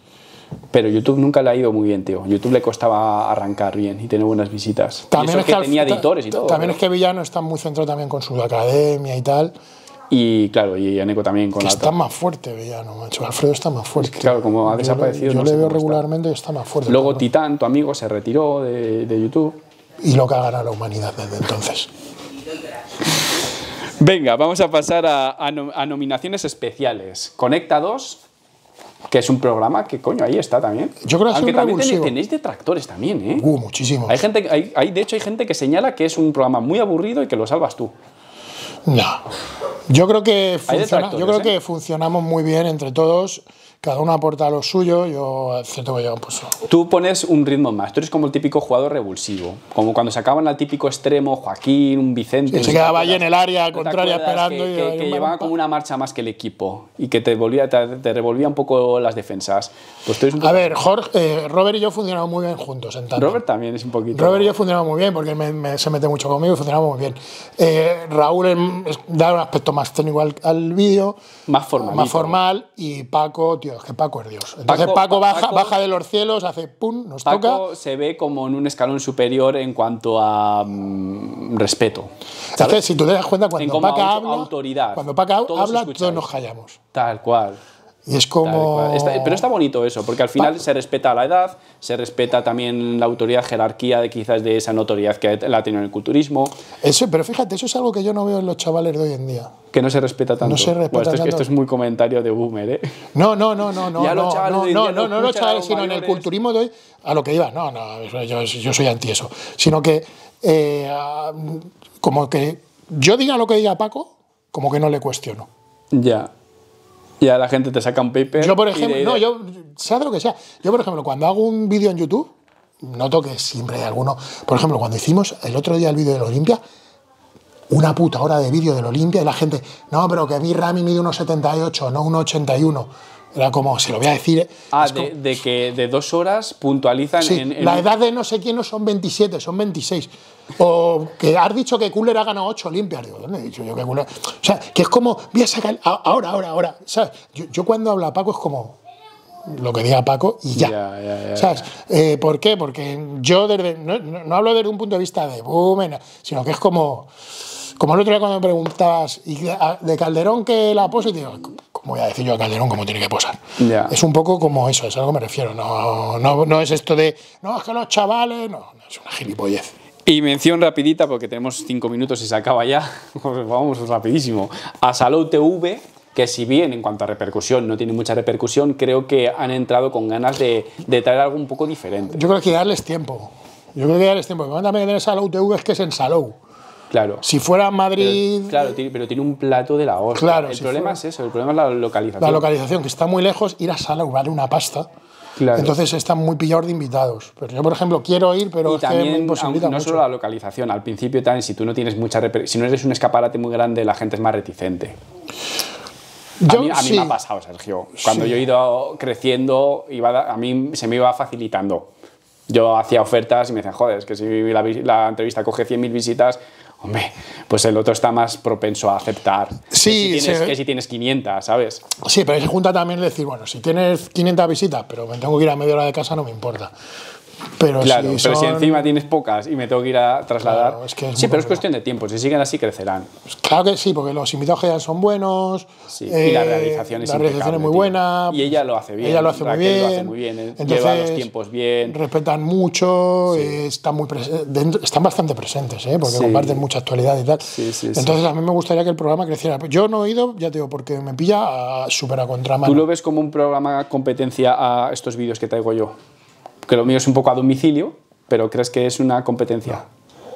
Pero YouTube nunca le ha ido muy bien, tío. YouTube le costaba arrancar bien y tener buenas visitas. También y eso es que tenía editores y todo. También, ¿no? Es que Villano está muy centrado también con su academia y tal. Y claro, y Aneco también con la... Está más fuerte Villano, macho. Alfredo está más fuerte. Claro, como ha desaparecido. Yo le veo regularmente y está más fuerte. Luego también. Titán, tu amigo, se retiró de YouTube. Y lo que ha ganado la humanidad desde entonces. Venga, vamos a pasar a nominaciones especiales. Conecta 2. Que es un programa que, coño, ahí está también. Yo creo que aunque también tenéis detractores también, ¿eh? Muchísimos. De hecho, hay gente que señala que es un programa muy aburrido y que lo salvas tú. No. Yo creo que funcionamos muy bien entre todos. Cada uno aporta lo suyo, yo siento que yo pues... Tú pones un ritmo más, tú eres como el típico jugador revulsivo, como cuando sacaban al típico extremo, Joaquín, un Vicente... se quedaba ahí en el área contraria esperando... Que llevaba como una marcha más que el equipo y que te revolvía un poco las defensas. Pues tú eres un poco... A ver, Jorge, Robert y yo funcionamos muy bien juntos. En tanto. Robert también es un poquito... Robert y yo funcionamos muy bien porque se mete mucho conmigo y funcionamos muy bien. Raúl da un aspecto más técnico al vídeo, más formal, y Paco... Tío, es que Paco es Dios. Entonces Paco baja de los cielos, hace pum, nos toca. Paco se ve como en un escalón superior en cuanto a respeto. Entonces, si tú te das cuenta, cuando Paco habla, autoridad, cuando Paco habla, todos nos callamos. Tal cual. Y es como... Pero está bonito eso, porque al final se respeta la edad, se respeta también la autoridad, jerarquía, de quizás de esa notoriedad que la ha tenido en el culturismo. Eso, pero fíjate, eso es algo que yo no veo en los chavales de hoy en día. Que no se respeta tanto. No se respeta tanto. Esto es muy comentario de boomer, ¿eh? No. Ya los chavales de hoy en día, no los chavales, sino en el culturismo de hoy, a lo que iba. Yo soy anti eso. Sino que, como que yo diga lo que diga Paco, como que no le cuestiono. Ya. Y a la gente te saca un paper. Yo, por ejemplo, sea de lo que sea. Yo, por ejemplo, cuando hago un vídeo en YouTube, noto que siempre hay alguno. Por ejemplo, cuando hicimos el otro día el vídeo del Olimpia, una puta hora de vídeo del Olimpia, y la gente, no, pero que mi Rami mide 1,78, no 1,81. Era como, se lo voy a decir. De que de 2 horas puntualizan. Sí, en la edad de no sé quién no son 27, son 26. O que has dicho que Cooler ha ganado 8 Olimpias. Digo, ¿dónde he dicho yo que Cooler? O sea, que es como, voy a sacar. Ahora. ¿Sabes? Yo cuando habla Paco es como lo que diga Paco y ya. ¿Sabes? ¿Por qué? Porque yo no hablo desde un punto de vista de boom, sino que es como. Como el otro día cuando me preguntabas de Calderón que la pose, y te digo, ¿cómo voy a decir yo a Calderón cómo tiene que posar? Yeah. Es un poco como eso, es a lo que me refiero. No es esto de, no, es que los chavales... No, es una gilipollez. Y mención rapidita, porque tenemos 5 minutos y se acaba ya. Vamos rapidísimo. A Salou TV, que si bien en cuanto a repercusión no tiene mucha repercusión, creo que han entrado con ganas de traer algo un poco diferente. Yo creo que darles tiempo. Porque cuando también tener Salou TV es que es en Salou. Claro. Si fuera Madrid... Pero tiene un plato de la hostia. Claro, el problema es la localización. La localización, que está muy lejos, ir a Salou vale una pasta. Claro. Entonces están muy pillados de invitados. Pero yo, por ejemplo, quiero ir, pero es que no solo la localización, al principio también, si tú no tienes mucha si no eres un escaparate muy grande, la gente es más reticente. A mí me ha pasado, Sergio. Cuando yo he ido creciendo, a mí se me iba facilitando. Yo hacía ofertas y me decían, joder, es que si la entrevista coge 100.000 visitas... Hombre, pues el otro está más propenso a aceptar. Sí, que si tienes 500, ¿sabes? Sí, pero se junta también decir, bueno, si tienes 500 visitas, pero me tengo que ir a media hora de casa, no me importa. Pero si encima tienes pocas y me tengo que ir a trasladar... Claro, es cuestión de tiempo. Si siguen así, crecerán. Pues claro que sí, porque los invitados que ya son buenos... Sí, y la realización es impecable. La realización es muy buena. Y ella lo hace bien. Raquel lo hace muy bien. Entonces, lleva los tiempos bien. Respetan mucho, están bastante presentes, porque comparten mucha actualidad y tal. Entonces, a mí me gustaría que el programa creciera. Yo no he ido, ya te digo, porque me pilla súper a contramano. ¿Tú lo ves como un programa competencia a estos vídeos que traigo yo? Que lo mío es un poco a domicilio, pero crees que es una competencia.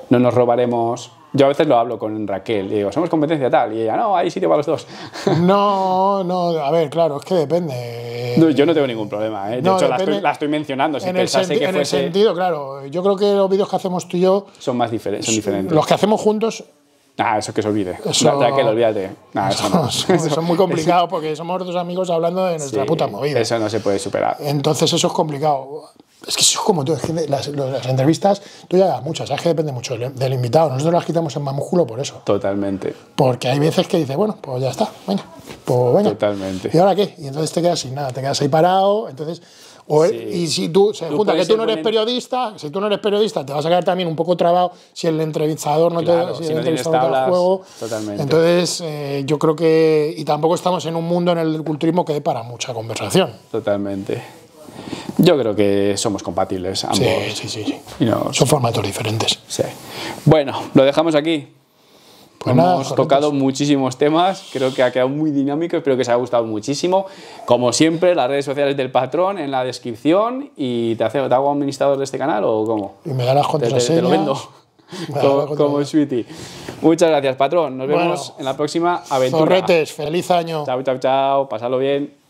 No nos robaremos... Yo a veces lo hablo con Raquel, y digo, somos competencia tal, y ella, no, hay sitio para los dos. A ver, claro, es que depende. No, yo no tengo ningún problema, de hecho la estoy mencionando. Si pensase que fuese... En el sentido, claro, yo creo que los vídeos que hacemos tú y yo... Son diferentes. Los que hacemos juntos... Eso que se olvide. Raquel, olvídate. Eso es muy complicado porque somos dos amigos hablando de nuestra puta movida. Eso no se puede superar. Entonces eso es complicado. Es que eso es como tú, las entrevistas, tú ya das muchas, sabes que depende mucho del invitado. Nosotros las quitamos en Mamúsculo por eso. Totalmente. Porque hay veces que dices, bueno, pues ya está, venga. Totalmente. ¿Y ahora qué? Y entonces te quedas sin nada, te quedas ahí parado, entonces... Y si tú se junta que tú no eres periodista, te vas a quedar también un poco trabado si el entrevistador no te da juego. Totalmente. Entonces, yo creo que... Y tampoco estamos en un mundo en el culturismo que dé para mucha conversación. Totalmente. Yo creo que somos compatibles ambos. Sí. Son formatos diferentes. Sí. Bueno, lo dejamos aquí. Pues hemos tocado muchísimos temas, creo que ha quedado muy dinámico, espero que os haya gustado muchísimo. Como siempre, las redes sociales del patrón en la descripción, y ¿te hago administrador de este canal o cómo? Y me da las contraseñas. Te lo vendo, como Sweetie. Muchas gracias, patrón, nos vemos en la próxima aventura. Zorretes, feliz año. Chao, pasadlo bien.